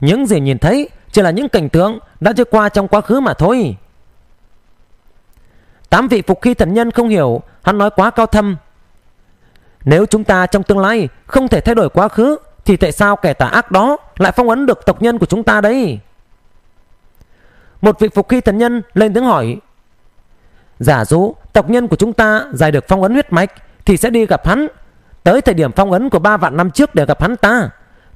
Những gì nhìn thấy chỉ là những cảnh tượng đã trôi qua trong quá khứ mà thôi. Tám vị Phục Khí thần nhân không hiểu, hắn nói quá cao thâm. Nếu chúng ta trong tương lai không thể thay đổi quá khứ thì tại sao kẻ tà ác đó lại phong ấn được tộc nhân của chúng ta đấy? Một vị Phục Khí thần nhân lên tiếng hỏi. Giả dụ tộc nhân của chúng ta giải được phong ấn huyết mạch thì sẽ đi gặp hắn, tới thời điểm phong ấn của ba vạn năm trước để gặp hắn ta.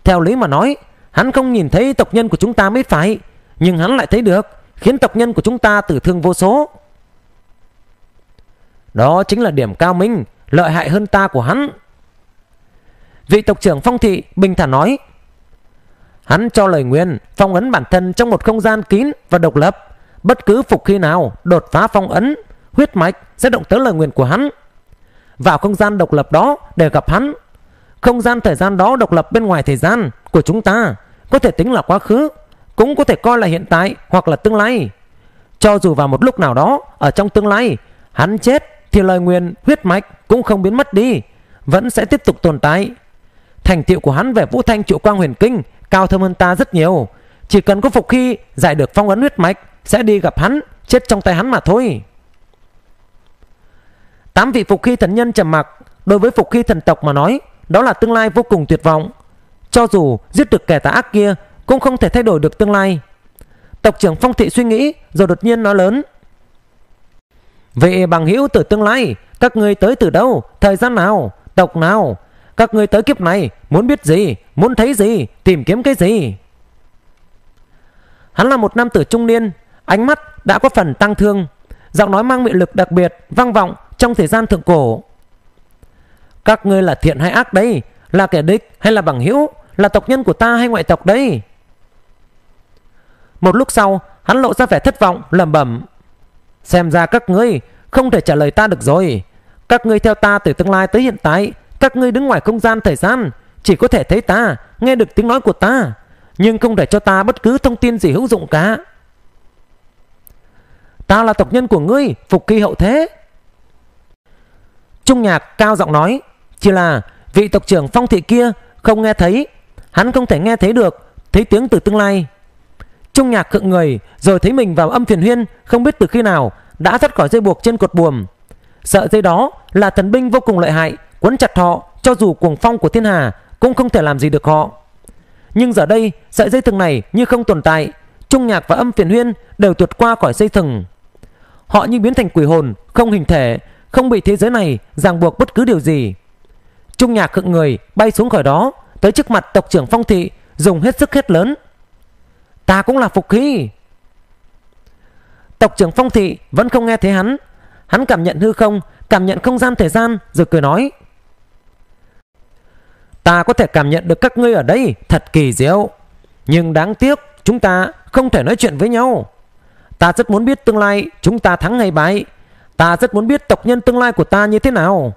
Theo lý mà nói, Hắn không nhìn thấy tộc nhân của chúng ta mới phải, nhưng hắn lại thấy được, khiến tộc nhân của chúng ta tử thương vô số. Đó chính là điểm cao minh, lợi hại hơn ta của hắn. Vị tộc trưởng Phong Thị bình thản nói. Hắn cho lời nguyền phong ấn bản thân trong một không gian kín và độc lập. Bất cứ phục khi nào đột phá phong ấn, huyết mạch sẽ động tới lời nguyền của hắn. Vào không gian độc lập đó để gặp hắn. Không gian thời gian đó độc lập bên ngoài thời gian của chúng ta, có thể tính là quá khứ, cũng có thể coi là hiện tại hoặc là tương lai. Cho dù vào một lúc nào đó ở trong tương lai hắn chết, thì lời nguyền huyết mạch cũng không biến mất đi, vẫn sẽ tiếp tục tồn tại. Thành tựu của hắn về Vũ Thanh Trụ Quang Huyền Kinh cao thâm hơn ta rất nhiều. Chỉ cần có phục khi giải được phong ấn huyết mạch, sẽ đi gặp hắn, chết trong tay hắn mà thôi. Tám vị phục khi thần nhân trầm mặc. Đối với phục khi thần tộc mà nói, đó là tương lai vô cùng tuyệt vọng. Cho dù giết được kẻ tà ác kia, cũng không thể thay đổi được tương lai. Tộc trưởng Phong Thị suy nghĩ, rồi đột nhiên nói lớn. Vị bằng hữu từ tương lai, các ngươi tới từ đâu, thời gian nào, tộc nào? Các ngươi tới kiếp này muốn biết gì, muốn thấy gì, tìm kiếm cái gì? Hắn là một nam tử trung niên, ánh mắt đã có phần tăng thương, giọng nói mang mị lực đặc biệt vang vọng trong thời gian thượng cổ. Các ngươi là thiện hay ác đây? Là kẻ địch hay là bằng hữu? Là tộc nhân của ta hay ngoại tộc đây? Một lúc sau, hắn lộ ra vẻ thất vọng, lẩm bẩm. Xem ra các ngươi không thể trả lời ta được rồi. Các ngươi theo ta từ tương lai tới hiện tại, các ngươi đứng ngoài không gian thời gian, chỉ có thể thấy ta, nghe được tiếng nói của ta, nhưng không để cho ta bất cứ thông tin gì hữu dụng cả. Ta là tộc nhân của ngươi, phục kỳ hậu thế. Trung Nhạc cao giọng nói. Chỉ là vị tộc trưởng Phong Thị kia không nghe thấy, hắn không thể nghe thấy được, thấy tiếng từ tương lai. Trung Nhạc khựng người, rồi thấy mình vào Âm Phiền Huyên không biết từ khi nào đã thoát khỏi dây buộc trên cột buồm. Sợi dây đó là thần binh vô cùng lợi hại, quấn chặt họ, cho dù cuồng phong của thiên hà cũng không thể làm gì được họ. Nhưng giờ đây sợi dây thừng này như không tồn tại. Trung Nhạc và Âm Phiền Huyên đều tuột qua khỏi dây thừng. Họ như biến thành quỷ hồn, không hình thể, không bị thế giới này ràng buộc bất cứ điều gì. Trung Nhạc khựng người bay xuống khỏi đó, tới trước mặt tộc trưởng Phong Thị, dùng hết sức hét lớn. Ta cũng là phục khí. Tộc trưởng Phong Thị vẫn không nghe thấy hắn. Hắn cảm nhận hư không, cảm nhận không gian thời gian, rồi cười nói. Ta có thể cảm nhận được các ngươi ở đây, thật kỳ diệu. Nhưng đáng tiếc chúng ta không thể nói chuyện với nhau. Ta rất muốn biết tương lai chúng ta thắng hay bại. Ta rất muốn biết tộc nhân tương lai của ta như thế nào.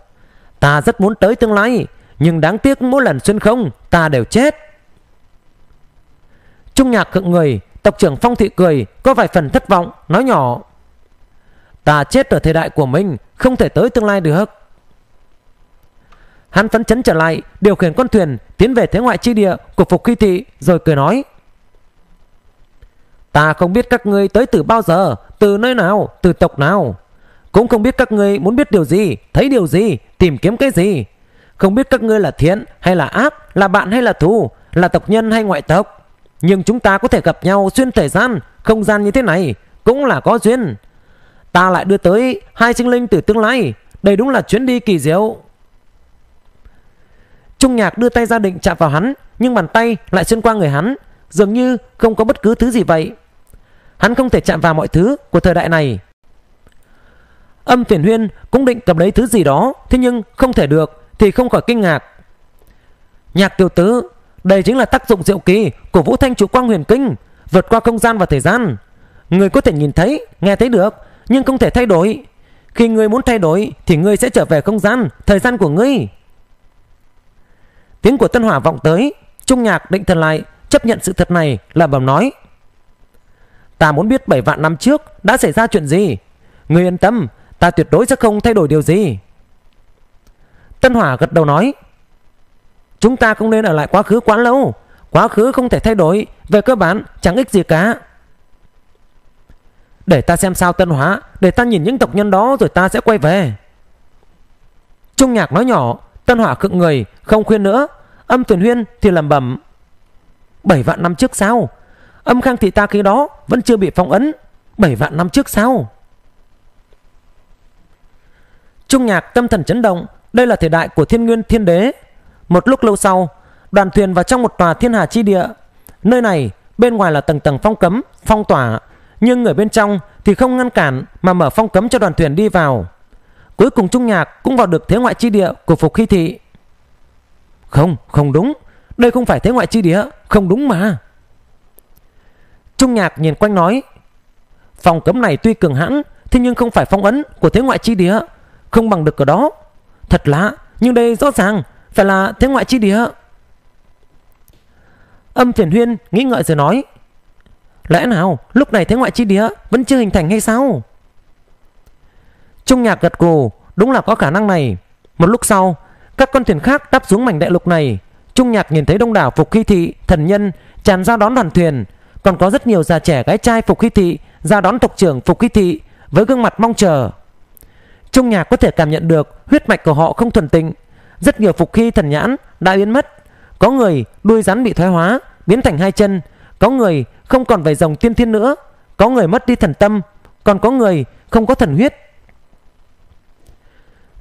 Ta rất muốn tới tương lai, nhưng đáng tiếc mỗi lần xuyên không ta đều chết. Trung Nhạc khựng người. Tộc trưởng Phong Thị cười, có vài phần thất vọng, nói nhỏ. Ta chết ở thời đại của mình, không thể tới tương lai được. Hắn phấn chấn trở lại, điều khiển con thuyền tiến về thế ngoại chi địa của Phục Khí Thị, rồi cười nói. Ta không biết các ngươi tới từ bao giờ, từ nơi nào, từ tộc nào. Cũng không biết các ngươi muốn biết điều gì, thấy điều gì, tìm kiếm cái gì. Không biết các ngươi là thiện hay là ác, là bạn hay là thù, là tộc nhân hay ngoại tộc. Nhưng chúng ta có thể gặp nhau xuyên thời gian, không gian như thế này, cũng là có duyên. Ta lại đưa tới hai sinh linh từ tương lai, đây đúng là chuyến đi kỳ diệu. Trung Nhạc đưa tay ra định chạm vào hắn, nhưng bàn tay lại xuyên qua người hắn, dường như không có bất cứ thứ gì vậy. Hắn không thể chạm vào mọi thứ của thời đại này. Âm Phiền Huyên cũng định cầm lấy thứ gì đó, thế nhưng không thể được, thì không khỏi kinh ngạc. Nhạc tiểu tứ, đây chính là tác dụng diệu kỳ của Vũ Thanh Trụ Quang Huyền Kinh, vượt qua không gian và thời gian. Người có thể nhìn thấy, nghe thấy được, nhưng không thể thay đổi. Khi người muốn thay đổi thì người sẽ trở về không gian, thời gian của người. Tiếng của Tân Hỏa vọng tới. Trung Nhạc định thần lại, chấp nhận sự thật này, lẩm bẩm nói. Ta muốn biết bảy vạn năm trước đã xảy ra chuyện gì. Người yên tâm, ta tuyệt đối sẽ không thay đổi điều gì. Tân Hỏa gật đầu nói. Chúng ta không nên ở lại quá khứ quá lâu. Quá khứ không thể thay đổi, về cơ bản chẳng ích gì cả. Để ta xem sao Tân Hỏa, để ta nhìn những tộc nhân đó rồi ta sẽ quay về. Trung Nhạc nói nhỏ. Tân Hỏa khựng người, không khuyên nữa. Âm Phiền Huyên thì lẩm bẩm. Bảy vạn năm trước sao? Âm Khang Thị ta khi đó vẫn chưa bị phong ấn. Bảy vạn năm trước sao? Trung Nhạc tâm thần chấn động. Đây là thời đại của Thiên Nguyên Thiên Đế. Một lúc lâu sau, đoàn thuyền vào trong một tòa thiên hà chi địa. Nơi này bên ngoài là tầng tầng phong cấm, phong tỏa, nhưng người bên trong thì không ngăn cản mà mở phong cấm cho đoàn thuyền đi vào. Cuối cùng Trung Nhạc cũng vào được thế ngoại chi địa của Phục Khí Thị. Không, không đúng, đây không phải thế ngoại chi địa, không đúng mà. Trung Nhạc nhìn quanh nói, phòng cấm này tuy cường hãn, thế nhưng không phải phong ấn của thế ngoại chi địa, không bằng được ở đó. Thật lạ, nhưng đây rõ ràng phải là thế ngoại chi địa. Âm Phiền Huyên nghĩ ngợi rồi nói, lẽ nào lúc này thế ngoại chi địa vẫn chưa hình thành hay sao? Trung Nhạc gật gù, đúng là có khả năng này. Một lúc sau, các con thuyền khác đáp xuống mảnh đại lục này. Trung Nhạc nhìn thấy đông đảo Phục Khí Thị thần nhân tràn ra đón đoàn thuyền, còn có rất nhiều già trẻ gái trai Phục Khí Thị ra đón tộc trưởng Phục Khí Thị với gương mặt mong chờ. Trung Nhạc có thể cảm nhận được huyết mạch của họ không thuần tịnh, rất nhiều Phục Khí thần nhãn đã biến mất, có người đuôi rắn bị thoái hóa biến thành hai chân, có người không còn vảy rồng tiên thiên nữa, có người mất đi thần tâm, còn có người không có thần huyết.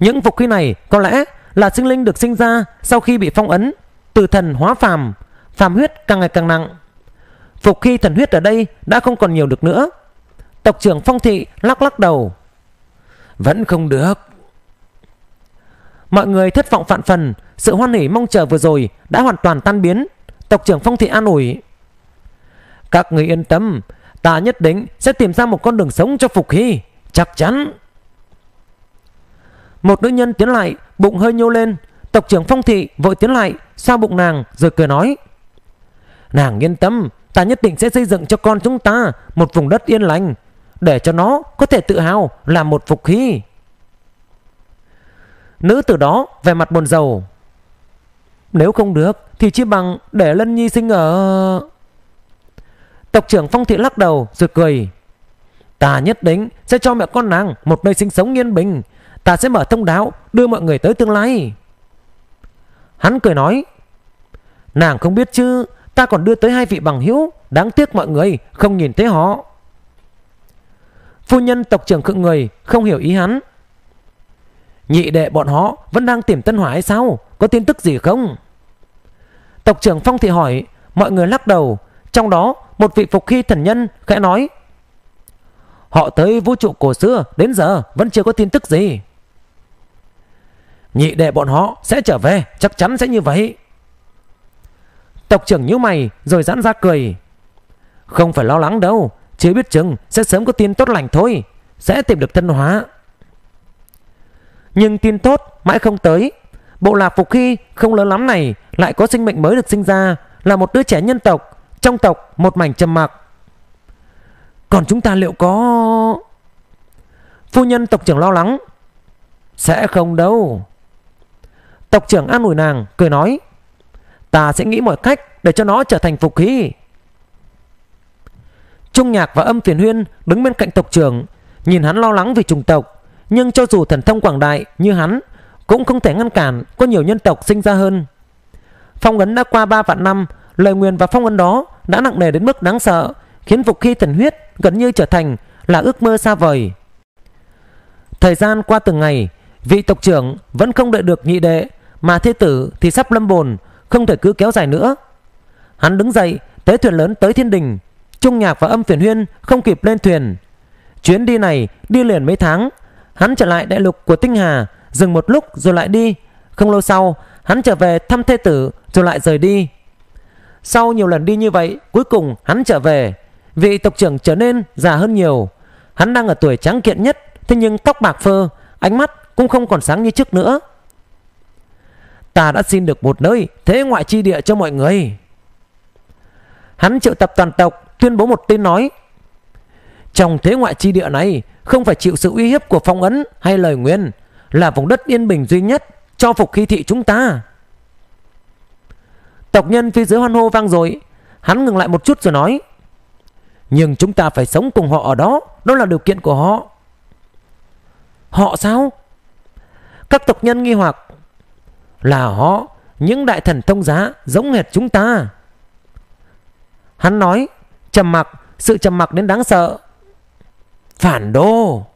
Những Phục Khí này có lẽ là sinh linh được sinh ra sau khi bị phong ấn, từ thần hóa phàm, phàm huyết càng ngày càng nặng. Phục Khí thần huyết ở đây đã không còn nhiều được nữa. Tộc trưởng Phong Thị lắc lắc đầu, vẫn không được. Mọi người thất vọng vạn phần, sự hoan hỉ mong chờ vừa rồi đã hoàn toàn tan biến. Tộc trưởng Phong Thị an ủi, các người yên tâm, ta nhất định sẽ tìm ra một con đường sống cho Phục Khí, chắc chắn. Một nữ nhân tiến lại, bụng hơi nhô lên. Tộc trưởng Phong Thị vội tiến lại, xoa bụng nàng rồi cười nói, nàng yên tâm, ta nhất định sẽ xây dựng cho con chúng ta một vùng đất yên lành, để cho nó có thể tự hào là một Phục Khí. Nữ tử đó vẻ mặt buồn rầu, nếu không được thì chỉ bằng để Lân Nhi sinh ở. Tộc trưởng Phong Thị lắc đầu rồi cười, ta nhất định sẽ cho mẹ con nàng một nơi sinh sống yên bình, ta sẽ mở thông đạo đưa mọi người tới tương lai. Hắn cười nói, nàng không biết chứ, ta còn đưa tới hai vị bằng hữu, đáng tiếc mọi người không nhìn thấy họ. Phu nhân tộc trưởng khựng người, không hiểu ý hắn. Nhị đệ bọn họ vẫn đang tìm Tân Hỏa hay sao? Có tin tức gì không? Tộc trưởng Phong Thị hỏi. Mọi người lắc đầu. Trong đó một vị Phục Khí thần nhân khẽ nói, họ tới vũ trụ cổ xưa đến giờ vẫn chưa có tin tức gì. Nhị đệ bọn họ sẽ trở về, chắc chắn sẽ như vậy. Tộc trưởng nhíu mày rồi giãn ra cười, không phải lo lắng đâu, chưa biết chừng sẽ sớm có tin tốt lành thôi, sẽ tìm được Tân Hỏa. Nhưng tin tốt mãi không tới. Bộ lạc Phục Khí không lớn lắm này lại có sinh mệnh mới được sinh ra, là một đứa trẻ nhân tộc. Trong tộc một mảnh trầm mặc. Còn chúng ta liệu có? Phu nhân tộc trưởng lo lắng. Sẽ không đâu. Tộc trưởng an ủi nàng cười nói, ta sẽ nghĩ mọi cách để cho nó trở thành Phục Khí. Trung Nhạc và Âm Phiền Huyên đứng bên cạnh tộc trưởng, nhìn hắn lo lắng vì chủng tộc, nhưng cho dù thần thông quảng đại như hắn cũng không thể ngăn cản có nhiều nhân tộc sinh ra hơn. Phong ấn đã qua ba vạn năm, lời nguyền và phong ấn đó đã nặng nề đến mức đáng sợ, khiến Phục Khí thần huyết gần như trở thành là ước mơ xa vời. Thời gian qua từng ngày, vị tộc trưởng vẫn không đợi được nhị đệ, mà thế tử thì sắp lâm bồn, không thể cứ kéo dài nữa. Hắn đứng dậy tế thuyền lớn tới thiên đình. Trung Nhạc và Âm Phiền Huyên không kịp lên thuyền. Chuyến đi này đi liền mấy tháng. Hắn trở lại đại lục của Tinh Hà, dừng một lúc rồi lại đi. Không lâu sau hắn trở về thăm thê tử rồi lại rời đi. Sau nhiều lần đi như vậy, cuối cùng hắn trở về. Vị tộc trưởng trở nên già hơn nhiều. Hắn đang ở tuổi tráng kiện nhất, thế nhưng tóc bạc phơ, ánh mắt cũng không còn sáng như trước nữa. Ta đã xin được một nơi thế ngoại chi địa cho mọi người. Hắn triệu tập toàn tộc, tuyên bố một tin nói, trong thế ngoại chi địa này không phải chịu sự uy hiếp của phong ấn hay lời nguyền, là vùng đất yên bình duy nhất cho Phục Khí Thị chúng ta. Tộc nhân phía dưới hoan hô vang dội. Hắn ngừng lại một chút rồi nói, nhưng chúng ta phải sống cùng họ ở đó, đó là điều kiện của họ. Họ sao? Các tộc nhân nghi hoặc. Là họ, những đại thần thông giá giống hệt chúng ta. Hắn nói, trầm mặc, sự trầm mặc đến đáng sợ. Phản đồ!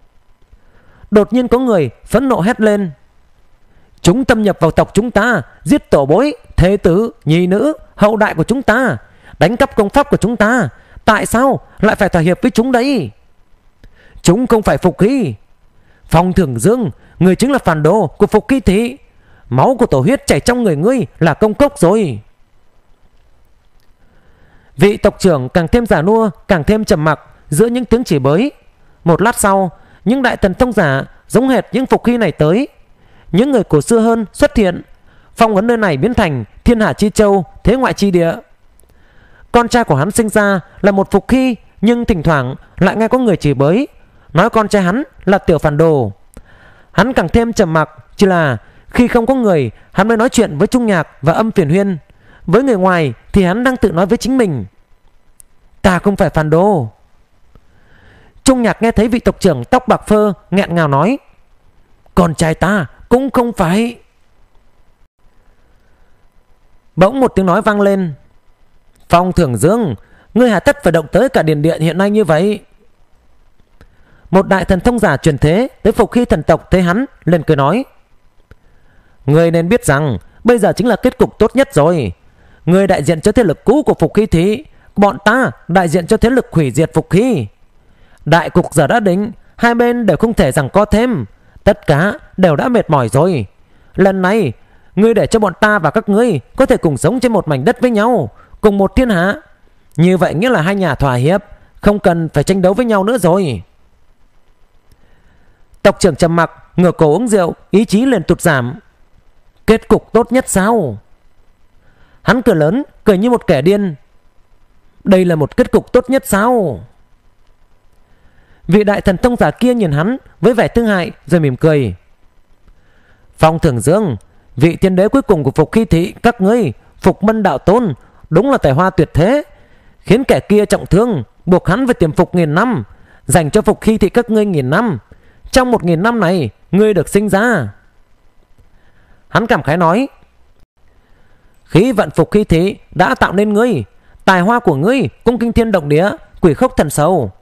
Đột nhiên có người phẫn nộ hét lên, chúng tâm nhập vào tộc chúng ta, giết tổ bối, thế tử, nhi nữ, hậu đại của chúng ta, đánh cắp công pháp của chúng ta, tại sao lại phải thỏa hiệp với chúng đấy? Chúng không phải Phục Khí. Phong Thường Dương, người chính là phản đồ của Phục Khí Thị. Máu của tổ huyết chảy trong người ngươi là công cốc rồi. Vị tộc trưởng càng thêm giả nua, càng thêm trầm mặc giữa những tiếng chỉ bới. Một lát sau, những đại thần thông giả giống hệt những Phục Khí này tới. Những người cổ xưa hơn xuất hiện. Phong ấn nơi này biến thành Thiên Hà Chi Châu, Thế Ngoại Chi Địa. Con trai của hắn sinh ra là một Phục Khí, nhưng thỉnh thoảng lại nghe có người chỉ bới, nói con trai hắn là tiểu phản đồ. Hắn càng thêm trầm mặc, chỉ là khi không có người, hắn mới nói chuyện với Trung Nhạc và Âm Phiền Huyên. Với người ngoài thì hắn đang tự nói với chính mình: ta không phải phản đồ. Trung Nhạc nghe thấy vị tộc trưởng tóc bạc phơ nghẹn ngào nói: con trai ta cũng không phải. Bỗng một tiếng nói vang lên: Phong Thường Dương, ngươi hà tất phải động tới cả điền điện hiện nay như vậy? Một đại thần thông giả truyền thế tới Phục Khí thần tộc thấy hắn lên cười nói: ngươi nên biết rằng bây giờ chính là kết cục tốt nhất rồi. Ngươi đại diện cho thế lực cũ của Phục Khí Thị, bọn ta đại diện cho thế lực hủy diệt Phục Khí. Đại cục giờ đã định, hai bên đều không thể giằng co thêm, tất cả đều đã mệt mỏi rồi. Lần này ngươi để cho bọn ta và các ngươi có thể cùng sống trên một mảnh đất với nhau, cùng một thiên hạ. Như vậy nghĩa là hai nhà thỏa hiệp, không cần phải tranh đấu với nhau nữa rồi. Tộc trưởng trầm mặc, ngửa cổ uống rượu, ý chí liền tụt giảm. Kết cục tốt nhất sao? Hắn cười lớn, cười như một kẻ điên. Đây là một kết cục tốt nhất sao? Vị đại thần thông giả kia nhìn hắn với vẻ thương hại rồi mỉm cười: Phong Thường Dương, vị tiên đế cuối cùng của Phục Khí Thị các ngươi, Phục Mân Đạo Tôn, đúng là tài hoa tuyệt thế, khiến kẻ kia trọng thương, buộc hắn phải tiềm phục nghìn năm, dành cho Phục Khí Thị các ngươi nghìn năm. Trong một nghìn năm này, ngươi được sinh ra. Hắn cảm khái nói: khí vận Phục Khí Thị đã tạo nên ngươi, tài hoa của ngươi cũng kinh thiên động địa, quỷ khốc thần sầu.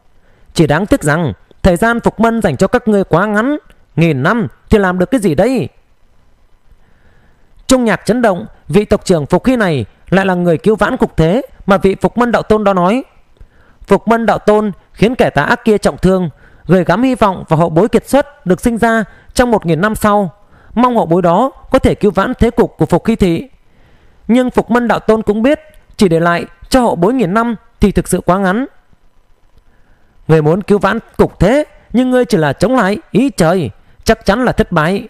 Chỉ đáng tiếc rằng thời gian Phục Mân dành cho các ngươi quá ngắn, nghìn năm thì làm được cái gì đây? Trung Nhạc chấn động, vị tộc trưởng Phục Khí này lại là người cứu vãn cục thế mà vị Phục Mân Đạo Tôn đó nói. Phục Mân Đạo Tôn khiến kẻ tà ác kia trọng thương, gửi gắm hy vọng và hậu bối kiệt xuất được sinh ra trong một nghìn năm sau, mong hậu bối đó có thể cứu vãn thế cục của Phục Khí Thị. Nhưng Phục Mân Đạo Tôn cũng biết chỉ để lại cho hậu bối nghìn năm thì thực sự quá ngắn. Người muốn cứu vãn cục thế, nhưng ngươi chỉ là chống lại ý trời, chắc chắn là thất bại.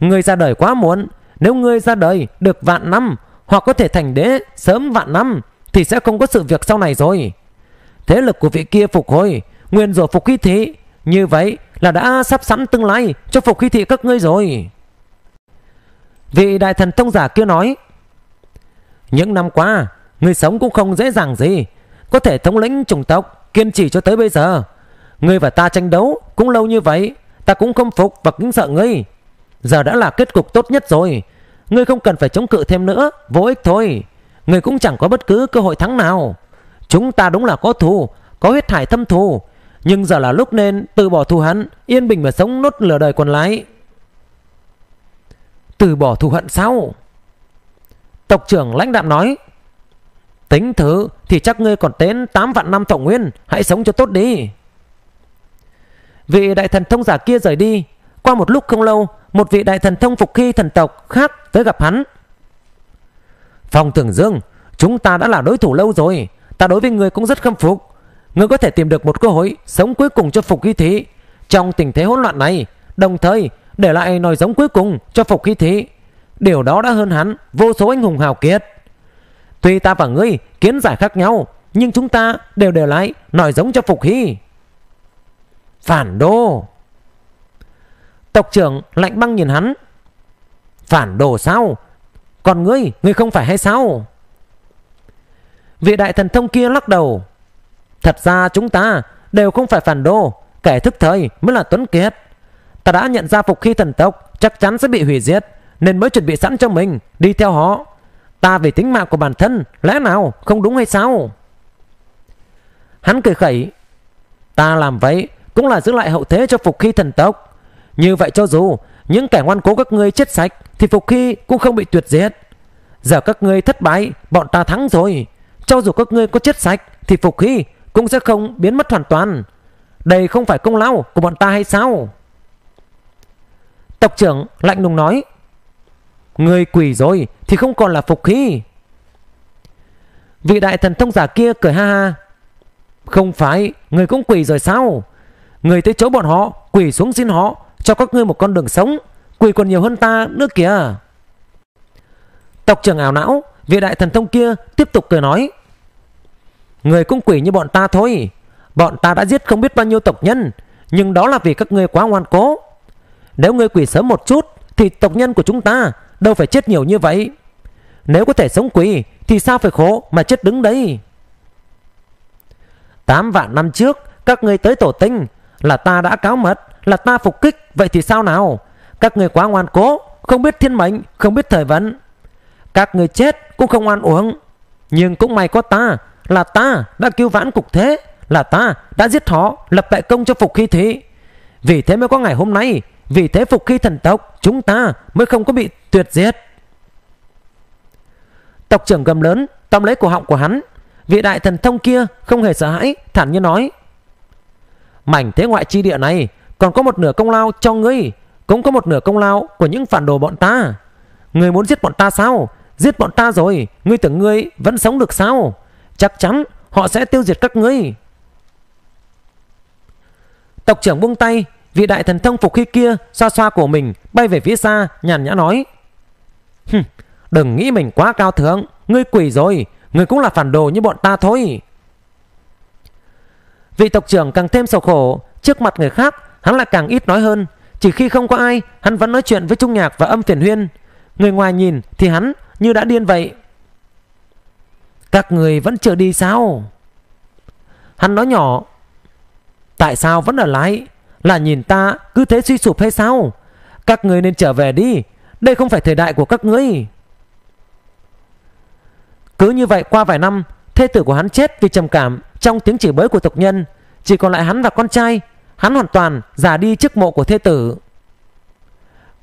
Ngươi ra đời quá muộn. Nếu ngươi ra đời được vạn năm, hoặc có thể thành đế sớm vạn năm, thì sẽ không có sự việc sau này rồi. Thế lực của vị kia phục hồi nguyên rồi Phục Khí Thị, như vậy là đã sắp sẵn tương lai cho Phục Khí Thị các ngươi rồi. Vị đại thần thông giả kia nói: những năm qua ngươi sống cũng không dễ dàng gì, có thể thống lĩnh chủng tộc, kiên trì cho tới bây giờ. Ngươi và ta tranh đấu cũng lâu như vậy, ta cũng không phục và kính sợ ngươi. Giờ đã là kết cục tốt nhất rồi, ngươi không cần phải chống cự thêm nữa, vô ích thôi. Ngươi cũng chẳng có bất cứ cơ hội thắng nào. Chúng ta đúng là có thù, có huyết hải thâm thù, nhưng giờ là lúc nên từ bỏ thù hận, yên bình mà sống nốt lửa đời còn lại. Từ bỏ thù hận sao? Tộc trưởng lãnh đạm nói: tính thử thì chắc ngươi còn đến tám vạn năm thọ nguyên, hãy sống cho tốt đi. Vị đại thần thông giả kia rời đi. Qua một lúc không lâu, một vị đại thần thông Phục Khí thần tộc khác tới gặp hắn: Phong Thường Dương, chúng ta đã là đối thủ lâu rồi, ta đối với ngươi cũng rất khâm phục. Ngươi có thể tìm được một cơ hội sống cuối cùng cho Phục Khí Thị trong tình thế hỗn loạn này, đồng thời để lại nòi giống cuối cùng cho Phục Khí Thị. Điều đó đã hơn hắn vô số anh hùng hào kiệt. Tuy ta và ngươi kiến giải khác nhau, nhưng chúng ta đều để lại nòi giống cho Phục Khí. Phản đồ! Tộc trưởng lạnh băng nhìn hắn: phản đồ sao? Còn ngươi, ngươi không phải hay sao? Vị đại thần thông kia lắc đầu: thật ra chúng ta đều không phải phản đồ, kẻ thức thời mới là tuấn kiệt. Ta đã nhận ra Phục Khí thần tộc chắc chắn sẽ bị hủy diệt, nên mới chuẩn bị sẵn cho mình đi theo họ. Ta vì tính mạng của bản thân, lẽ nào không đúng hay sao? Hắn cười khẩy: ta làm vậy cũng là giữ lại hậu thế cho Phục Khí thần tộc. Như vậy cho dù những kẻ ngoan cố các ngươi chết sạch thì Phục Khí cũng không bị tuyệt diệt. Giờ các ngươi thất bại, bọn ta thắng rồi. Cho dù các ngươi có chết sạch thì phục khí cũng sẽ không biến mất hoàn toàn. Đây không phải công lao của bọn ta hay sao? Tộc trưởng lạnh lùng nói. Người quỷ rồi thì không còn là phục khí. Vị đại thần thông giả kia cười ha ha. Không phải người cũng quỷ rồi sao? Người tới chỗ bọn họ, quỷ xuống xin họ cho các ngươi một con đường sống. Quỷ còn nhiều hơn ta nữa kìa. Tộc trưởng ảo não. Vị đại thần thông kia tiếp tục cười nói. Người cũng quỷ như bọn ta thôi. Bọn ta đã giết không biết bao nhiêu tộc nhân, nhưng đó là vì các ngươi quá ngoan cố. Nếu ngươi quỷ sớm một chút thì tộc nhân của chúng ta đâu phải chết nhiều như vậy. Nếu có thể sống quỷ thì sao phải khổ mà chết đứng đấy. Tám vạn năm trước các ngươi tới tổ tinh, là ta đã cáo mật, là ta phục kích. Vậy thì sao nào? Các ngươi quá ngoan cố, không biết thiên mệnh, không biết thời vận. Các ngươi chết cũng không ăn uống. Nhưng cũng may có ta, là ta đã cứu vãn cục thế, là ta đã giết họ, lập đại công cho Phục Khí Thị. Vì thế mới có ngày hôm nay, vì thế Phục Khí thần tộc chúng ta mới không có bị tuyệt diệt. Tộc trưởng gầm lớn, tóm lấy cổ họng của hắn. Vị đại thần thông kia không hề sợ hãi, thản nhiên nói. Mảnh thế ngoại chi địa này còn có một nửa công lao cho ngươi, cũng có một nửa công lao của những phản đồ bọn ta. Ngươi muốn giết bọn ta sao? Giết bọn ta rồi, ngươi tưởng ngươi vẫn sống được sao? Chắc chắn họ sẽ tiêu diệt các ngươi. Tộc trưởng buông tay. Vị đại thần thông phục khi kia xoa xoa của mình, bay về phía xa, nhàn nhã nói. Hừ, đừng nghĩ mình quá cao thượng. Ngươi quỷ rồi, ngươi cũng là phản đồ như bọn ta thôi. Vị tộc trưởng càng thêm sầu khổ. Trước mặt người khác hắn lại càng ít nói hơn. Chỉ khi không có ai, hắn vẫn nói chuyện với Trung Nhạc và Âm Phiền Huyên. Người ngoài nhìn thì hắn như đã điên vậy. Các người vẫn chưa đi sao? Hắn nói nhỏ. Tại sao vẫn ở lại? Là nhìn ta cứ thế suy sụp hay sao? Các người nên trở về đi, đây không phải thời đại của các ngươi. Cứ như vậy qua vài năm, thê tử của hắn chết vì trầm cảm trong tiếng chửi bới của tộc nhân. Chỉ còn lại hắn và con trai. Hắn hoàn toàn già đi trước mộ của thê tử.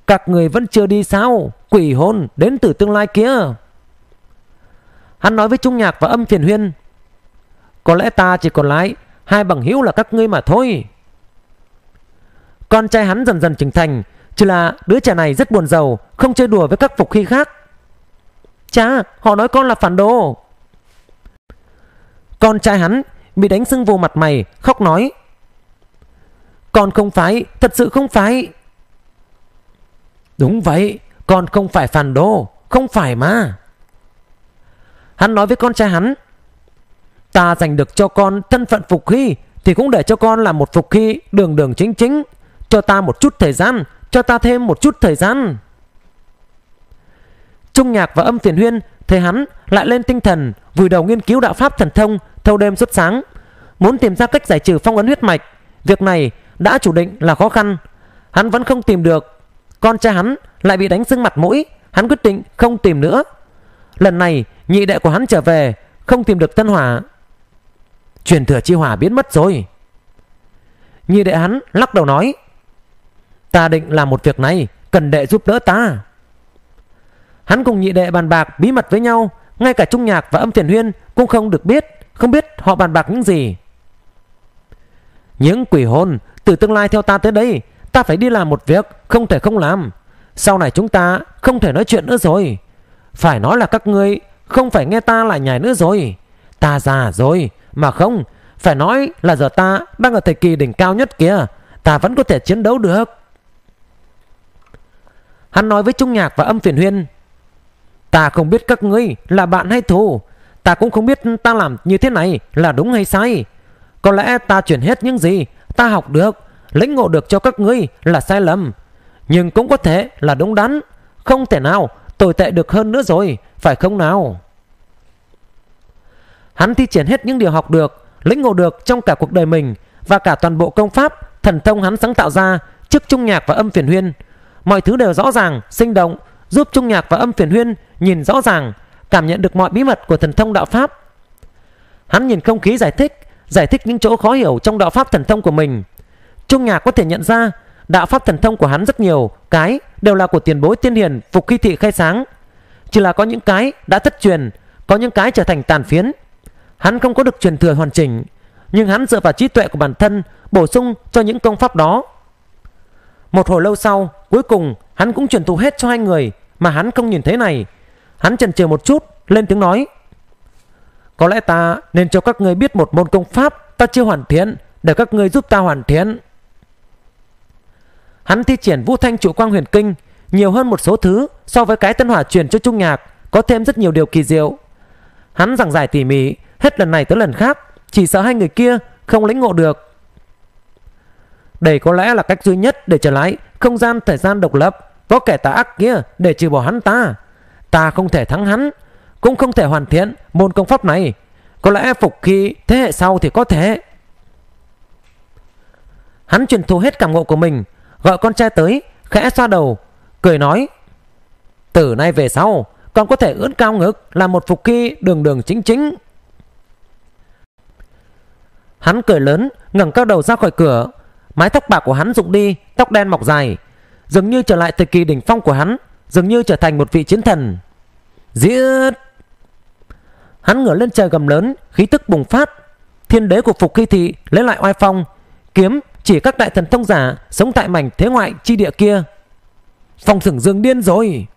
Các người vẫn chưa đi sao? Quỷ hồn đến từ tương lai kia. Hắn nói với Trung Nhạc và Âm Phiền Huyên. Có lẽ ta chỉ còn lại hai bằng hữu là các ngươi mà thôi. Con trai hắn dần dần trưởng thành, chỉ là đứa trẻ này rất buồn rầu, không chơi đùa với các phục khí khác. Cha, họ nói con là phản đồ. Con trai hắn bị đánh sưng vô mặt mày, khóc nói. Con không phải, thật sự không phải. Đúng vậy, con không phải phản đồ, không phải mà. Hắn nói với con trai hắn. Ta giành được cho con thân phận phục khí thì cũng để cho con là một phục khí đường đường chính chính. Cho ta một chút thời gian, cho ta thêm một chút thời gian. Trung Nhạc và Âm Phiền Huyên thấy hắn lại lên tinh thần, vùi đầu nghiên cứu đạo pháp thần thông thâu đêm suốt sáng, muốn tìm ra cách giải trừ phong ấn huyết mạch. Việc này đã chủ định là khó khăn, hắn vẫn không tìm được. Con trai hắn lại bị đánh sưng mặt mũi, hắn quyết định không tìm nữa. Lần này nhị đệ của hắn trở về, không tìm được Tân Hỏa. Truyền thừa chi hỏa biến mất rồi. Nhị đệ hắn lắc đầu nói. Ta định làm một việc này, cần đệ giúp đỡ ta. Hắn cùng nhị đệ bàn bạc bí mật với nhau. Ngay cả Trung Nhạc và Âm Thiền Huyên cũng không được biết. Không biết họ bàn bạc những gì. Những quỷ hồn từ tương lai theo ta tới đây, ta phải đi làm một việc không thể không làm. Sau này chúng ta không thể nói chuyện nữa rồi. Phải nói là các ngươi không phải nghe ta lại nhảy nữa rồi. Ta già rồi, mà không, phải nói là giờ ta đang ở thời kỳ đỉnh cao nhất kìa. Ta vẫn có thể chiến đấu được. Hắn nói với Trung Nhạc và Âm Phiền Huyên. Ta không biết các ngươi là bạn hay thù. Ta cũng không biết ta làm như thế này là đúng hay sai. Có lẽ ta chuyển hết những gì ta học được, lĩnh ngộ được cho các ngươi là sai lầm, nhưng cũng có thể là đúng đắn. Không thể nào tồi tệ được hơn nữa rồi, phải không nào? Hắn thi triển hết những điều học được, lĩnh ngộ được trong cả cuộc đời mình, và cả toàn bộ công pháp thần thông hắn sáng tạo ra trước Trung Nhạc và Âm Phiền Huyên. Mọi thứ đều rõ ràng, sinh động, giúp Trung Nhạc và Âm Phiền Huyên nhìn rõ ràng, cảm nhận được mọi bí mật của thần thông đạo pháp. Hắn nhìn không khí giải thích, giải thích những chỗ khó hiểu trong đạo pháp thần thông của mình. Trung Nhạc có thể nhận ra đạo pháp thần thông của hắn rất nhiều cái đều là của tiền bối tiên hiền Phục Khí Thị khai sáng. Chỉ là có những cái đã thất truyền, có những cái trở thành tàn phiến, Hắn không có được truyền thừa hoàn chỉnh, nhưng hắn dựa vào trí tuệ của bản thân bổ sung cho những công pháp đó. Một hồi lâu sau, cuối cùng hắn cũng truyền thụ hết cho hai người mà hắn không nhìn thấy này. Hắn chần chừ một chút, lên tiếng nói: có lẽ ta nên cho các ngươi biết một môn công pháp ta chưa hoàn thiện, để các ngươi giúp ta hoàn thiện. Hắn thi triển Vũ Thanh Trụ Quang Huyền Kinh nhiều hơn một số thứ so với cái Tân Hỏa truyền cho Trung Nhạc, có thêm rất nhiều điều kỳ diệu. Hắn giảng giải tỉ mỉ hết lần này tới lần khác, chỉ sợ hai người kia không lĩnh ngộ được. Đây có lẽ là cách duy nhất để trở lại không gian thời gian độc lập, có kẻ tà ác kia để trừ bỏ hắn ta. Ta không thể thắng hắn, cũng không thể hoàn thiện môn công pháp này. Có lẽ phục khi thế hệ sau thì có thể. Hắn truyền thụ hết cảm ngộ của mình, gọi con trai tới, khẽ xoa đầu, cười nói: từ nay về sau, con có thể ưỡn cao ngực làm một phục khi đường đường chính chính. Hắn cười lớn, ngẩng cao đầu ra khỏi cửa. Mái tóc bạc của hắn rụng đi, tóc đen mọc dài, dường như trở lại thời kỳ đỉnh phong của hắn, dường như trở thành một vị chiến thần. Giết! Hắn ngửa lên trời gầm lớn, khí tức bùng phát. Thiên đế của Phục Khí Thị lấy lại oai phong, kiếm chỉ các đại thần thông giả sống tại mảnh thế ngoại chi địa kia. Phong Thường Dương điên rồi!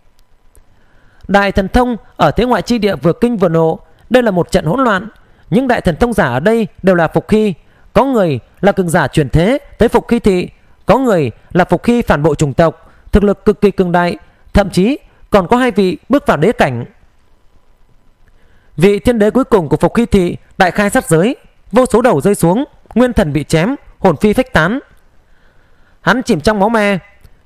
Đại thần thông ở thế ngoại chi địa vừa kinh vừa nộ. Đây là một trận hỗn loạn. Những đại thần thông giả ở đây đều là Phục Khí. Có người là cường giả chuyển thế tới Phục Khí Thị, có người là Phục Khí phản bội chủng tộc, thực lực cực kỳ cường đại, thậm chí còn có hai vị bước vào đế cảnh. Vị thiên đế cuối cùng của Phục Khí Thị đại khai sát giới, vô số đầu rơi xuống, nguyên thần bị chém, hồn phi phách tán. Hắn chìm trong máu me.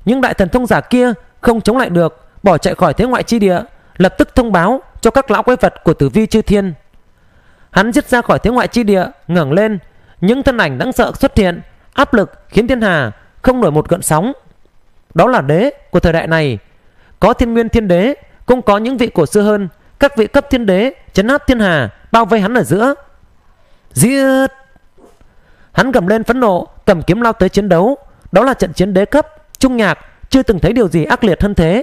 Những đại thần thông giả kia không chống lại được, bỏ chạy khỏi thế ngoại chi địa, lập tức thông báo cho các lão quái vật của Tử Vi Chư Thiên. Hắn dứt ra khỏi thế ngoại chi địa, ngẩng lên. Những thân ảnh đáng sợ xuất hiện, áp lực khiến thiên hà không nổi một gợn sóng. Đó là đế của thời đại này. Có thiên nguyên thiên đế, cũng có những vị cổ xưa hơn. Các vị cấp thiên đế chấn áp thiên hà, bao vây hắn ở giữa. Giết! Hắn gầm lên phẫn nộ, cầm kiếm lao tới chiến đấu. Đó là trận chiến đế cấp. Trung Nhạc chưa từng thấy điều gì ác liệt hơn thế.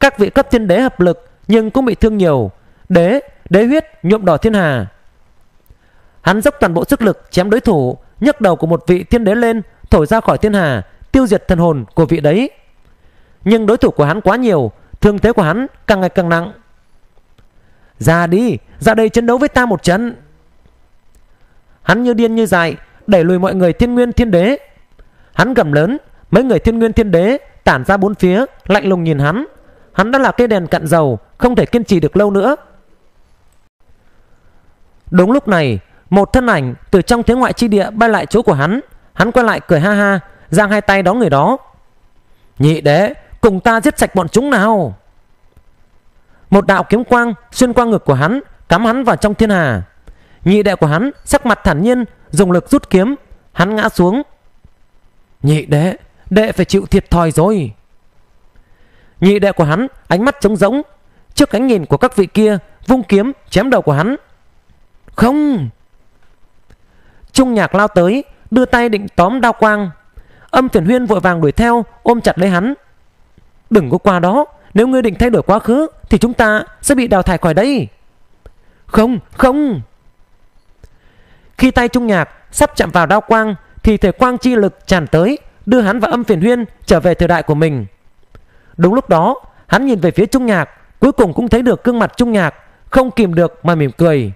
Các vị cấp thiên đế hợp lực nhưng cũng bị thương nhiều. Đế, đế huyết nhuộm đỏ thiên hà. Hắn dốc toàn bộ sức lực chém đối thủ, nhấc đầu của một vị thiên đế lên, thổi ra khỏi thiên hà, tiêu diệt thần hồn của vị đấy. Nhưng đối thủ của hắn quá nhiều, thương thế của hắn càng ngày càng nặng. Ra đi, ra đây chiến đấu với ta một trận. Hắn như điên như dại, đẩy lùi mọi người thiên nguyên thiên đế. Hắn gầm lớn, mấy người thiên nguyên thiên đế tản ra bốn phía, lạnh lùng nhìn hắn. Hắn đã là cây đèn cạn dầu, không thể kiên trì được lâu nữa. Đúng lúc này, một thân ảnh từ trong thế ngoại chi địa bay lại chỗ của hắn. Hắn quay lại cười ha ha, giang hai tay đón người đó. Nhị đế, cùng ta giết sạch bọn chúng nào. Một đạo kiếm quang xuyên qua ngực của hắn, cắm hắn vào trong thiên hà. Nhị đệ của hắn sắc mặt thản nhiên, dùng lực rút kiếm. Hắn ngã xuống. Nhị đế, đệ phải chịu thiệt thòi rồi. Nhị đệ của hắn ánh mắt trống rỗng, trước ánh nhìn của các vị kia vung kiếm chém đầu của hắn. Không! Trung Nhạc lao tới, đưa tay định tóm đao quang. Âm Phiền Huyên vội vàng đuổi theo, ôm chặt lấy hắn. Đừng có qua đó, nếu ngươi định thay đổi quá khứ thì chúng ta sẽ bị đào thải khỏi đây. Không, không! Khi tay Trung Nhạc sắp chạm vào đao quang thì thể quang chi lực tràn tới, đưa hắn và Âm Phiền Huyên trở về thời đại của mình. Đúng lúc đó, hắn nhìn về phía Trung Nhạc, cuối cùng cũng thấy được gương mặt Trung Nhạc, không kìm được mà mỉm cười.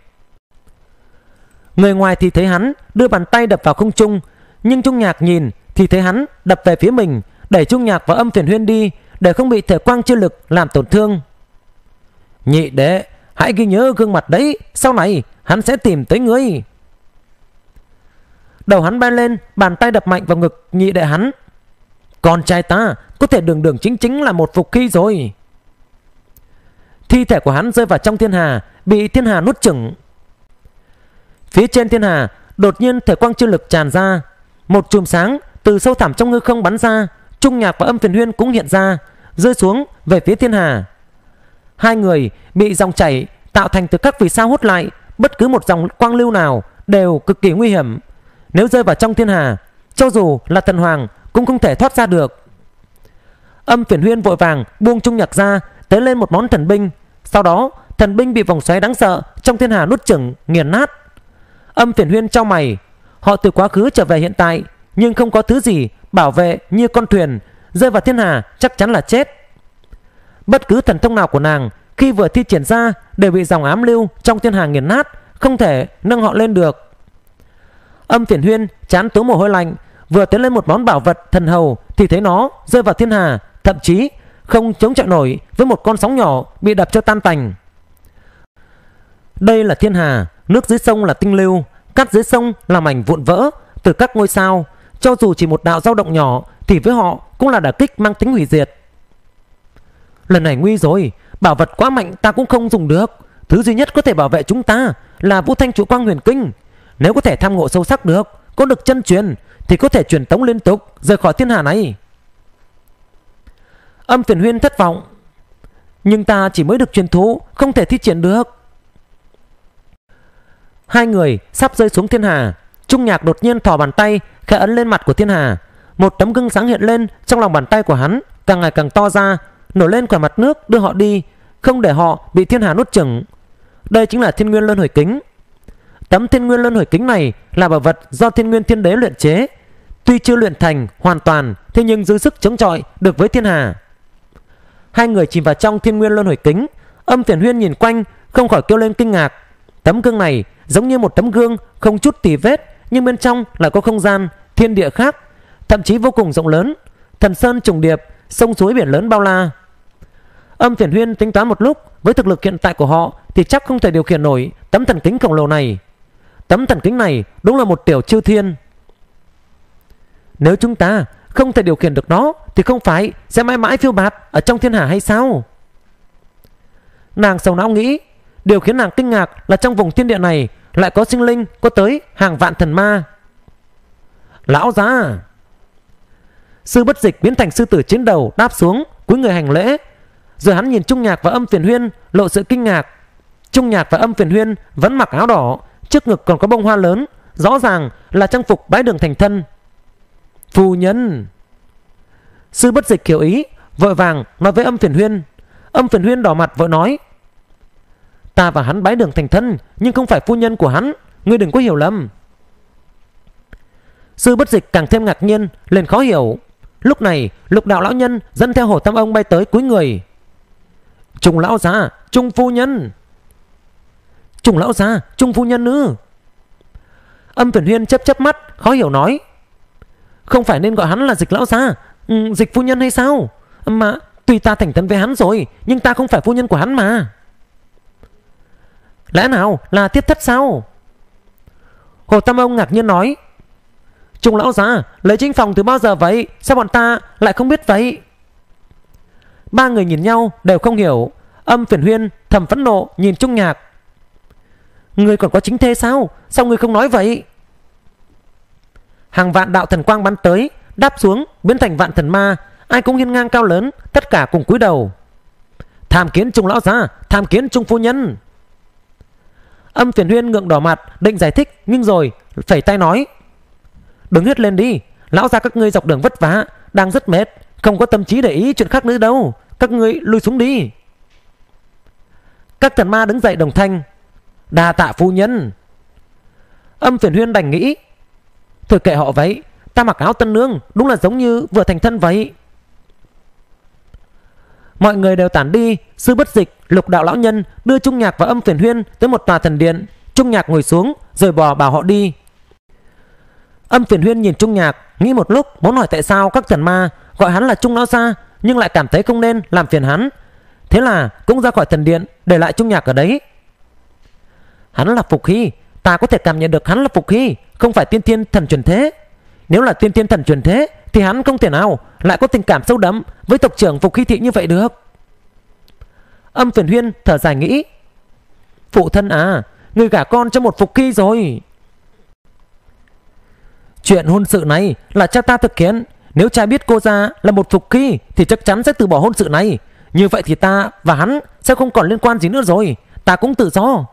Người ngoài thì thấy hắn đưa bàn tay đập vào không trung, nhưng Trung Nhạc nhìn thì thấy hắn đập về phía mình, đẩy Trung Nhạc và Âm Phiền Huyên đi để không bị thể quang chưa lực làm tổn thương. Nhị đệ, hãy ghi nhớ gương mặt đấy, sau này hắn sẽ tìm tới ngươi. Đầu hắn bay lên, bàn tay đập mạnh vào ngực nhị đệ hắn. Con trai ta có thể đường đường chính chính là một phục khí rồi. Thi thể của hắn rơi vào trong thiên hà, bị thiên hà nuốt chửng. Phía trên thiên hà đột nhiên thể quang chư lực tràn ra, một chùm sáng từ sâu thẳm trong hư không bắn ra. Trung Nhạc và Âm Phiền Huyên cũng hiện ra, rơi xuống về phía thiên hà. Hai người bị dòng chảy tạo thành từ các vì sao hút lại, bất cứ một dòng quang lưu nào đều cực kỳ nguy hiểm. Nếu rơi vào trong thiên hà, cho dù là thần hoàng cũng không thể thoát ra được. Âm Phiền Huyên vội vàng buông Trung Nhạc ra, tế lên một món thần binh, sau đó thần binh bị vòng xoáy đáng sợ trong thiên hà nuốt chửng nghiền nát. Âm Phiền Huyên chau mày, họ từ quá khứ trở về hiện tại nhưng không có thứ gì bảo vệ như con thuyền, rơi vào thiên hà chắc chắn là chết. Bất cứ thần thông nào của nàng khi vừa thi triển ra đều bị dòng ám lưu trong thiên hà nghiền nát, không thể nâng họ lên được. Âm Phiền Huyên chán túa mồ hôi lạnh, vừa tiến lên một món bảo vật thần hầu thì thấy nó rơi vào thiên hà, thậm chí không chống chọi nổi với một con sóng nhỏ bị đập cho tan tành. Đây là thiên hà, nước dưới sông là tinh lưu, cát dưới sông làm mảnh vụn vỡ từ các ngôi sao, cho dù chỉ một đạo dao động nhỏ thì với họ cũng là đả kích mang tính hủy diệt. Lần này nguy rồi, bảo vật quá mạnh ta cũng không dùng được, thứ duy nhất có thể bảo vệ chúng ta là Vũ Thanh Trụ Quang Huyền Kinh. Nếu có thể tham ngộ sâu sắc được, có được chân truyền thì có thể truyền tống liên tục rời khỏi thiên hà này. Âm Phiền Huyên thất vọng, nhưng ta chỉ mới được truyền thụ, không thể thi triển được. Hai người sắp rơi xuống thiên hà, Trung Nhạc đột nhiên thò bàn tay khẽ ấn lên mặt của thiên hà, một tấm gương sáng hiện lên trong lòng bàn tay của hắn, càng ngày càng to ra, nổi lên khỏi mặt nước đưa họ đi, không để họ bị thiên hà nuốt chửng. Đây chính là Thiên Nguyên Luân Hồi Kính. Tấm Thiên Nguyên Luân Hồi Kính này là bảo vật do Thiên Nguyên Thiên Đế luyện chế, tuy chưa luyện thành hoàn toàn thế nhưng dư sức chống chọi được với thiên hà. Hai người chìm vào trong Thiên Nguyên Luân Hồi Kính. Âm Phiền Huyên nhìn quanh không khỏi kêu lên kinh ngạc. Tấm gương này giống như một tấm gương không chút tì vết, nhưng bên trong là có không gian, thiên địa khác, thậm chí vô cùng rộng lớn, thần sơn trùng điệp, sông suối biển lớn bao la. Âm Phiền Huyên tính toán một lúc, với thực lực hiện tại của họ thì chắc không thể điều khiển nổi tấm thần kính khổng lồ này. Tấm thần kính này đúng là một tiểu chư thiên. Nếu chúng ta không thể điều khiển được nó thì không phải sẽ mãi mãi phiêu bạt ở trong thiên hà hay sao? Nàng sầu não nghĩ. Điều khiến nàng kinh ngạc là trong vùng thiên địa này lại có sinh linh có tới hàng vạn thần ma. Lão gia! Sư Bất Dịch biến thành sư tử chiến đầu đáp xuống, cúi người hành lễ. Rồi hắn nhìn Trung Nhạc và Âm Phiền Huyên lộ sự kinh ngạc. Trung Nhạc và Âm Phiền Huyên vẫn mặc áo đỏ, trước ngực còn có bông hoa lớn, rõ ràng là trang phục bái đường thành thân. Phu nhân! Sư Bất Dịch hiểu ý, vội vàng nói với Âm Phiền Huyên. Âm Phiền Huyên đỏ mặt vội nói, ta và hắn bái đường thành thân nhưng không phải phu nhân của hắn, ngươi đừng có hiểu lầm. Sư Bất Dịch càng thêm ngạc nhiên, lên khó hiểu. Lúc này Lục Đạo Lão Nhân dẫn theo Hổ Tam Ông bay tới cúi người. Trung lão gia, Trung phu nhân! Trung lão gia, Trung phu nhân ư? Âm Phiền Huyên chớp chớp mắt khó hiểu nói, không phải nên gọi hắn là Dịch lão gia, Dịch phu nhân hay sao? Mà tuy ta thành thân với hắn rồi nhưng ta không phải phu nhân của hắn mà. Lẽ nào là tiết thất sao? Hồ Tam Ông ngạc nhiên nói, Trung lão gia lấy chính phòng từ bao giờ vậy? Sao bọn ta lại không biết vậy? Ba người nhìn nhau đều không hiểu. Âm Phiền Huyên thầm phẫn nộ nhìn Trung Nhạc, ngươi còn có chính thê sao? Sao ngươi không nói vậy? Hàng vạn đạo thần quang bắn tới, đáp xuống biến thành vạn thần ma, ai cũng hiên ngang cao lớn, tất cả cùng cúi đầu. Tham kiến Trung lão gia, tham kiến Trung phu nhân. Âm Phiền Huyên ngượng đỏ mặt định giải thích, nhưng rồi phẩy tay nói, đứng hết lên đi, lão gia các ngươi dọc đường vất vả, đang rất mệt, không có tâm trí để ý chuyện khác nữa đâu, các ngươi lui xuống đi. Các thần ma đứng dậy đồng thanh, đa tạ phu nhân. Âm Phiền Huyên đành nghĩ, thôi kệ họ vậy, ta mặc áo tân nương đúng là giống như vừa thành thân vậy. Mọi người đều tản đi. Sư Bất Dịch, Lục Đạo Lão Nhân đưa Trung Nhạc và Âm Phiền Huyên tới một tòa thần điện. Trung Nhạc ngồi xuống rồi bò bảo họ đi. Âm Phiền Huyên nhìn Trung Nhạc, nghĩ một lúc muốn hỏi tại sao các thần ma gọi hắn là Trung lão gia, nhưng lại cảm thấy không nên làm phiền hắn, thế là cũng ra khỏi thần điện, để lại Trung Nhạc ở đấy. Hắn là phục khí, ta có thể cảm nhận được hắn là phục khí, không phải tiên thiên thần truyền thế. Nếu là tiên thiên thần truyền thế thì hắn không thể nào lại có tình cảm sâu đậm với tộc trưởng Phục Khí Thị như vậy được. Âm Phiền Huyên thở dài nghĩ, phụ thân à, người gả con cho một phục khí rồi. Chuyện hôn sự này là cha ta thực hiện, nếu cha biết cô gia là một phục khí thì chắc chắn sẽ từ bỏ hôn sự này. Như vậy thì ta và hắn sẽ không còn liên quan gì nữa rồi, ta cũng tự do.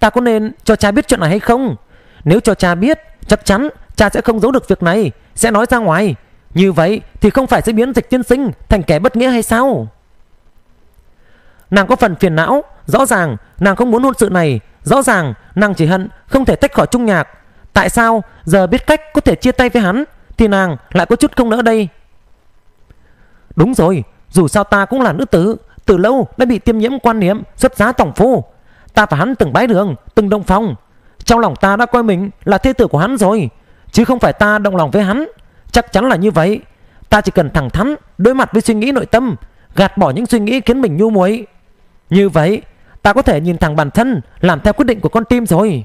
Ta có nên cho cha biết chuyện này hay không? Nếu cho cha biết, chắc chắn cha sẽ không giấu được việc này, sẽ nói ra ngoài. Như vậy thì không phải sẽ biến Dịch tiên sinh thành kẻ bất nghĩa hay sao? Nàng có phần phiền não, Rõ ràng nàng không muốn hôn sự này, rõ ràng nàng chỉ hận không thể tách khỏi Trung Nhạc. Tại sao giờ biết cách có thể chia tay với hắn thì nàng lại có chút không nỡ đây? Đúng rồi, dù sao ta cũng là nữ tử, từ lâu đã bị tiêm nhiễm quan niệm xuất giá tổng phu. Ta và hắn từng bái đường, từng đồng phòng. Trong lòng ta đã coi mình là thê tử của hắn rồi, chứ không phải ta động lòng với hắn. Chắc chắn là như vậy. Ta chỉ cần thẳng thắn đối mặt với suy nghĩ nội tâm, gạt bỏ những suy nghĩ khiến mình nhu muội. Như vậy ta có thể nhìn thẳng bản thân, làm theo quyết định của con tim rồi.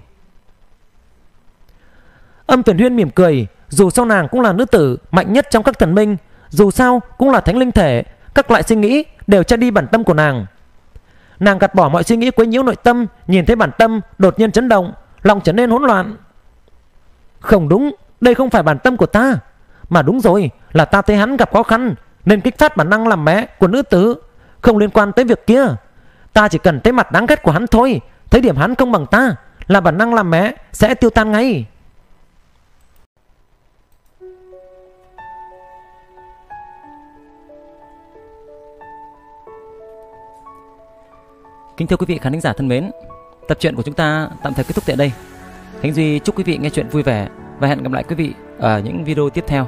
Âm Phiền Huyên mỉm cười. Dù sao nàng cũng là nữ tử mạnh nhất trong các thần minh, dù sao cũng là thánh linh thể, các loại suy nghĩ đều che đi bản tâm của nàng. Nàng gạt bỏ mọi suy nghĩ quấy nhiễu nội tâm, nhìn thấy bản tâm đột nhiên chấn động, lòng trở nên hỗn loạn. Không đúng, đây không phải bản tâm của ta. Mà đúng rồi, là ta thấy hắn gặp khó khăn nên kích phát bản năng làm mẹ của nữ tử, không liên quan tới việc kia. Ta chỉ cần thấy mặt đáng ghét của hắn thôi, thấy điểm hắn không bằng ta, là bản năng làm mẹ sẽ tiêu tan ngay. Kính thưa quý vị khán thính giả thân mến, tập truyện của chúng ta tạm thời kết thúc tại đây. Khánh Duy chúc quý vị nghe chuyện vui vẻ và hẹn gặp lại quý vị ở những video tiếp theo.